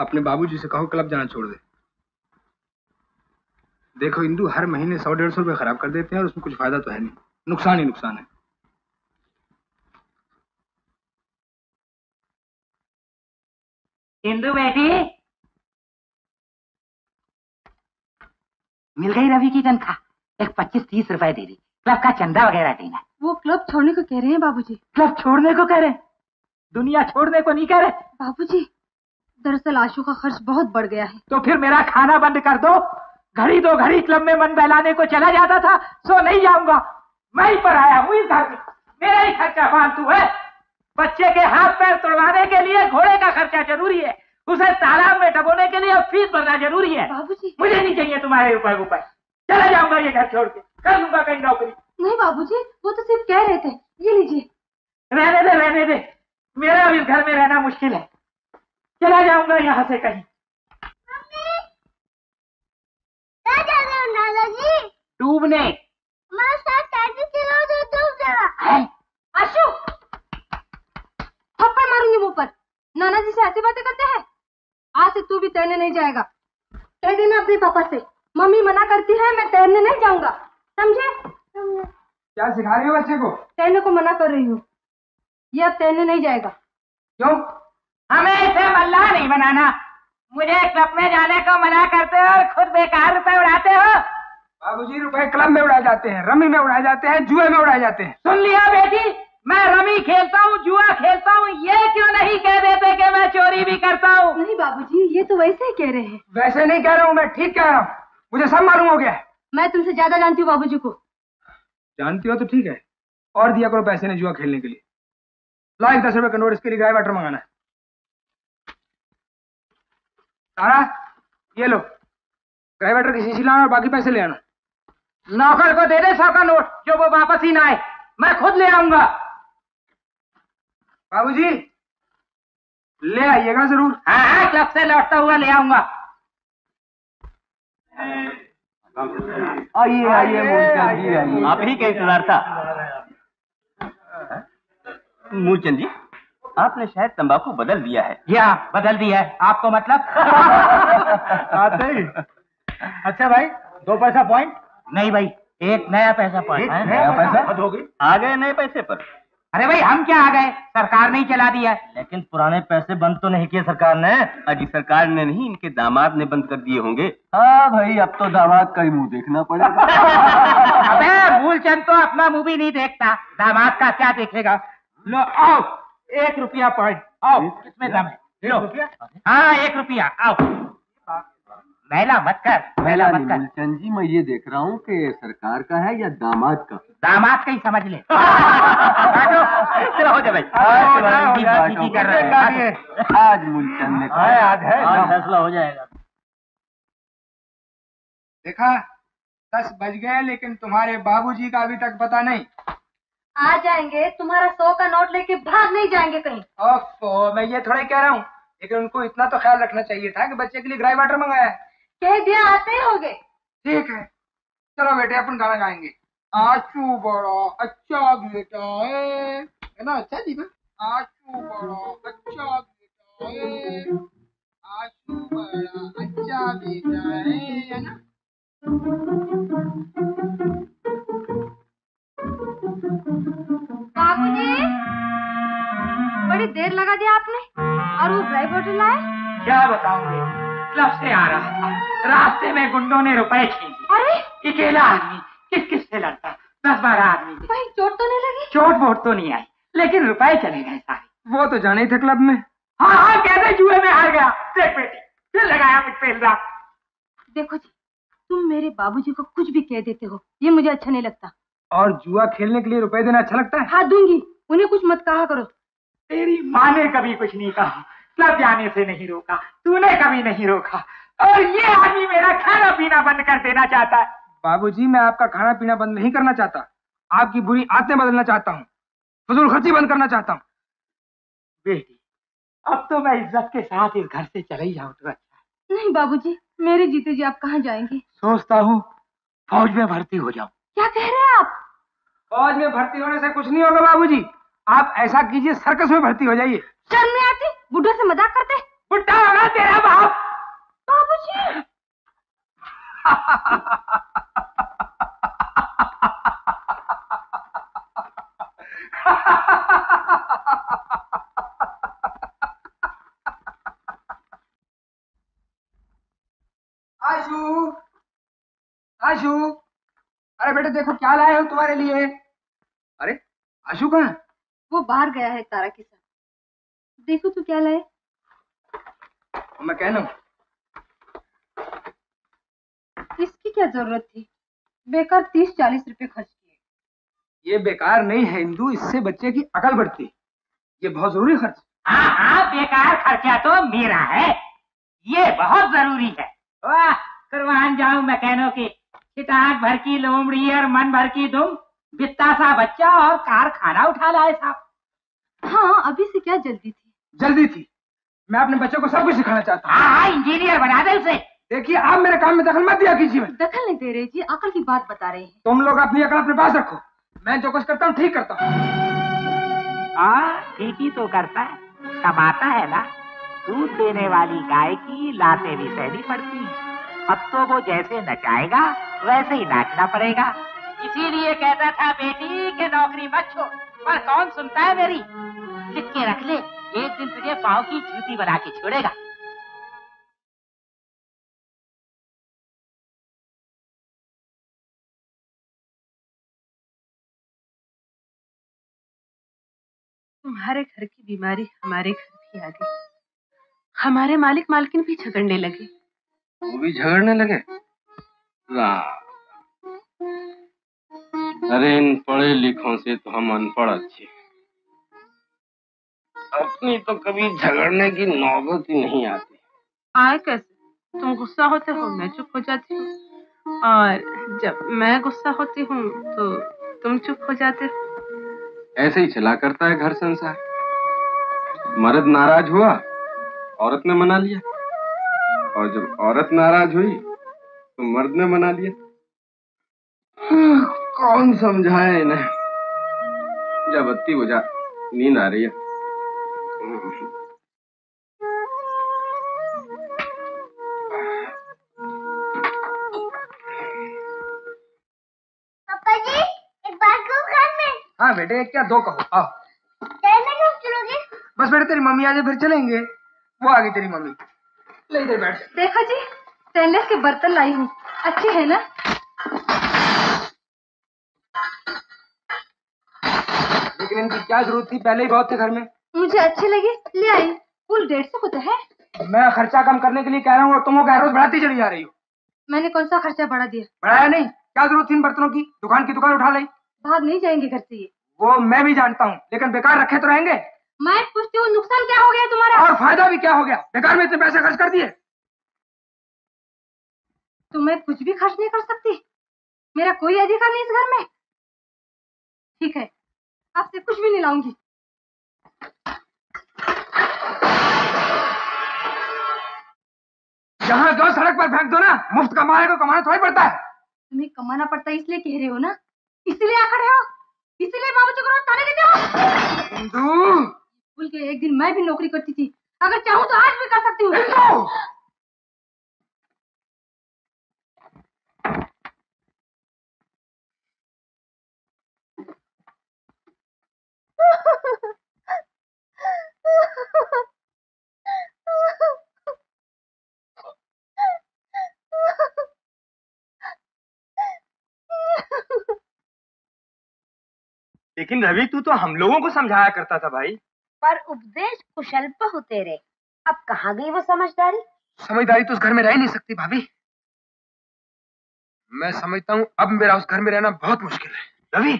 अपने बाबूजी से कहो क्लब जाना छोड़ दे। देखो इंदू हर महीने 100-150 रुपए खराब कर देते हैं और उसमें कुछ फायदा तो है नहीं, नुकसान ही नुकसान है। इंदू बेटी मिल गई रवि की तनख्वाह, एक 25-30 रुपए दे दी, क्लब का चंदा वगैरह देना। वो क्लब छोड़ने को कह रहे हैं बाबूजी। क्लब छोड़ने को कह रहे हैं, दुनिया छोड़ने को नहीं कह रहे बाबूजी। दरअसल आशु का खर्च बहुत बढ़ गया है। तो फिर मेरा खाना बंद कर दो। घड़ी दो घड़ी क्लब में मन बहलाने को चला जाता था, सो नहीं जाऊंगा। मैं ही पर आया हूँ इस घर में, मेरा ही खर्चा फालतू है। बच्चे के हाथ पैर तोड़वाने के लिए घोड़े का खर्चा जरूरी है, उसे तालाब में डबोने के लिए फीस भरना जरूरी है। मुझे नहीं चाहिए तुम्हारे उपाय। चला जाऊंगा ये घर छोड़ के, कर लूंगा कहीं नौकरी। नहीं बाबूजी, वो तो सिर्फ कह रहे थे। ये लीजिए। रहने दे, मेरा अब इस घर में रहना मुश्किल है, चला जाऊंगा यहाँ से कहीं। क्या जा रहे हो नाना जी? डूबने। हमारे साथ टैंकी चलाओ तो डूब जाएगा। आशु, थप्पड़ मारूंगी मुंह पर। नाना जी से ऐसी बातें करते हैं? आज से तू भी तैरने नहीं जाएगा। कह देना अपने पापा से, मम्मी मना करती है, मैं तैरने नहीं जाऊंगा, समझे? क्या सिखा रही हो बच्चे को? तैरने को मना कर रही हूँ। ये अब तैरने नहीं जाएगा। क्यों? हमें इसे मल्लाह नहीं बनाना। मुझे क्लब में जाने को मना करते हो और खुद बेकार रुपए उड़ाते हो। बाबूजी, रुपए क्लब में उड़ाए जाते हैं, रमी में उड़ाए जाते हैं, जुए में उड़ाए जाते हैं। सुन लिया बेटी, मैं रमी खेलता हूँ, जुआ खेलता हूँ, ये क्यों नहीं कह देते कि मैं चोरी भी करता हूँ? नहीं बाबूजी, ये तो वैसे ही कह रहे हैं। वैसे नहीं कह रहा हूँ मैं, ठीक कह रहा हूँ, मुझे सब मालूम हो गया। मैं तुमसे ज्यादा जानती हूँ बाबूजी को। जानती हो तो ठीक है, और दिया करो पैसे ने जुआ खेलने के लिए। लाइक 10 रुपए का नोट, इसके लिए ड्राई वाटर मंगाना है। तारा, ये लो ड्राई वाटर की शीशी लाना और बाकी पैसे ले आना। नौकर को दे दे 100 का नोट, जो वो वापस ही ना आए, मैं खुद ले आऊंगा। बाबूजी, ले आइएगा जरूर। हाँ, क्लब से लौटता हुआ ले आऊंगा। आइए आइए, आप ही का इंतजार था। मूलचंद जी, आपने शायद तंबाकू बदल दिया है। या बदल दिया है आपको मतलब? आते ही। अच्छा भाई, 2 पैसा पॉइंट? नहीं भाई, 1 नया पैसा पॉइंट। नया पैसा हो गई, आ गए नए पैसे पर। अरे भाई, हम क्या आ गए, सरकार ने ही चला दिया। लेकिन पुराने पैसे बंद तो नहीं किए सरकार ने? अजी, सरकार ने नहीं, इनके दामाद ने बंद कर दिए होंगे। हाँ भाई, अब तो दामाद का ही मुंह देखना पड़ेगा। अबे मूलचंद तो अपना मुंह भी नहीं देखता, दामाद का क्या देखेगा। लो आओ, 1 रुपया पॉइंट। आओ, किसमें दम है? लो, हाँ 1 रुपया। आओ, महिला मत कर, महिला मत कर। मूलचंद जी, मैं ये देख रहा हूँ कि सरकार का है या दामाद का? दामाद का ही समझ ले। हो जा भाई, आज मूलचंद ने फैसला हो जाएगा। देखा, 10 बज गए, लेकिन तुम्हारे बाबूजी का अभी तक पता नहीं। आ जाएंगे, तुम्हारा 100 का नोट लेके भाग नहीं जाएंगे कहीं। ओफो, मैं ये थोड़ा कह रहा हूँ, लेकिन उनको इतना तो ख्याल रखना चाहिए था कि बच्चे के लिए ड्राई वाटर मंगाया है। कह दिया, आते ही हो गए। ठीक है, चलो बेटे, अपन गाना गाएंगे। आशू बड़ा अच्छा बेटा है ना? अच्छा जी, आशू बड़ा अच्छा बेटा है, आशू बड़ा अच्छा बेटा है ना? बाबू जी, बड़ी देर लगा दिया आपने, और वो ड्राई वाटर लाए? क्या बताऊंगी, क्लब से आ रहा था, रास्ते में गुंडों ने रुपए छीन लिए। अरे, अकेला आदमी किस किस से लड़ता, 10-12 आदमी। भाई, चोट तो नहीं लगी? चोट वोट तो नहीं आई, लेकिन रुपए चले गए सारे। वो तो जाने ही थे क्लब में। हाँ, कहते जुए में हार गया। देख बेटी, फिर लगाया मुझ पे इल्जाम। देखो जी, तुम मेरे बाबूजी को कुछ भी कह देते हो, ये मुझे अच्छा नहीं लगता। और जुआ खेलने के लिए रुपए देना अच्छा लगता है? हाँ दूंगी, उन्हें कुछ मत कहा करो। तेरी माँ ने कभी कुछ नहीं कहा, क्लब जाने से नहीं रोका, तूने कभी नहीं रोका, और ये आदमी मेरा खाना पीना बंद कर देना चाहता है। बाबूजी, मैं आपका खाना पीना बंद नहीं करना चाहता, आपकी बुरी आदतें बदलना चाहता हूँ, फजूल खर्ची बंद करना चाहता हूँ। बेटी, अब तो मैं इज्जत के साथ इस घर से चले ही जाऊँ तो अच्छा है। नहीं बाबूजी, मेरे जीते जी आप कहाँ जाएंगे? सोचता हूँ फौज में भर्ती हो जाऊँ। क्या कह रहे हैं आप? फौज में भर्ती होने से कुछ नहीं होगा बाबूजी, आप ऐसा कीजिए, सर्कस में भर्ती हो जाइए। शर्म नहीं आती, बुढ़े से मजाक करते? बुढ़ा होगा तेरा बाप। बाबूजी, आशू, आशू, अरे बेटे देखो क्या लाए हो तुम्हारे लिए। अरे आशू कहाँ? वो बाहर गया है तारा के साथ। देखो तो क्या लाए। मैं कह रहा हूँ, इसकी क्या जरूरत थी, बेकार 30-40 रुपए खर्च किए। ये बेकार नहीं है इंदू, इससे बच्चे की अकल बढ़ती है, ये बहुत जरूरी खर्च। हाँ, बेकार खर्चा तो मेरा है, ये बहुत जरूरी है। वाह, कुर्बान जाऊं मैं कहनों की, चिताग भर की लोमड़ी और मन भर की दुम बित्ता सा बच्चा और कारखाना उठा लाए साहब। हाँ अभी से क्या जल्दी थी, जल्दी थी। मैं अपने बच्चों को सब कुछ सिखाना चाहता हूँ। हाँ इंजीनियर बना दे उसे। देखिए आप मेरे काम में दखल मत दिया कीजिए। दखल नहीं दे रहे जी, अकल की बात बता रहे हैं। तुम लोग अपनी अकल अपने पास रखो, मैं जो कुछ करता हूँ ठीक करता हूँ। ठीक ही तो करता है, कमाता है ना। दूध देने वाली गाय की लातें भी सहनी पड़ती है। अब तो वो जैसे नचाएगा वैसे ही नाचना पड़ेगा। इसीलिए कहता था बेटी के नौकरी मत छोड़, पर कौन सुनता है मेरी। लिख के रख ले, एक दिन तुझे पाँव की जूती बना के छोड़ेगा। तुम्हारे घर की बीमारी हमारे घर भी आ गई। हमारे मालिक मालकिन भी झगड़ने लगे। वो भी झगड़ने लगे। अरे इन पढ़े लिखों से तो हम अनपढ़ अच्छे, अपनी तो कभी झगड़ने की नौबत ही नहीं आती। आए कैसे, तुम गुस्सा होते हो मैं चुप हो जाती हूँ, और जब मैं गुस्सा होती हूँ तो तुम चुप हो जाते हो। ऐसे ही चला करता है घर संसार। मर्द नाराज हुआ, औरत ने मना लिया, और जब औरत नाराज हुई तो मर्द ने मना लिया। कौन समझाए इन्हें। जब बत्ती बुझा, नींद आ रही है। पापा जी एक बार क्यों घर में। हाँ बेटे एक क्या दो कहो। आओ। कब चलोगे? बस बेटे तेरी मम्मी आ जाए फिर चलेंगे। वो आ गई तेरी मम्मी, ले इधर बैठ। देखा जी स्टेनलेस के बर्तन लाई हूँ, अच्छे है ना। लेकिन इनकी क्या जरूरत थी, पहले ही बहुत थे घर में। मुझे अच्छे लगे ले आई। कुल 150 को तो है। मैं खर्चा कम करने के लिए कह रहा हूँ और तुम वो रोज बढ़ाती चली जा रही हो। मैंने कौन सा खर्चा बढ़ा दिया। बढ़ाया नहीं, क्या जरूरत थी इन बर्तनों की। दुकान की दुकान उठा लाई। भाग नहीं जाएंगे घर से ये। वो मैं भी जानता हूँ, लेकिन बेकार रखे तो रहेंगे। मैं पूछती हूँ नुकसान क्या हो गया तुम्हारा, और फायदा भी क्या हो गया। बेकार में इतने पैसे खर्च कर दिए। तो मैं कुछ भी खर्च नहीं कर सकती, मेरा कोई अधिकार नहीं इस घर में। ठीक है आपसे कुछ भी नहीं लाऊंगी। जहाँ दो सड़क पर फेंक दो ना। मुफ्त कमाने को कमाना थोड़ी पड़ता है। तुम्हें कमाना पड़ता है इसलिए कह रहे हो ना, इसीलिए आखड़े हो, इसीलिए बाबूजी को रोज ताने देते हो। इंदू भूल के एक दिन मैं भी नौकरी करती थी, अगर चाहूँ तो आज भी कर सकती हूँ। इंदू लेकिन रवि तू तो हम लोगों को समझाया करता था भाई। पर उपदेश कुशल्प होते रहे। अब कहाँ गई वो समझदारी। समझदारी तो उस घर में रह नहीं सकती भाभी। मैं समझता हूँ अब मेरा उस घर में रहना बहुत मुश्किल है। रवि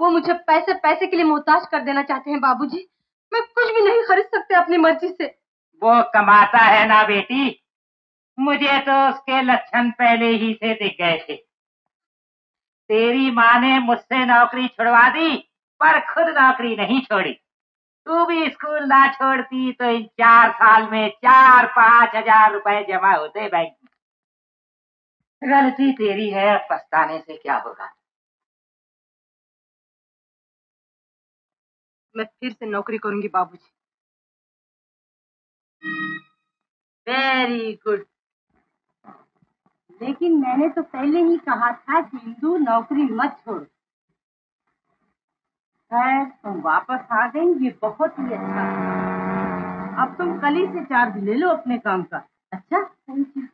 वो मुझे पैसे पैसे के लिए मोहताज कर देना चाहते हैं बाबूजी। मैं कुछ भी नहीं खरीद सकते अपनी मर्जी से। वो कमाता है ना बेटी, मुझे तो उसके लक्षण पहले ही से दिख गए थे। तेरी माँ ने मुझसे नौकरी छुड़वा दी पर खुद नौकरी नहीं छोड़ी। तू भी स्कूल ना छोड़ती तो इन 4 साल में 4-5 हजार रुपए जमा होते बैंक में। गलती तेरी है, पछताने से क्या होगा। मैं फिर से नौकरी करूंगी बाबूजी। Very good. लेकिन मैंने तो पहले ही कहा था कि इंदू नौकरी मत छोड़। खैर तुम वापस आ गई, ये बहुत ही अच्छा। अब तुम कल ही से चार्ज ले लो अपने काम का। अच्छा थैंक यू।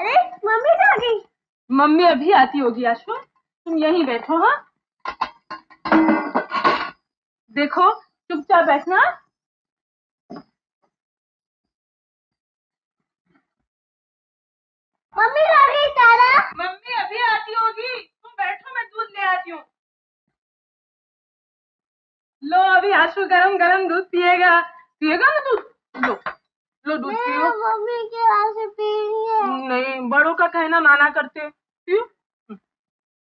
अरे मम्मी आ गई। मम्मी अभी आती होगी। आशु तुम यहीं बैठो। हाँ देखो चुपचाप बैठना। मम्मी आ गई तारा। मम्मी अभी आती होगी, तुम बैठो मैं दूध ले आती हूँ। लो अभी आशु गरम गरम दूध पिएगा। पिएगा ना दूध, लो लो दूध पियो। मम्मी के आशु पी रही है। नहीं कहना माना करते क्यों?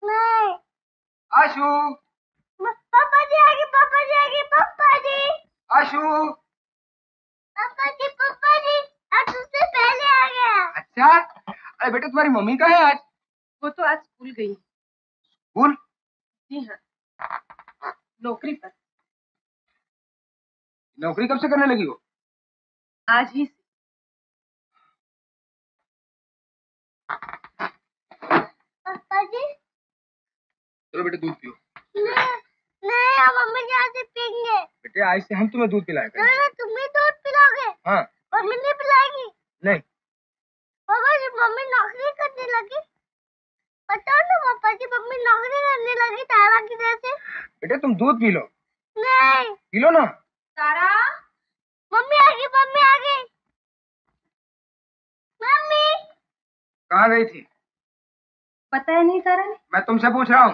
नहीं। आशु पापा जी आ गए। आशु पापा जी आज तुमसे पहले आ गया। अच्छा अरे बेटा तुम्हारी मम्मी कहाँ है आज? वो तो आज स्कूल गई। स्कूल? जी हाँ नौकरी पर। नौकरी कब से करने लगी हो? आज ही से। पापा जी चलो बेटे दूध पियो। नहीं अब मम्मी जी आज से पिएंगे। बेटे आज से हम तुम्हें दूध पिलाएंगे। तुम्हें दूध पिलाओगे? हाँ मम्मी नहीं पिलाएगी। नहीं पापा जी मम्मी नौकरी करने लगी। बताओ ना पापा जी मम्मी नौकरी करने लगी तारा की तरह से। बेटे तुम दूध पी लो। नहीं पी लो ना। तारा मम्मी आ गई। मम्मी कहाँ गई थी? पता है नहीं तारा ने। मैं तुमसे पूछ रहा हूँ।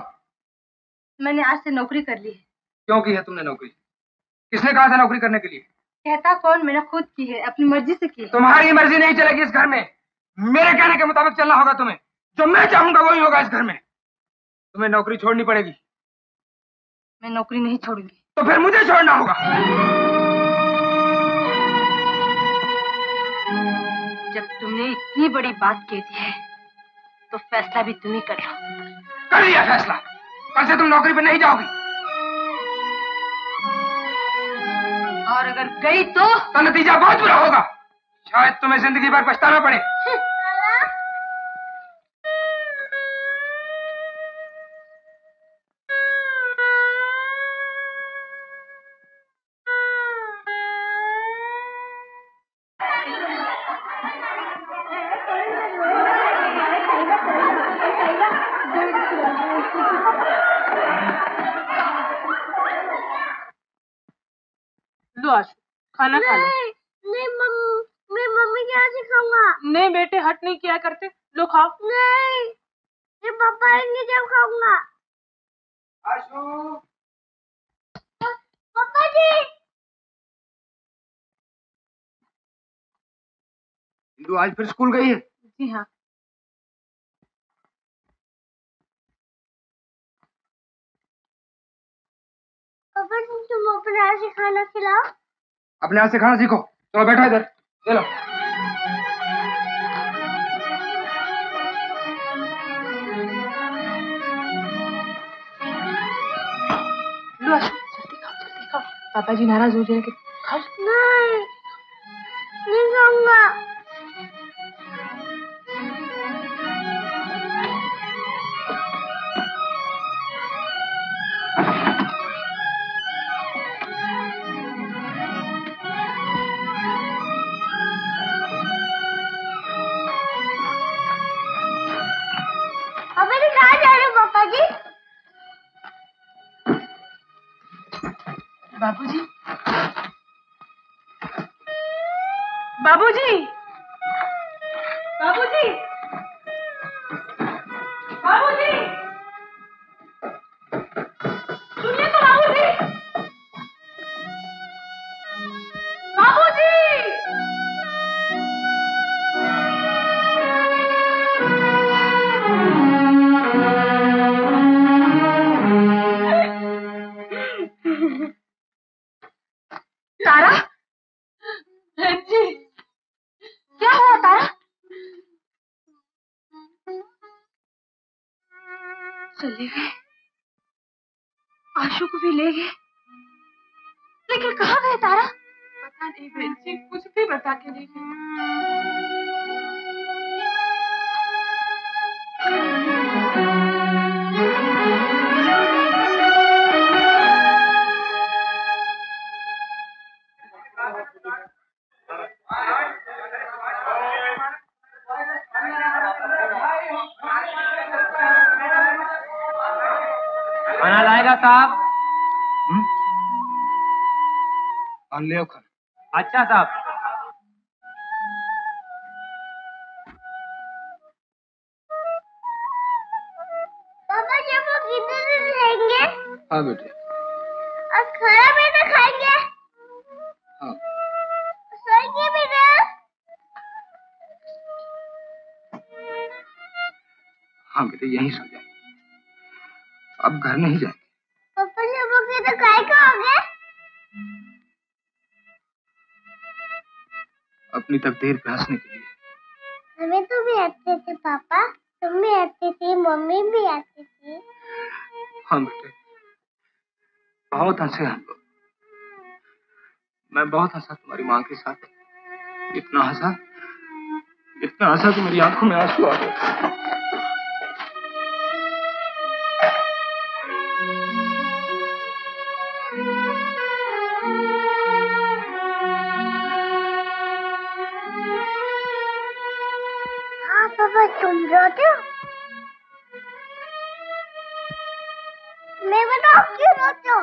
मैंने आज से नौकरी कर ली है। क्यों की है तुमने नौकरी? किसने कहा था नौकरी करने के लिए? कहता कौन? मैंने खुद की है, अपनी मर्जी से की है। तुम्हारी मर्जी नहीं चलेगी इस घर में। मेरे कहने के मुताबिक चलना होगा तुम्हें। जो मैं चाहूंगा वही होगा इस घर में। तुम्हें नौकरी छोड़नी पड़ेगी। मैं नौकरी नहीं छोड़ूंगी। तो फिर मुझे छोड़ना होगा। जब तुमने इतनी बड़ी बात कह दी है तो फैसला भी तुम ही कर लो। कर लिया फैसला। कल से तुम नौकरी पे नहीं जाओगी। और अगर गई तो नतीजा बहुत बुरा होगा। शायद तुम्हें जिंदगी भर पछताना पड़े। खाना खा लो। नहीं मैं मम्मी के हाथ से खाऊंगा। नहीं बेटे हट नहीं किया करते। लो खाओ। नहीं ये पापा आएंगे जब खाऊंगा। आशु पापा जी। इंदू आज फिर स्कूल गई है? जी हाँ। पापा जी तुम अपने हाथ से खाना खिलाओ। अपने हाथ से खाना सीखो। चलो बैठो इधर ले लो। जल्दी खाओ। पापा जी नाराज हो जाएंगे। खाओ। नहीं खाऊंगा। अच्छा साहब पापा जी हम लोग कितने दिन रहेंगे? हाँ बेटे और खाना पीना खाएंगे। हाँ सोएंगे बेटा। हाँ बेटे यहीं सो जाए, अब घर नहीं जाए। पापा जब रुके तो काय कहोगे? अपनी तकदीर पे हंसने के लिए। हमें तो भी आते थे पापा, तुम भी आते थे, मम्मी भी आती थी। हाँ बेटे बहुत हंसे हम लोग, मैं बहुत हंसा तुम्हारी माँ के साथ, इतना हंसा कि मेरी आंखों में आंसू आ गए। तुम रोते हो? मैं बताओ क्यों रोते हो?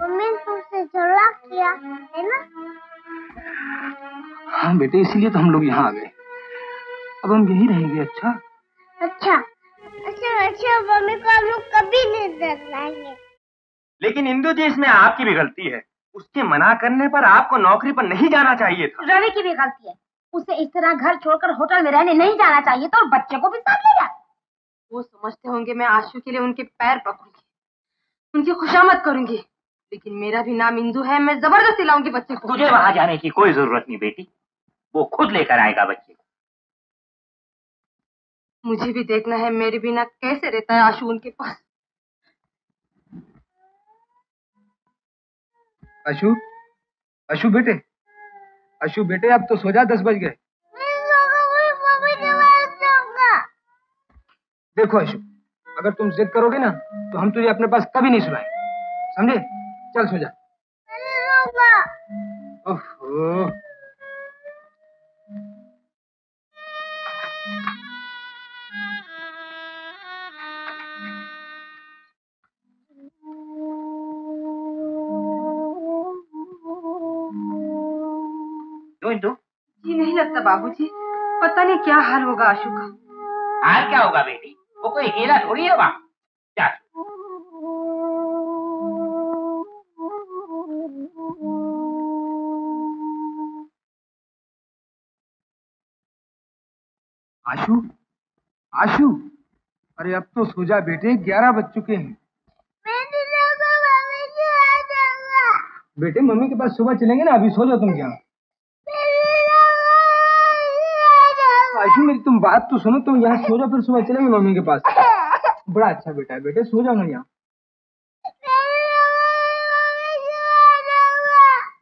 मम्मी ने तुमसे झगड़ा किया है ना? हाँ बेटे इसीलिए तो हम लोग यहाँ आ गए, अब हम यही रहेंगे। अच्छा अच्छा अच्छा अच्छा मम्मी को हम लोग कभी नहीं डराएंगे। लेकिन इंदू जी इसमें आपकी भी गलती है, उसके मना करने पर आपको नौकरी पर नहीं जाना चाहिए था। रवि की भी गलती है, उसे इस तरह घर छोड़कर होटल में रहने नहीं जाना चाहिए था, और बच्चे को भी साथ ले जाए। वो समझते होंगे मैं आशु के लिए उनके पैर पकड़ूंगी, उनकी खुशामद करूंगी, लेकिन मेरा भी नाम इंदू है, मैं जबरदस्ती लाऊंगी बच्चे को। तुझे वहां जाने की कोई जरूरत नहीं बेटी, वो खुद लेकर आएगा बच्चे को। मुझे भी देखना है मेरे बिना कैसे रहता है आशु उनके पास। आशु, आशु बेटे, आशु बेटे अब तो सो जा, 10 बज गए। देखो आशु, अगर तुम जिद करोगे ना तो हम तुझे अपने पास कभी नहीं सुलाएंगे, समझे? चल सो जा। ओहो। जी नहीं लगता बाबूजी, पता नहीं क्या हाल होगा आशु का। हाल क्या होगा बेटी, वो कोई अकेला थोड़ी है वहाँ। आशु आशु अरे अब तो सो जा बेटे, 11 बज चुके हैं। बेटे मम्मी के पास सुबह चलेंगे ना, अभी सो जाओ तुम। क्या आशु मेरी तुम बात तो सुनो, तुम यहाँ सो जाओ फिर सुबह चलेंगे मम्मी के पास। बड़ा अच्छा बेटा है, बेटे सो जाओ ना यहाँ।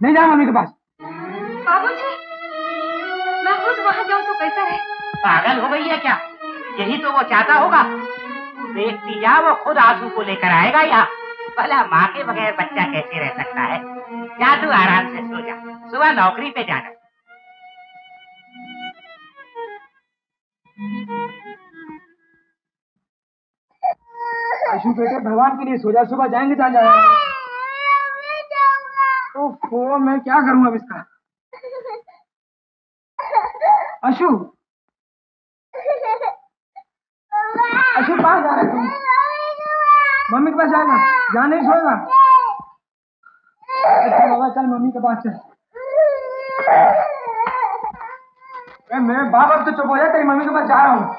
नहीं जाओ मम्मी के पास। बाबूजी मैं खुद वहाँ जाऊँ तो कैसा रहे? पागल हो गई है क्या? यही तो वो चाहता होगा, देखती जा वो खुद आशु को लेकर आएगा यहाँ। भला माँ के बगैर बच्चा कैसे रह सकता है? जा तू आराम से सो जा, सुबह नौकरी पे जाना। आशु बेटे भगवान के लिए सो जा, सुबह जाएंगे जहाँ जाना। ओहो मैं क्या करूँ अब इसका। आशु आशु पास जा रहे तुम, मम्मी के पास जाएगा, जहाँ नहीं सोएगा। अच्छा बाबा चल मम्मी के पास चल। मेरे बाप अब तो चुप हो जाए, तेरी मम्मी के पास जा रहा हूँ।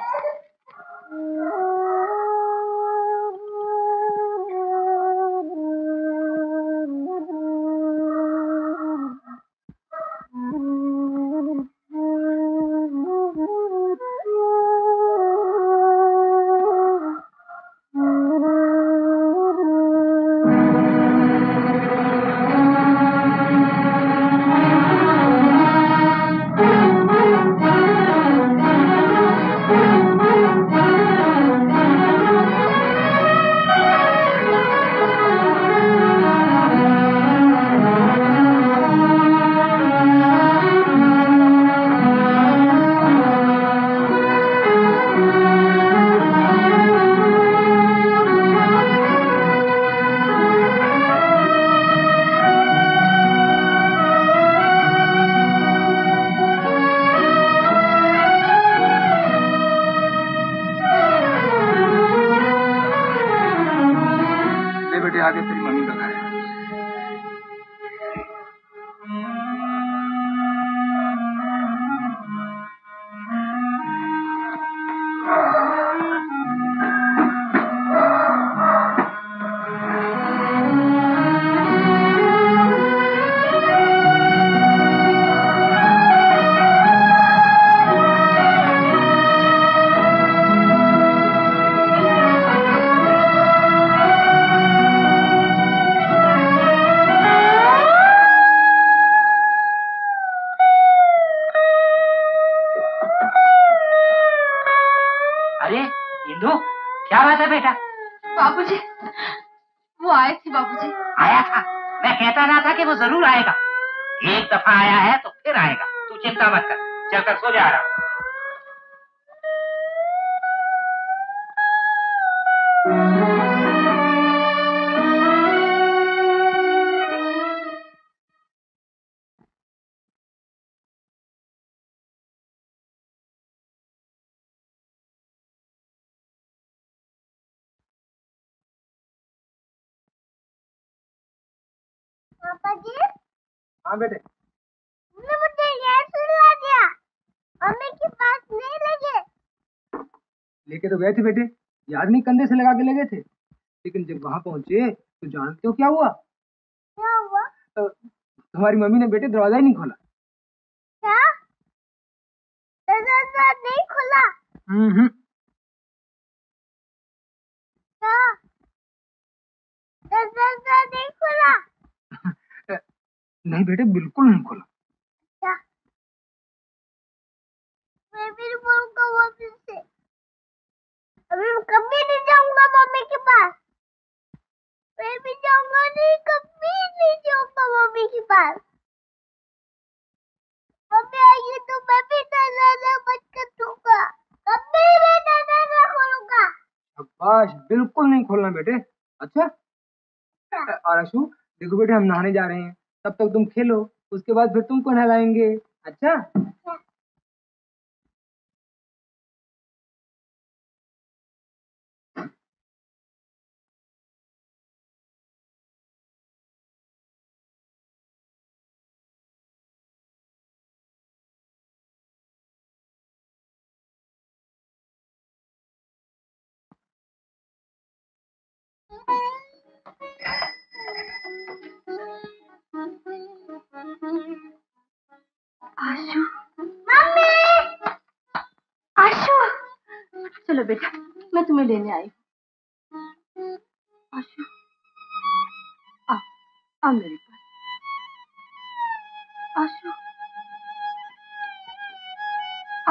इंदू क्या बात है बेटा? बाबूजी, वो आए थे बाबूजी। आया था? मैं कहता ना था कि वो जरूर आएगा। एक दफा आया है तो फिर आएगा। तू चिंता मत कर, चलकर सो जा रहा हूँ। हाँ बेटे, मुझे गैस लग गया। मम्मी के पास नहीं लगे। लेके तो गए थे बेटे, याद नहीं कंधे से लगा के लगे थे, लेकिन जब वहाँ पहुँचे तो जानते हो क्या हुआ? क्या हुआ? तो तुम्हारी मम्मी ने बेटे दरवाजा ही नहीं खोला। क्या? दरवाजा नहीं खोला? क्या? दरवाजा नहीं खोला? नहीं बेटे, बिल्कुल नहीं खोला। क्या? मैं भी बोलूंगा वापस से। अभी कभी नहीं जाऊंगा मम्मी के पास। मैं भी जाऊंगा नहीं, कभी नहीं जाऊंगा मम्मी के पास। मम्मी आएगी तो मैं भी दरवाजा बंद कर दूंगा। कभी मैं दरवाजा खोलूंगा। शाबाश, बिल्कुल नहीं खोलना बेटे। अच्छा? और आशु देखो बेटे, हम नहाने जा रहे हैं, तब तक तुम खेलो, उसके बाद फिर तुमको नहलाएंगे। अच्छा? आशु, मम्मी, आशु, चलो बेटा, मैं तुम्हें लेने आई हूँ। आशु, आ, आ मेरे पास। आशु,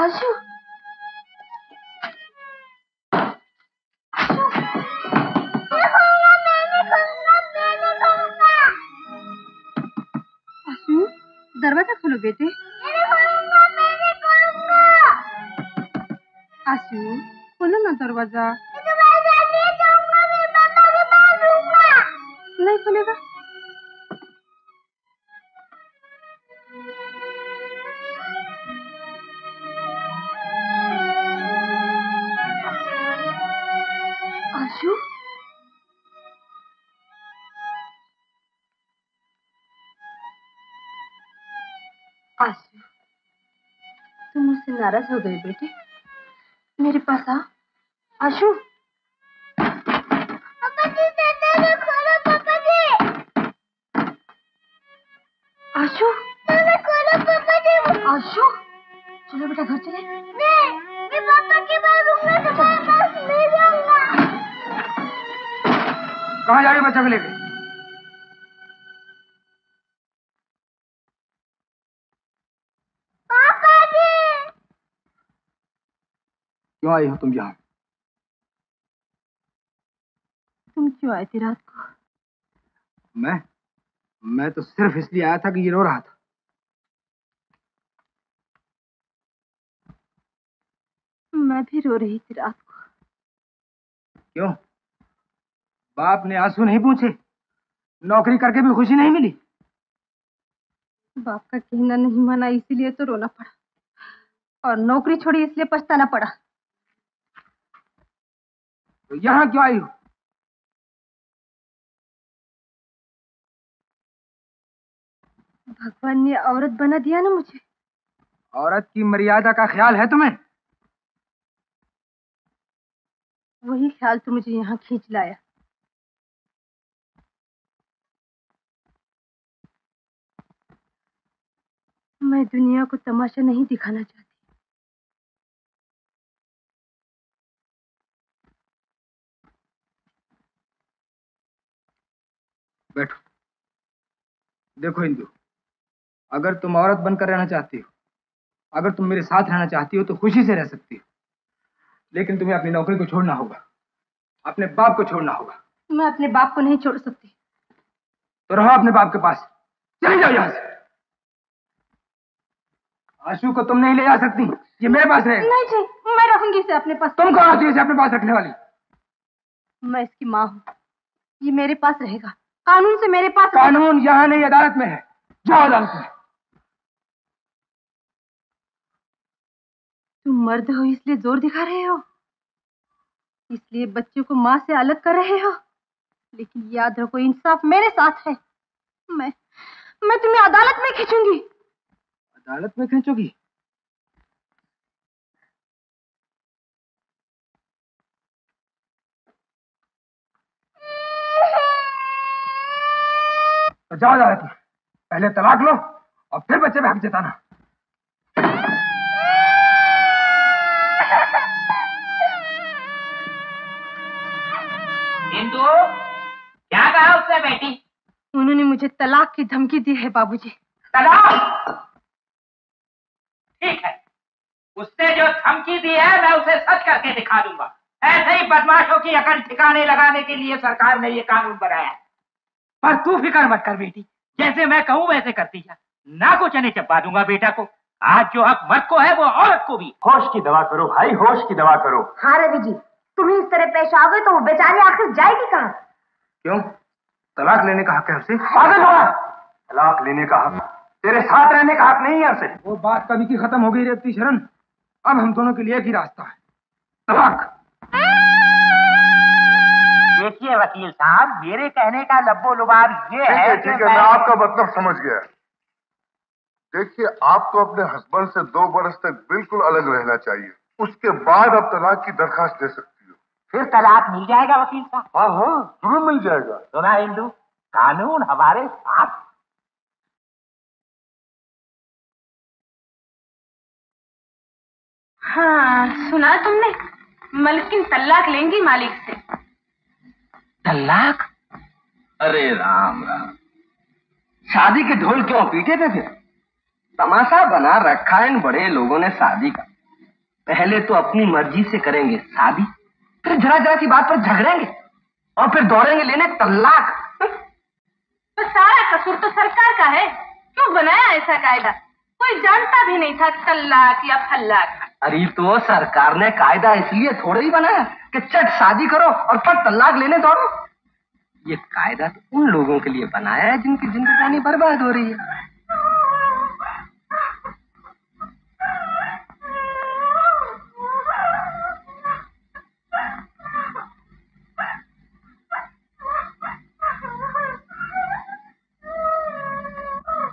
आशु, दरवाजा खोलो बेटे। आशु, खोलो ना दरवाजा। नहीं खोलेगा? आशु, आशु, तुम मुझसे नाराज हो गए बेटे, मेरे पास आ। आशु, पापा जी दरवाजा खोलो। पापा जी, आशु दरवाजा खोलो। पापा जी, आशु चलो बेटा घर चले। मैं पापा के पास रुकना, तुम्हारे पास नहीं जाऊंगा। कहाँ जा रही बच्चा को लेके? क्यों आई हो तुम यहाँ? तुम क्यों आए थे रात को? मैं तो सिर्फ इसलिए आया था कि ये रो रहा था। मैं भी रो रही थी रात को। क्यों? बाप ने आंसू नहीं पूछे? नौकरी करके भी खुशी नहीं मिली? बाप का कहना नहीं माना, इसीलिए तो रोना पड़ा, और नौकरी छोड़ी इसलिए पछताना पड़ा। तो यहाँ क्यों आई हो? भगवान ने औरत बना दिया ना मुझे। औरत की मर्यादा का ख्याल है तुम्हें? वही ख्याल तो मुझे यहाँ खींच लाया। मैं दुनिया को तमाशा नहीं दिखाना चाहती। बैठो। देखो इंदू, अगर तुम औरत बनकर रहना चाहती हो, अगर तुम मेरे साथ रहना चाहती हो, तो खुशी से रह सकती हो, लेकिन तुम्हें अपनी नौकरी को छोड़ना होगा, अपने बाप को छोड़ना होगा। मैं अपने बाप को नहीं छोड़ सकती। तो रहो अपने बाप के पास, चले जाओ यहाँ से। आशु को तुम नहीं ले जा सकती, ये मेरे पास है। नहीं जी, मैं रखूंगी इसे अपने पास। तुम कौन होती है इसे अपने पास रखने वाली? मैं इसकी माँ हूँ, ये मेरे पास रहेगा, कानून से मेरे पास। कानून यहाँ नहीं अदालत में है, जाओ अदालत में। तुम मर्द हो इसलिए जोर दिखा रहे हो, इसलिए बच्चों को माँ से अलग कर रहे हो, लेकिन याद रखो इंसाफ मेरे साथ है। मैं तुम्हें अदालत में खींचूंगी। अदालत में खींचोगी? तो जाओ अदालत में, पहले तलाक लो और फिर बच्चे में हक जताना। इंदू, क्या कहा उसने बेटी? उन्होंने मुझे तलाक की धमकी दी है बाबूजी। तलाक? ठीक है, उसने जो धमकी दी है मैं उसे सच करके दिखा दूंगा। ऐसे ही बदमाशों की अकल ठिकाने लगाने के लिए सरकार ने ये कानून बनाया। पर तू फिक्र मत कर बेटी, जैसे मैं कहूँ वैसे करती जा। ना को चने चपा दूंगा बेटा को। आज जो हक मर्द को है वो औरत को भी। होश की दवा करो भाई, होश की दवा करो। हाँ रवि जी, तुम्हें इस तरह पेश आ गए तो वो बेचारी आखिर जाएगी कहाँ? क्यों? तलाक लेने का हक है उसे। पागल हो, तलाक लेने का हक, तेरे साथ रहने का हक नहीं है उसे। वो बात कभी की खत्म हो गई रेवती शरण, अब हम दोनों के लिए एक ही रास्ता है, तलाक। देखिए वकील साहब, मेरे कहने का लब्बो लुबाब ये है। ठीक है, मैं आपका मतलब समझ गया। देखिए, आपको अपने हस्बैंड से 2 बरस तक बिल्कुल अलग रहना चाहिए, उसके बाद आप तलाक की दरखास्त दे सकती हो। फिर तलाक मिल जाएगा वकील साहब? हाँ हाँ, जरूर मिल जाएगा। सुना इंदू, कानून हमारे साथ। हाँ सुना तुमने, मलकिन तलाक लेंगी मालिक से। तलाक? अरे राम राम, शादी के ढोल क्यों पीटे थे? फिर तमाशा बना रखा है इन बड़े लोगों ने शादी का। पहले तो अपनी मर्जी से करेंगे शादी, फिर जरा जरा की बात पर झगड़ेंगे और फिर दौड़ेंगे लेने तलाक। तो सारा कसूर तो सरकार का है, क्यों बनाया ऐसा कायदा? कोई जानता भी नहीं था तलाक या फलाक। अरे तो सरकार ने कायदा इसलिए थोड़े ही बनाया कि चट शादी करो और फिर तलाक लेने दौड़ो। ये कायदा तो उन लोगों के लिए बनाया है जिनकी जिंदगानी बर्बाद हो रही है।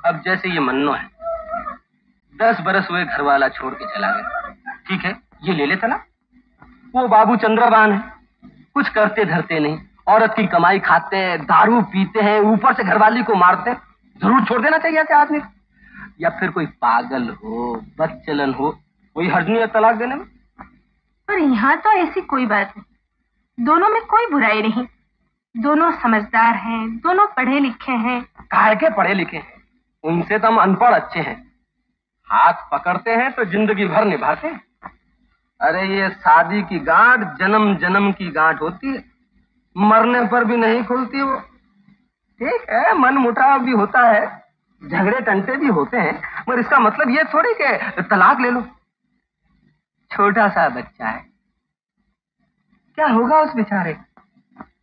अब जैसे ये मन्नो है, 10 बरस हुए घर वाला छोड़ के चला गया, ठीक है ये ले लेता ना। वो बाबू चंद्रबान है, कुछ करते धरते नहीं, औरत की कमाई खाते हैं, दारू पीते हैं, ऊपर से घरवाली को मारते हैं। जरूर छोड़ देना चाहिए ऐसे आदमी। या फिर कोई पागल हो, बदचलन हो, कोई हर्ज नहीं है तलाक देने में। पर यहाँ तो ऐसी कोई बात नहीं, दोनों में कोई बुराई नहीं, दोनों समझदार हैं, दोनों पढ़े लिखे हैं। काहे के पढ़े लिखे हैं, उनसे तो हम अनपढ़ अच्छे हैं। हाथ पकड़ते हैं तो जिंदगी भर निभाते हैं। अरे ये शादी की गांठ जन्म जन्म की गांठ होती है, मरने पर भी नहीं खुलती वो। ठीक है, मन मुटाव भी होता है, झगड़े टंटे भी होते हैं, मगर इसका मतलब ये थोड़ी कि तलाक ले लो। छोटा सा बच्चा है, क्या होगा उस बेचारे?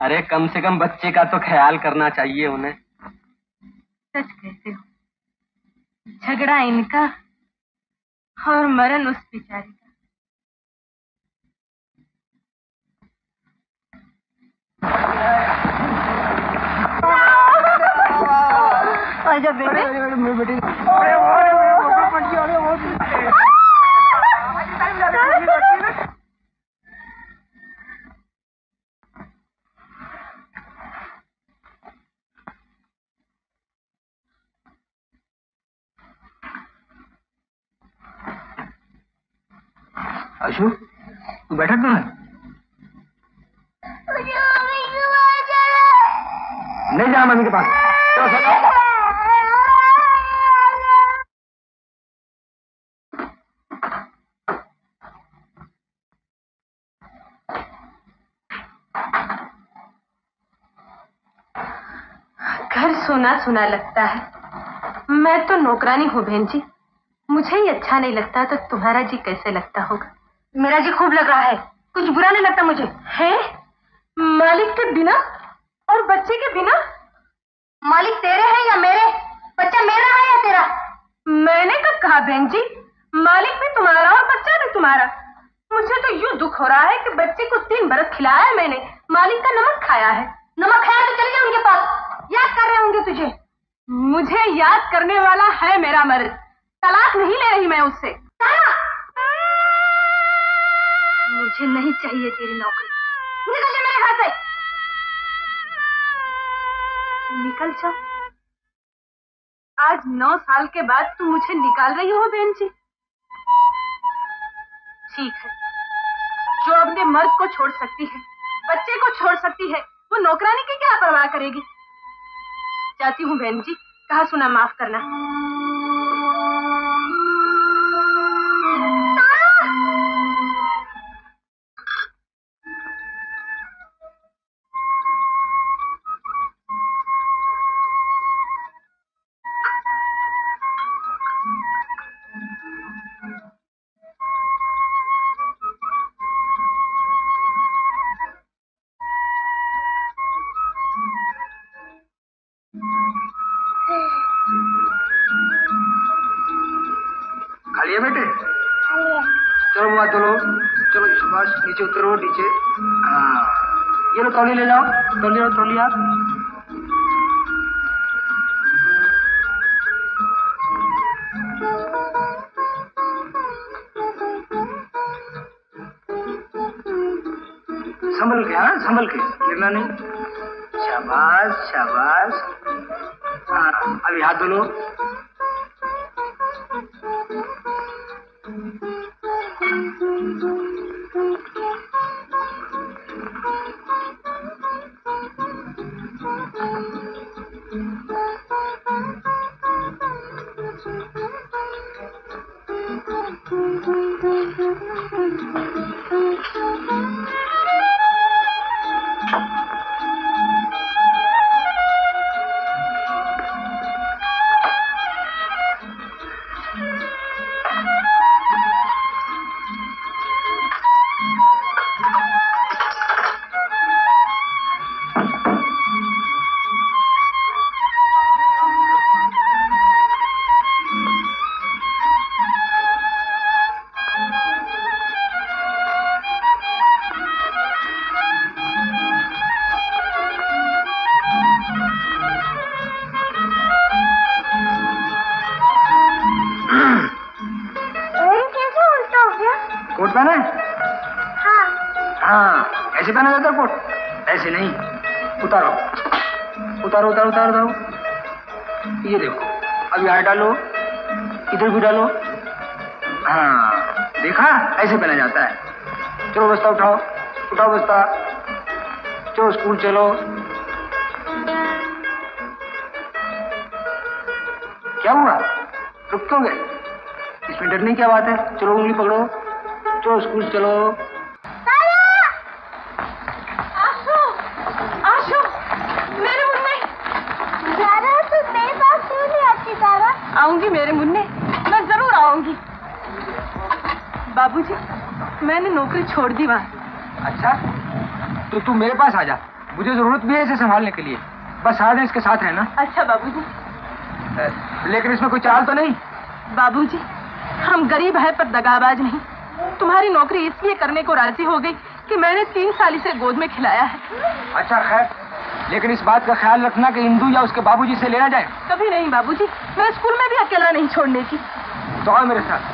अरे कम से कम बच्चे का तो ख्याल करना चाहिए उन्हें। सच कहते हो, झगड़ा इनका और मरण उस बेचारे का। आजा बेटे, बेटी आशु, तू बैठा क्यों है? नहीं जा मम्मी के पास, चलो चलो। सुना सुना लगता है। मैं तो नौकरानी हूँ बहन जी, मुझे ही अच्छा नहीं लगता तो तुम्हारा जी कैसे लगता होगा। मेरा जी खूब लग रहा है, कुछ बुरा नहीं लगता मुझे। है मालिक के बिना और बच्चे के बिना? मालिक तेरे हैं या मेरे? बच्चा मेरा है या तेरा? मैंने कब कहा बहन जी मालिक भी तुम्हारा और बच्चा भी तुम्हारा। मुझे तो यूँ दुख हो रहा है कि बच्चे को 3 बरस खिलाया है मैंने, मालिक का नमक खाया है। नमक खाया तो चले जाओ उनके पास, याद कर रहे होंगे तुझे। मुझे याद करने वाला है मेरा मर्द, तलाक नहीं ले रही मैं उससे। मुझे नहीं चाहिए तेरी नौकरी, निकल जा मेरे घर से, निकल जा। आज 9 साल के बाद तुम मुझे निकाल रही हो बहन जी? ठीक है, जो अपने मर्द को छोड़ सकती है, बच्चे को छोड़ सकती है, वो नौकरानी की क्या परवाह करेगी। जाती हूँ बहन जी, कहा सुना माफ करना। नीचे उतरो, नीचे। ये लो तौली ले जाओ, तौली आप। संभल के, हाँ संभल के, गिरना नहीं। शाबाश शाबाश। अभी हाथ धो लो। उतारो। ये देखो, अब यहाँ डालो, इधर भी डालो। हाँ देखा, ऐसे पहना जाता है। चलो बस्ता उठाओ, उठाओ बस्ता, चलो स्कूल चलो। क्या हुआ, रुक क्यों गए? इसमें डरने क्या बात है, चलो उंगली पकड़ो, चलो स्कूल चलो। आऊंगी मेरे मुन्ने, मैं जरूर आऊंगी। बाबूजी, मैंने नौकरी छोड़ दी वहाँ। अच्छा, तो तू मेरे पास आ जा, मुझे जरूरत भी है इसे संभालने के लिए। बस सारा दिन इसके साथ है ना। अच्छा बाबूजी, लेकिन इसमें कोई चाल तो नहीं। बाबूजी, हम गरीब हैं पर दगाबाज नहीं। तुम्हारी नौकरी इसलिए करने को राजी हो गई कि मैंने 3 साल इसे गोद में खिलाया है। अच्छा खैर, लेकिन इस बात का ख्याल रखना कि इंदू या उसके बाबूजी से लेना जाए। कभी नहीं बाबूजी, मैं स्कूल में भी अकेला नहीं छोड़ने की। तो आओ मेरे साथ।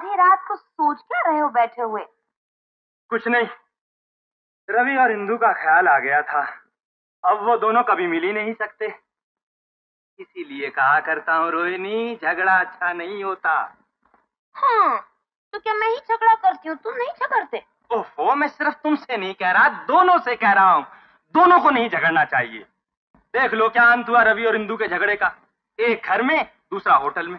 आधी रात को सोच क्या रहे हो बैठे हुए? कुछ नहीं, रवि और इंदू का ख्याल आ गया था। अब वो दोनों कभी मिल ही नहीं सकते, इसीलिए कहा करता हूँ रोहिणी झगड़ा अच्छा नहीं होता। हाँ, तो क्या मैं ही झगड़ा करती हूँ? तुम नहीं झगड़ते? ओहो, मैं सिर्फ तुमसे नहीं कह रहा, दोनों से कह रहा हूँ, दोनों को नहीं झगड़ना चाहिए। देख लो क्या अंत हुआ रवि और इंदू के झगड़े का, एक घर में दूसरा होटल में।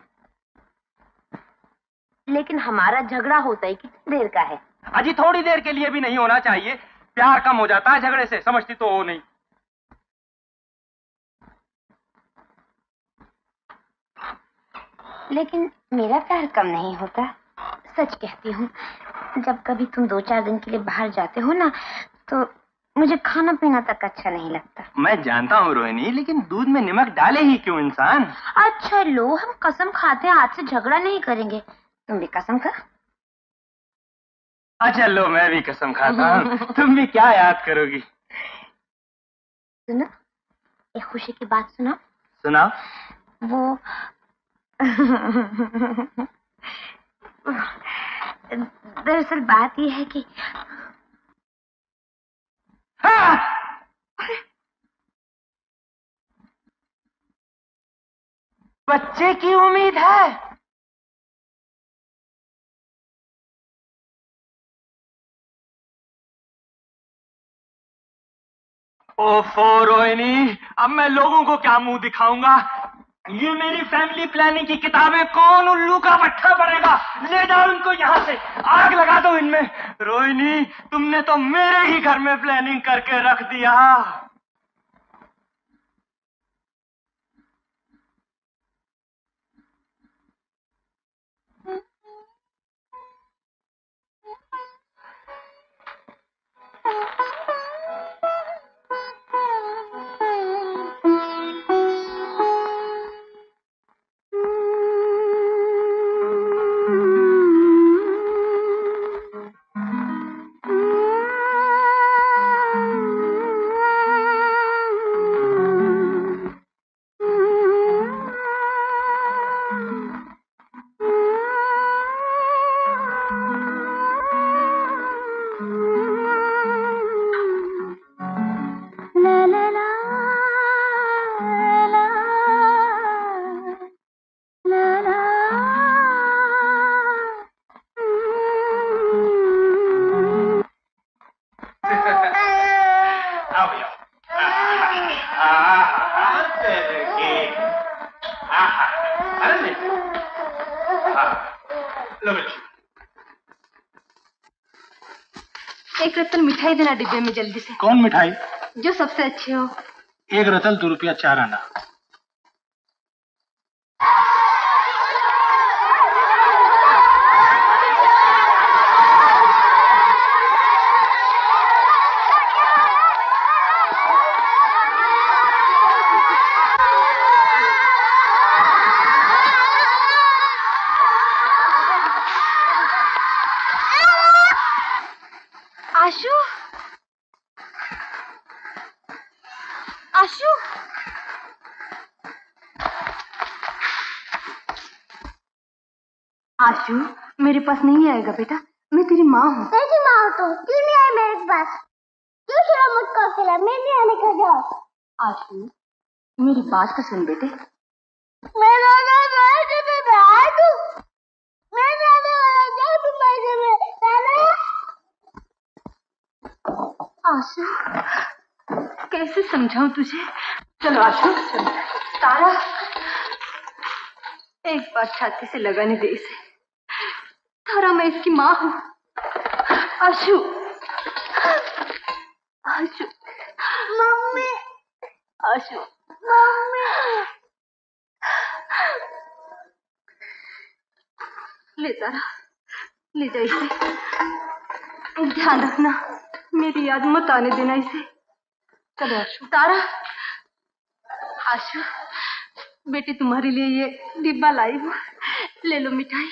लेकिन हमारा झगड़ा होता ही कितनी देर का है? अजी थोड़ी देर के लिए भी नहीं होना चाहिए, प्यार कम हो जाता है झगड़े से, समझती तो हो नहीं। लेकिन मेरा प्यार कम नहीं होता, सच कहती हूँ। जब कभी तुम दो चार दिन के लिए बाहर जाते हो ना, तो मुझे खाना पीना तक अच्छा नहीं लगता। मैं जानता हूँ रोहिणी, लेकिन दूध में नमक डाले ही क्यों इंसान? अच्छा लो, हम कसम खाते हैं आज से झगड़ा नहीं करेंगे। तुम भी कसम खा। अच्छा लो, मैं भी कसम खाता हूँ। तुम भी क्या याद करोगी? सुनो, एक खुशी की बात सुना। सुना वो दरअसल बात यह है कि बच्चे की उम्मीद है। ओफो रोहिणी, अब मैं लोगों को क्या मुंह दिखाऊंगा? ये मेरी फैमिली प्लानिंग की किताबें कौन उल्लू का पट्टा पड़ेगा? ले जाओ इनको यहाँ से, आग लगा दो इनमें। रोहिणी, तुमने तो मेरे ही घर में प्लानिंग करके रख दिया। देना डिब्बे में जल्दी से। कौन मिठाई? जो सबसे अच्छे हो। एक रतल 2 रुपया 4 आना। आशू, मेरे पास नहीं आएगा बेटा, मैं तेरी माँ हूँ। तेरी माँ हो तो क्यों नहीं आई मेरे पास? क्यों शर्म मत कर फिलहाल, मैं नहीं आने का जाओ। आशू, मेरी बात तो सुन बेटे। मैं रोना बाहर से मैं बाहर दूँ। मैं जाने वाला जाऊँ तुम बाहर से मैं जाने। आशू, कैसे समझाऊँ तुझे? चलो आशू, चलो। तारा, एक बार छाती से लगाने दे इसे। तारा, मैं इसकी माँ हूँ। आशू, आशू, मम्मी, आशू, मम्मी, ले तारा, ले जा इसे। ध्यान रखना, मेरी याद मत आने देना इसे। चलो आशू। तारा, आशू, बेटी तुम्हारे लिए ये डिब्बा लाई हूँ, ले लो मिठाई।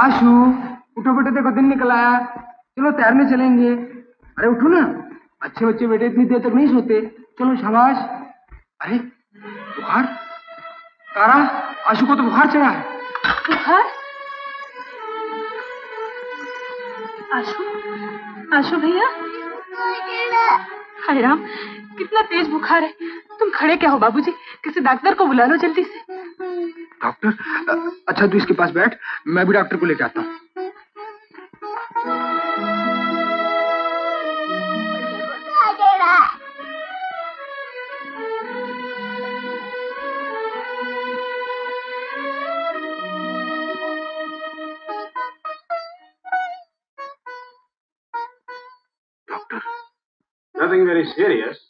आशू उठो बेटे, देखो दिन निकल आया, चलो तैरने चलेंगे। अरे उठो ना, अच्छे बच्चे बेटे इतनी देर तक नहीं सोते, चलो शाबाश। अरे बुखार, तारा आशू को तो बुखार चढ़ा है। बुखार? आशू, आशू भैया, हाय राम, कितना तेज बुखार है। तुम खड़े क्या हो बाबूजी? किसी डॉक्टर को बुला लो जल्दी से। डॉक्टर? अच्छा तू इसके पास बैठ, मैं भी डॉक्टर को लेकर आता हूँ। डॉक्टर? नथिंग वेरी सीरियस,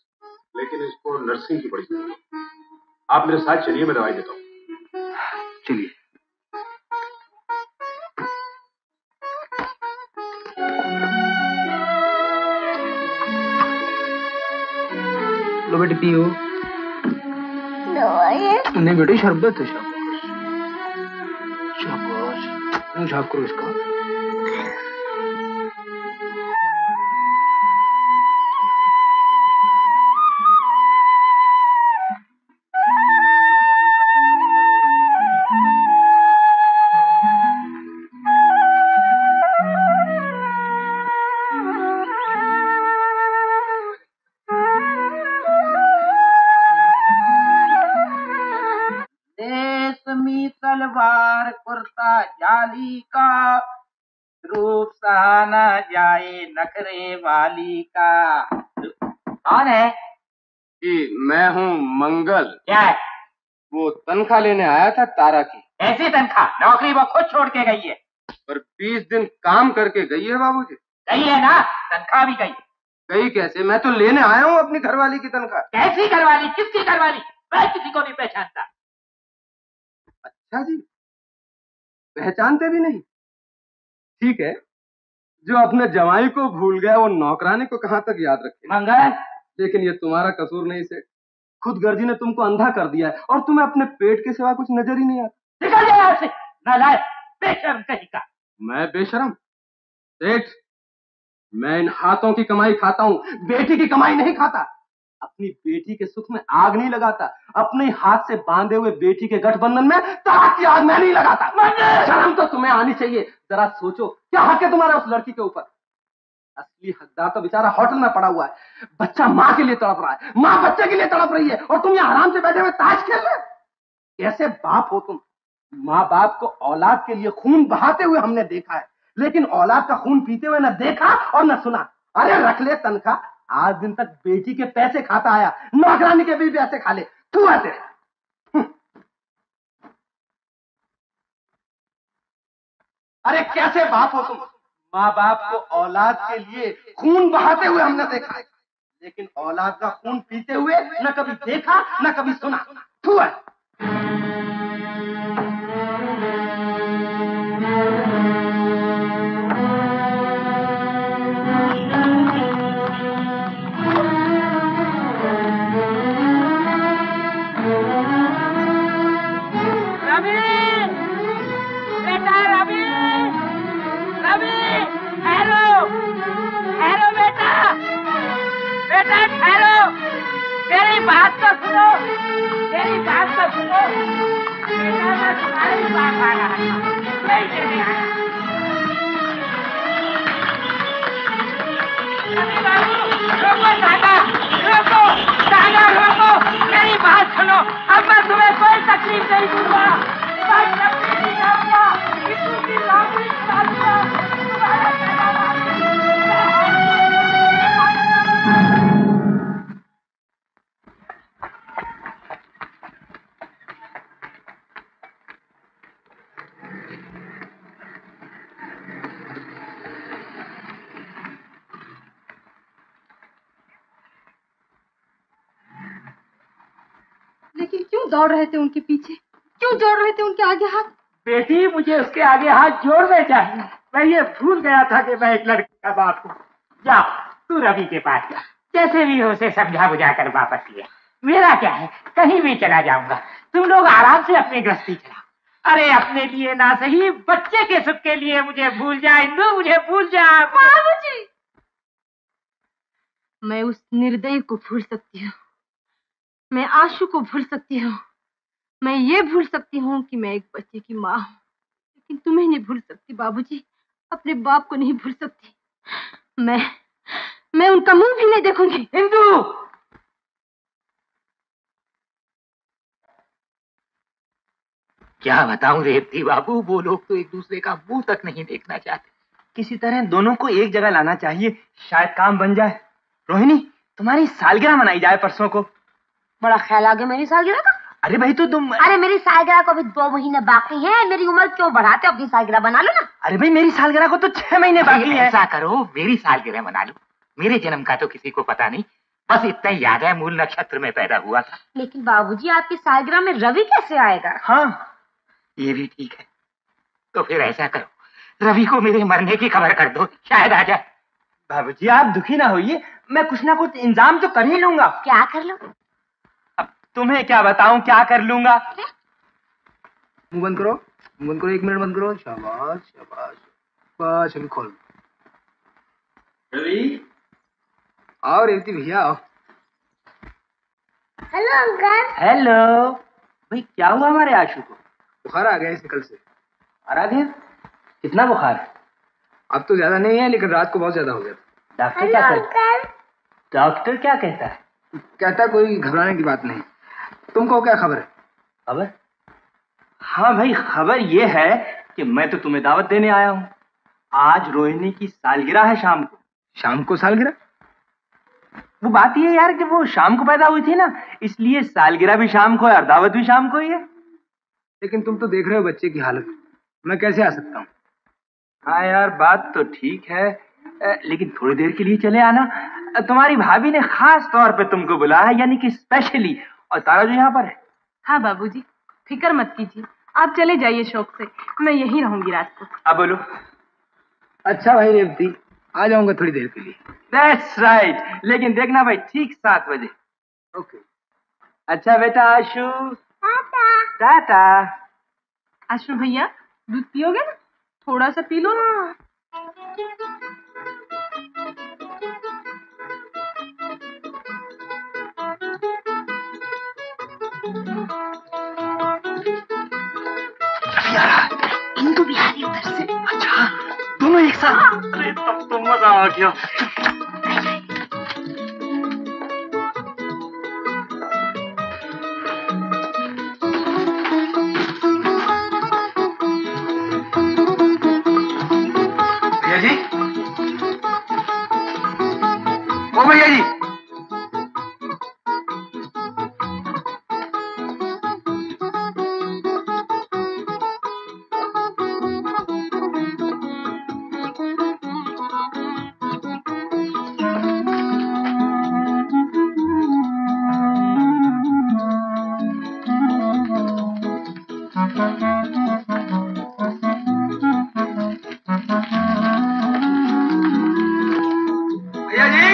लेकिन इसको नर्सिंग की बड़ी जरूरत है। आप मेरे साथ चलिए, मैं दवाई देता हूँ। चलिए। लो बेटे पियो। नहीं बेटे, शरबत है। शाबाश शाबाश, मुंह झाँक करो इसका। का रूप सहा न जाए नखरे वाली का। कौन है? जी मैं हूँ मंगल। क्या है? वो तनख्वाह लेने आया था तारा की। कैसी तनख्वाह? नौकरी वो खुद छोड़ के गई है। पर 20 दिन काम करके गई है बाबूजी। गई है ना, तनख्वाह भी गई। गई कैसे? मैं तो लेने आया हूँ अपनी घरवाली की तनख्वाह। कैसी घरवाली? किसकी घरवाली? मैं किसी को नहीं पहचानता। अच्छा जी, पहचानते भी नहीं? ठीक है, जो अपने जवाई को भूल गया वो नौकरानी को कहाँ तक याद रखे। मंगल, लेकिन ये तुम्हारा कसूर नहीं सेठ, खुद गर्जी ने तुमको अंधा कर दिया है और तुम्हें अपने पेट के सिवा कुछ नजर ही नहीं आता। निकल जा यहाँ से, नालायक, बेशर्म कहीं का। मैं बेशर्म? सेठ, मैं इन हाथों की कमाई खाता हूँ, बेटी की कमाई नहीं खाता। अपनी बेटी के सुख में आग नहीं लगाता, अपने हाथ से बांधे हुए बेटी के गठबंधन में तारा की आग मैं नहीं लगाता। शर्म तो तुम्हें आनी चाहिए। जरा सोचो क्या हक है तुम्हारा उस लड़की के ऊपर। असली हकदार तो बेचारा होटल में पड़ा हुआ है, बच्चा माँ के लिए तड़प रहा है, माँ बच्चे के लिए तड़प रही है, और तुम यहाँ आराम से बैठे हुए ताश खेल रहे। कैसे बाप हो तुम? माँ बाप को औलाद के लिए खून बहाते हुए हमने देखा है, लेकिन औलाद का खून पीते हुए न देखा और न सुना। अरे रख ले तनख्वाह, आज दिन तक बेटी के पैसे खाता आया, नौकरानी के भी पैसे खा ले। तू आते अरे कैसे बाप हो तुम? माँ बाप को औलाद के लिए खून बहाते हुए हमने देखा है, लेकिन औलाद का खून पीते हुए न कभी देखा न कभी सुना। तू है तेरी बात तो सुनो, बेटा मैं तुम्हारी बात आ रहा है, नहीं देने आया। अरे बाबू रोको, दादा रोको, दादा रोको, मेरी बात सुनो। अब मैं तुम्हें कोई तकलीफ नहीं दूंगा, मैं तकलीफ नहीं दूंगा। इसकी लापरी साधना तुम्हारा सदा। दौड़ रहे थे उनके पीछे, क्यों जोड़ रहे थे उनके आगे हाथ? बेटी मुझे उसके आगे हाथ जोड़ने चाहिए, मैं ये भूल गया था कि मैं एक लड़की का बाप हूँ। जा तू रवि के पास जा, जैसे भी हो उसे समझा बुझा कर वापस लिया। मेरा क्या है, कहीं भी चला जाऊंगा, तुम लोग आराम से अपनी गृहस्थी चलाओ। अरे अपने लिए ना सही, बच्चे के सुख के लिए मुझे भूल जा इंदू, मुझे भूल जा। बाबूजी, मैं उस निर्दयी को भूल सकती हूँ, मैं आशु को भूल सकती हूँ, मैं ये भूल सकती हूँ कि मैं एक बच्चे की माँ हूँ, लेकिन तुम्हें नहीं भूल सकती बाबूजी, अपने बाप को नहीं भूल सकती। मैं उनका मुंह भी नहीं देखूंगी। इंदू, क्या बताऊं रेवती बाबू, वो लोग तो एक दूसरे का मुंह तक नहीं देखना चाहते। किसी तरह दोनों को एक जगह लाना चाहिए, शायद काम बन जाए। रोहिणी, तुम्हारी सालगिरह मनाई जाए परसों को। बड़ा ख्याल आ गया मेरी सालगिरह का। अरे भाई तो तुम, अरे मेरी सालगिरह को अभी 2 महीने बाकी हैं, मेरी उम्र क्यों बढ़ाते हो, अपनी सालगिरह बना लो ना। अरे भाई मेरी सालगिरह को तो 6 महीने बाकी है। ऐसा करो मेरी सालगिरह मना लो, मेरे जन्म का तो किसी को पता नहीं, बस इतना ही याद है मूल नक्षत्र में पैदा हुआ था। लेकिन बाबूजी आपकी सालगिरह में रवि कैसे आएगा? हाँ ये भी ठीक है, तो फिर ऐसा करो रवि को मेरे मरने की खबर कर दो, शायद आ जाए। बाबूजी आप दुखी ना होइए, मैं कुछ ना कुछ इंतजाम तो कर ही लूंगा। क्या कर लो? अब तुम्हें क्या बताऊं क्या कर लूंगा। मुंह बंद करो, मुंह बंद करो, 1 मिनट बंद करो। शाबाश शाबाश शाबाश, अभी खोल। रवि आओ, रेवती भैया आओ। Hello uncle. हेलो भाई, क्या हुआ हमारे आशु को? बुखार आ गया इसे कल से। आ गया? कितना बुखार है? अब तो ज्यादा नहीं है, लेकिन रात को बहुत ज्यादा हो गया। डॉक्टर क्या कहता है? डॉक्टर क्या कहता है? कहता कोई घबराने की बात नहीं। तुमको क्या खबर है? खबर? हाँ भाई, खबर ये है कि मैं तो तुम्हें दावत देने आया हूँ। आज रोहिणी की सालगिरह है शाम को। शाम को सालगिरह? वो बात ये यार कि वो शाम को पैदा हुई थी ना, इसलिए सालगिरह भी शाम को है और दावत भी शाम को ही है। लेकिन तुम तो देख रहे हो बच्चे की हालत, मैं कैसे आ सकता हूँ? हाँ यार बात तो ठीक है, लेकिन थोड़ी देर के लिए चले आना, तुम्हारी भाभी ने खास तौर पे तुमको बुलाया है, यानी कि स्पेशली, और तारा जो यहाँ पर है। हाँ बाबूजी, फिक्र मत कीजिए, आप चले जाइए शौक से, मैं यहीं रहूंगी रात को। हाँ बोलो। अच्छा भाई रेवती, आ जाऊंगा थोड़ी देर के लिए। दैट्स राइट, लेकिन देखना भाई ठीक 7 बजे। ओके। अच्छा बेटा आशु, टाटा। आशु भैया दूध पियोगे ना? थोड़ा सा पी लो ना। इंदू भी आ रही उधर से। अच्छा दोनों एक साथ? अरे तब तो मजा आ गया। भैया जी,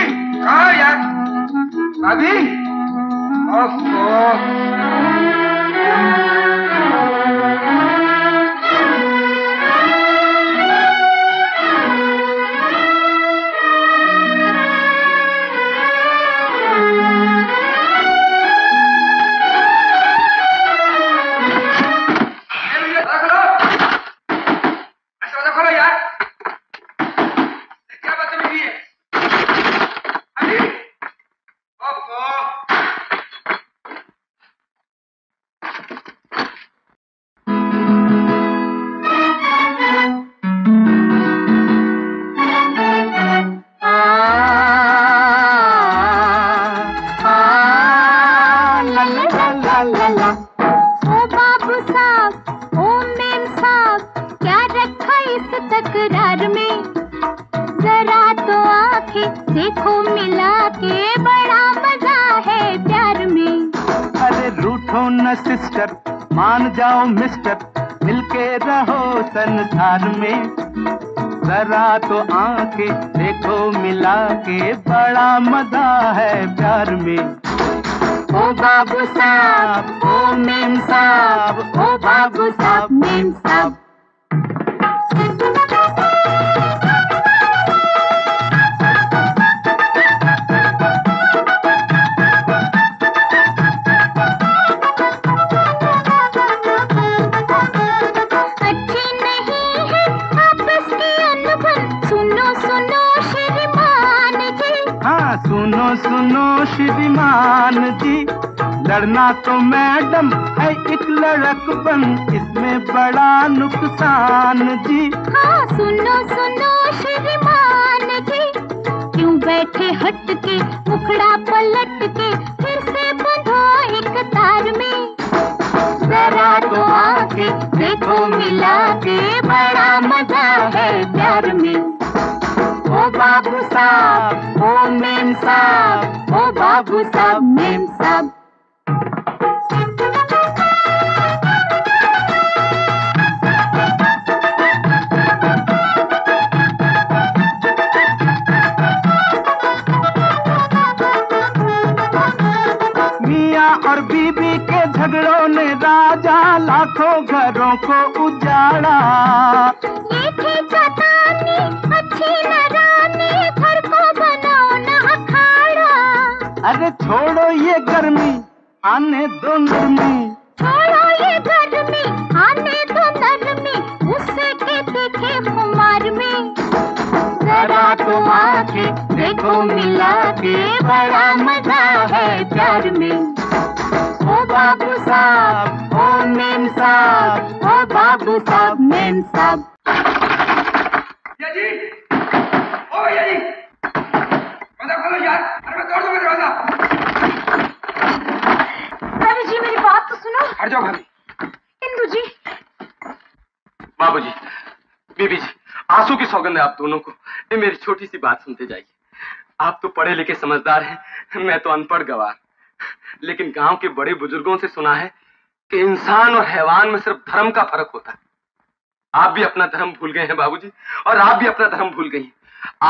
बाबू साहब, ओ मेम साहब, ओ बाबू साहब, मेम साहब। श्रीमान जी लड़ना तो मैडम है एक लड़कपन, इसमें बड़ा नुकसान जी। हाँ सुनो सुनो श्रीमान जी, क्यों बैठे हट के मुखड़ा पलट के, फिर से बंधो एक तार में। जरा तो आके देखो मिला के, बड़ा मजा है प्यार में। ओ बाबू साहब, ओ मेम साहब, ओ बाबू साहब, मेम साहब। मियाँ और बीबी के झगड़ों ने राजा लाखों घरों को उजाड़ा। ये थे चट्टानी अच्छी नरानी, घर को बनाओ ना अखाड़ा। अरे छोड़ो ये गर्मी आने दो नरमी, छोड़ो ये गर्मी आने दो नरमी, उससे के देखे खुमार में। जरा तो आके देखो मिला के, बड़ा मजा है प्यार में। ओ बाबू साहब, ओ मेम साहब, ओ बाबू साहब, मेम साहब। रवि जी मेरी बात तो सुनो। हट जाओ भाभी। इंदू जी, बाबू जी, बीबी जी, आंसू की सौगंध है आप दोनों को। ये मेरी छोटी सी बात सुनते जाइए। आप तो पढ़े लिखे समझदार हैं, मैं तो अनपढ़ गवार। लेकिन गांव के बड़े बुजुर्गों से सुना है कि इंसान और हैवान में सिर्फ धर्म का फर्क होता है। आप भी अपना धर्म भूल गए हैं बाबूजी, और आप भी अपना धर्म भूल गई हैं।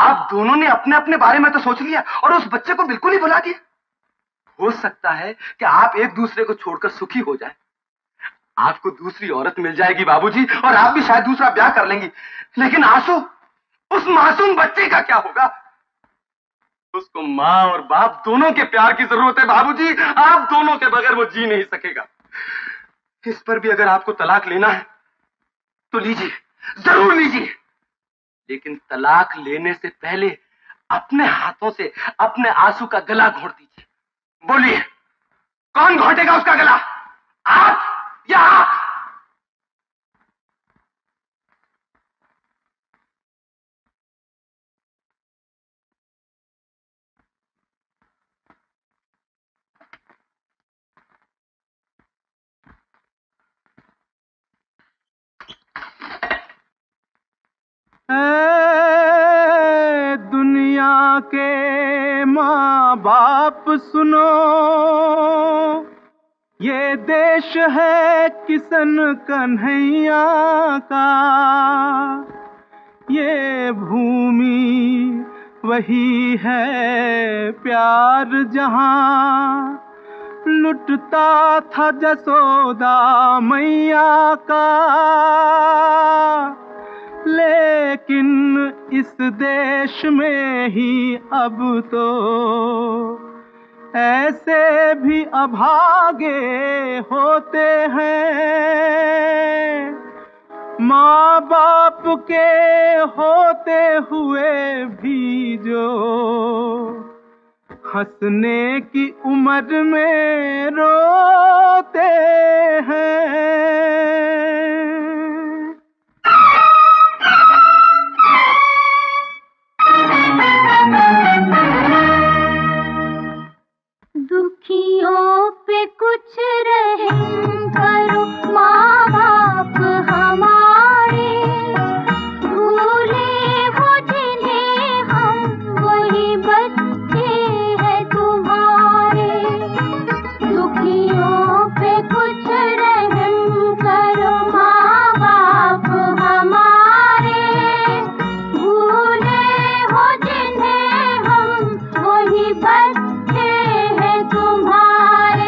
आप दोनों ने अपने अपने बारे में तो सोच लिया और उस बच्चे को बिल्कुल ही भुला दिया। हो सकता है कि आप एक दूसरे को छोड़कर सुखी हो जाए। आपको दूसरी औरत मिल जाएगी बाबूजी, और आप भी शायद दूसरा ब्याह कर लेंगी। लेकिन आंसू, उस मासूम बच्चे का क्या होगा? उसको माँ और बाप दोनों के प्यार की जरूरत है बाबूजी। आप दोनों के बगैर वो जी नहीं सकेगा। इस पर भी अगर आपको तलाक लेना है तो लीजिए, जरूर लीजिए। लेकिन तलाक लेने से पहले अपने हाथों से अपने आंसू का गला घोंट दीजिए। बोलिए, कौन घोंटेगा उसका गला, आप या आप? दुनिया के माँ बाप सुनो, ये देश है किसन कन्हैया का, ये भूमि वही है प्यार जहाँ, लुटता था जसोदा मैया का। लेकिन इस देश में ही अब तो ऐसे भी अभागे होते हैं, माँ बाप के होते हुए भी जो हंसने की उम्र में रोते हैं। दुखियों पे कुछ रहम करो माँ बाप हमारे, भूले हो जिन्हें हम, वही बच्चे हैं तुम्हारे। दुखियों पे कुछ रहम करो माँ बाप हमारे, भूले हो जिन्हें हम, वही बच्चे तुम्हारे।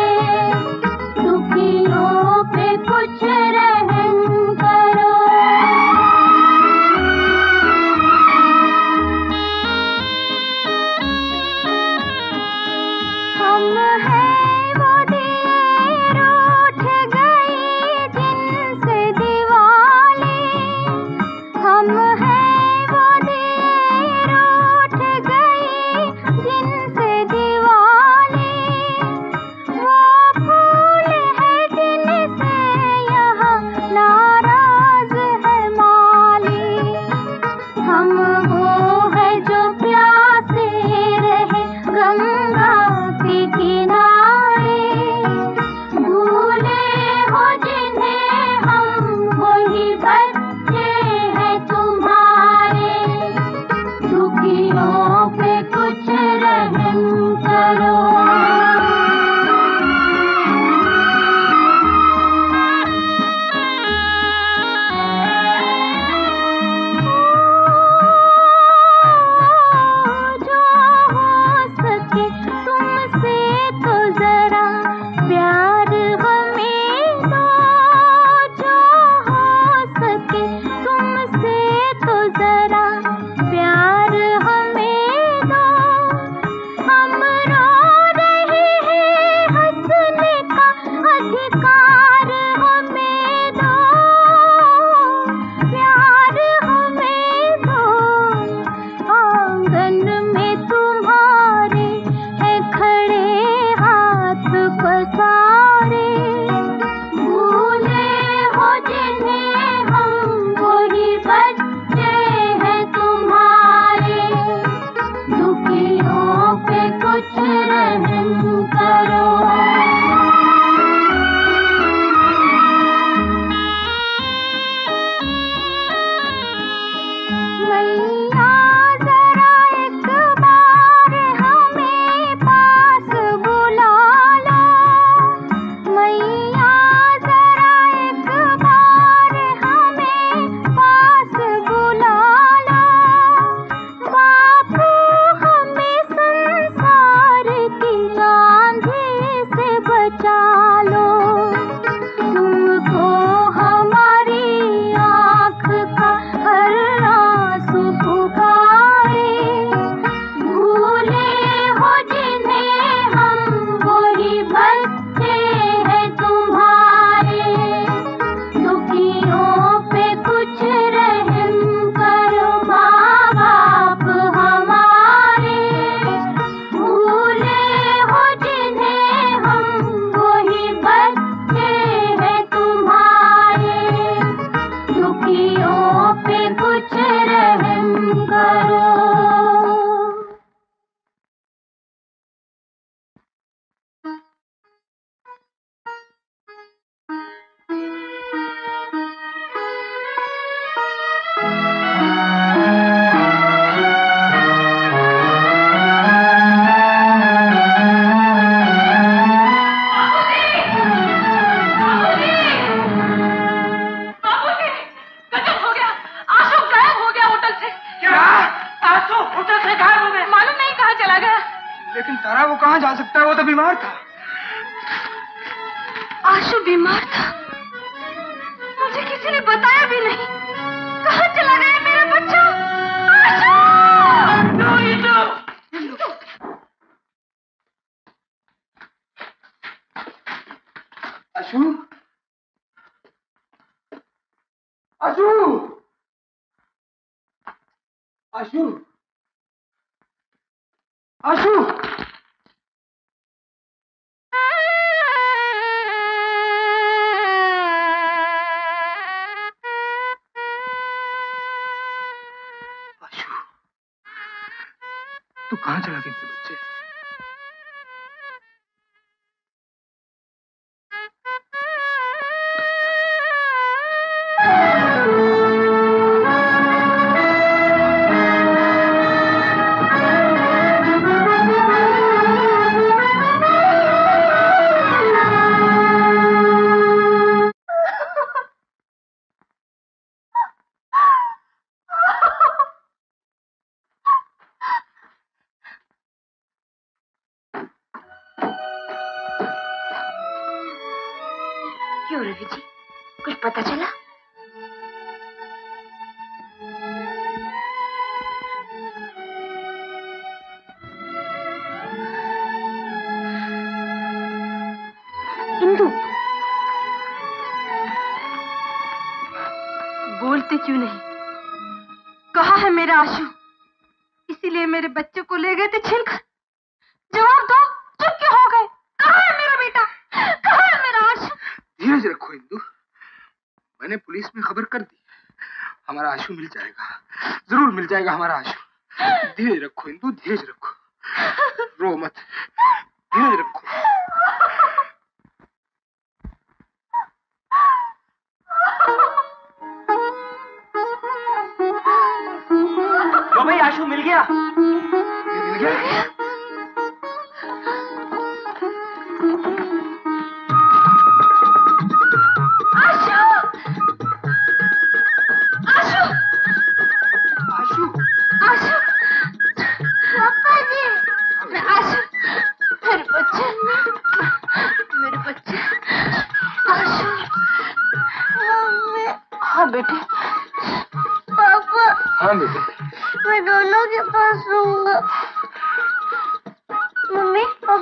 आशु,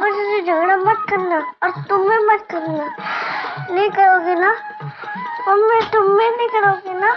किसी से झगड़ा मत करना और तुम्हें मत करना, नहीं करोगे ना मम्मी, तुम्हें नहीं करोगे ना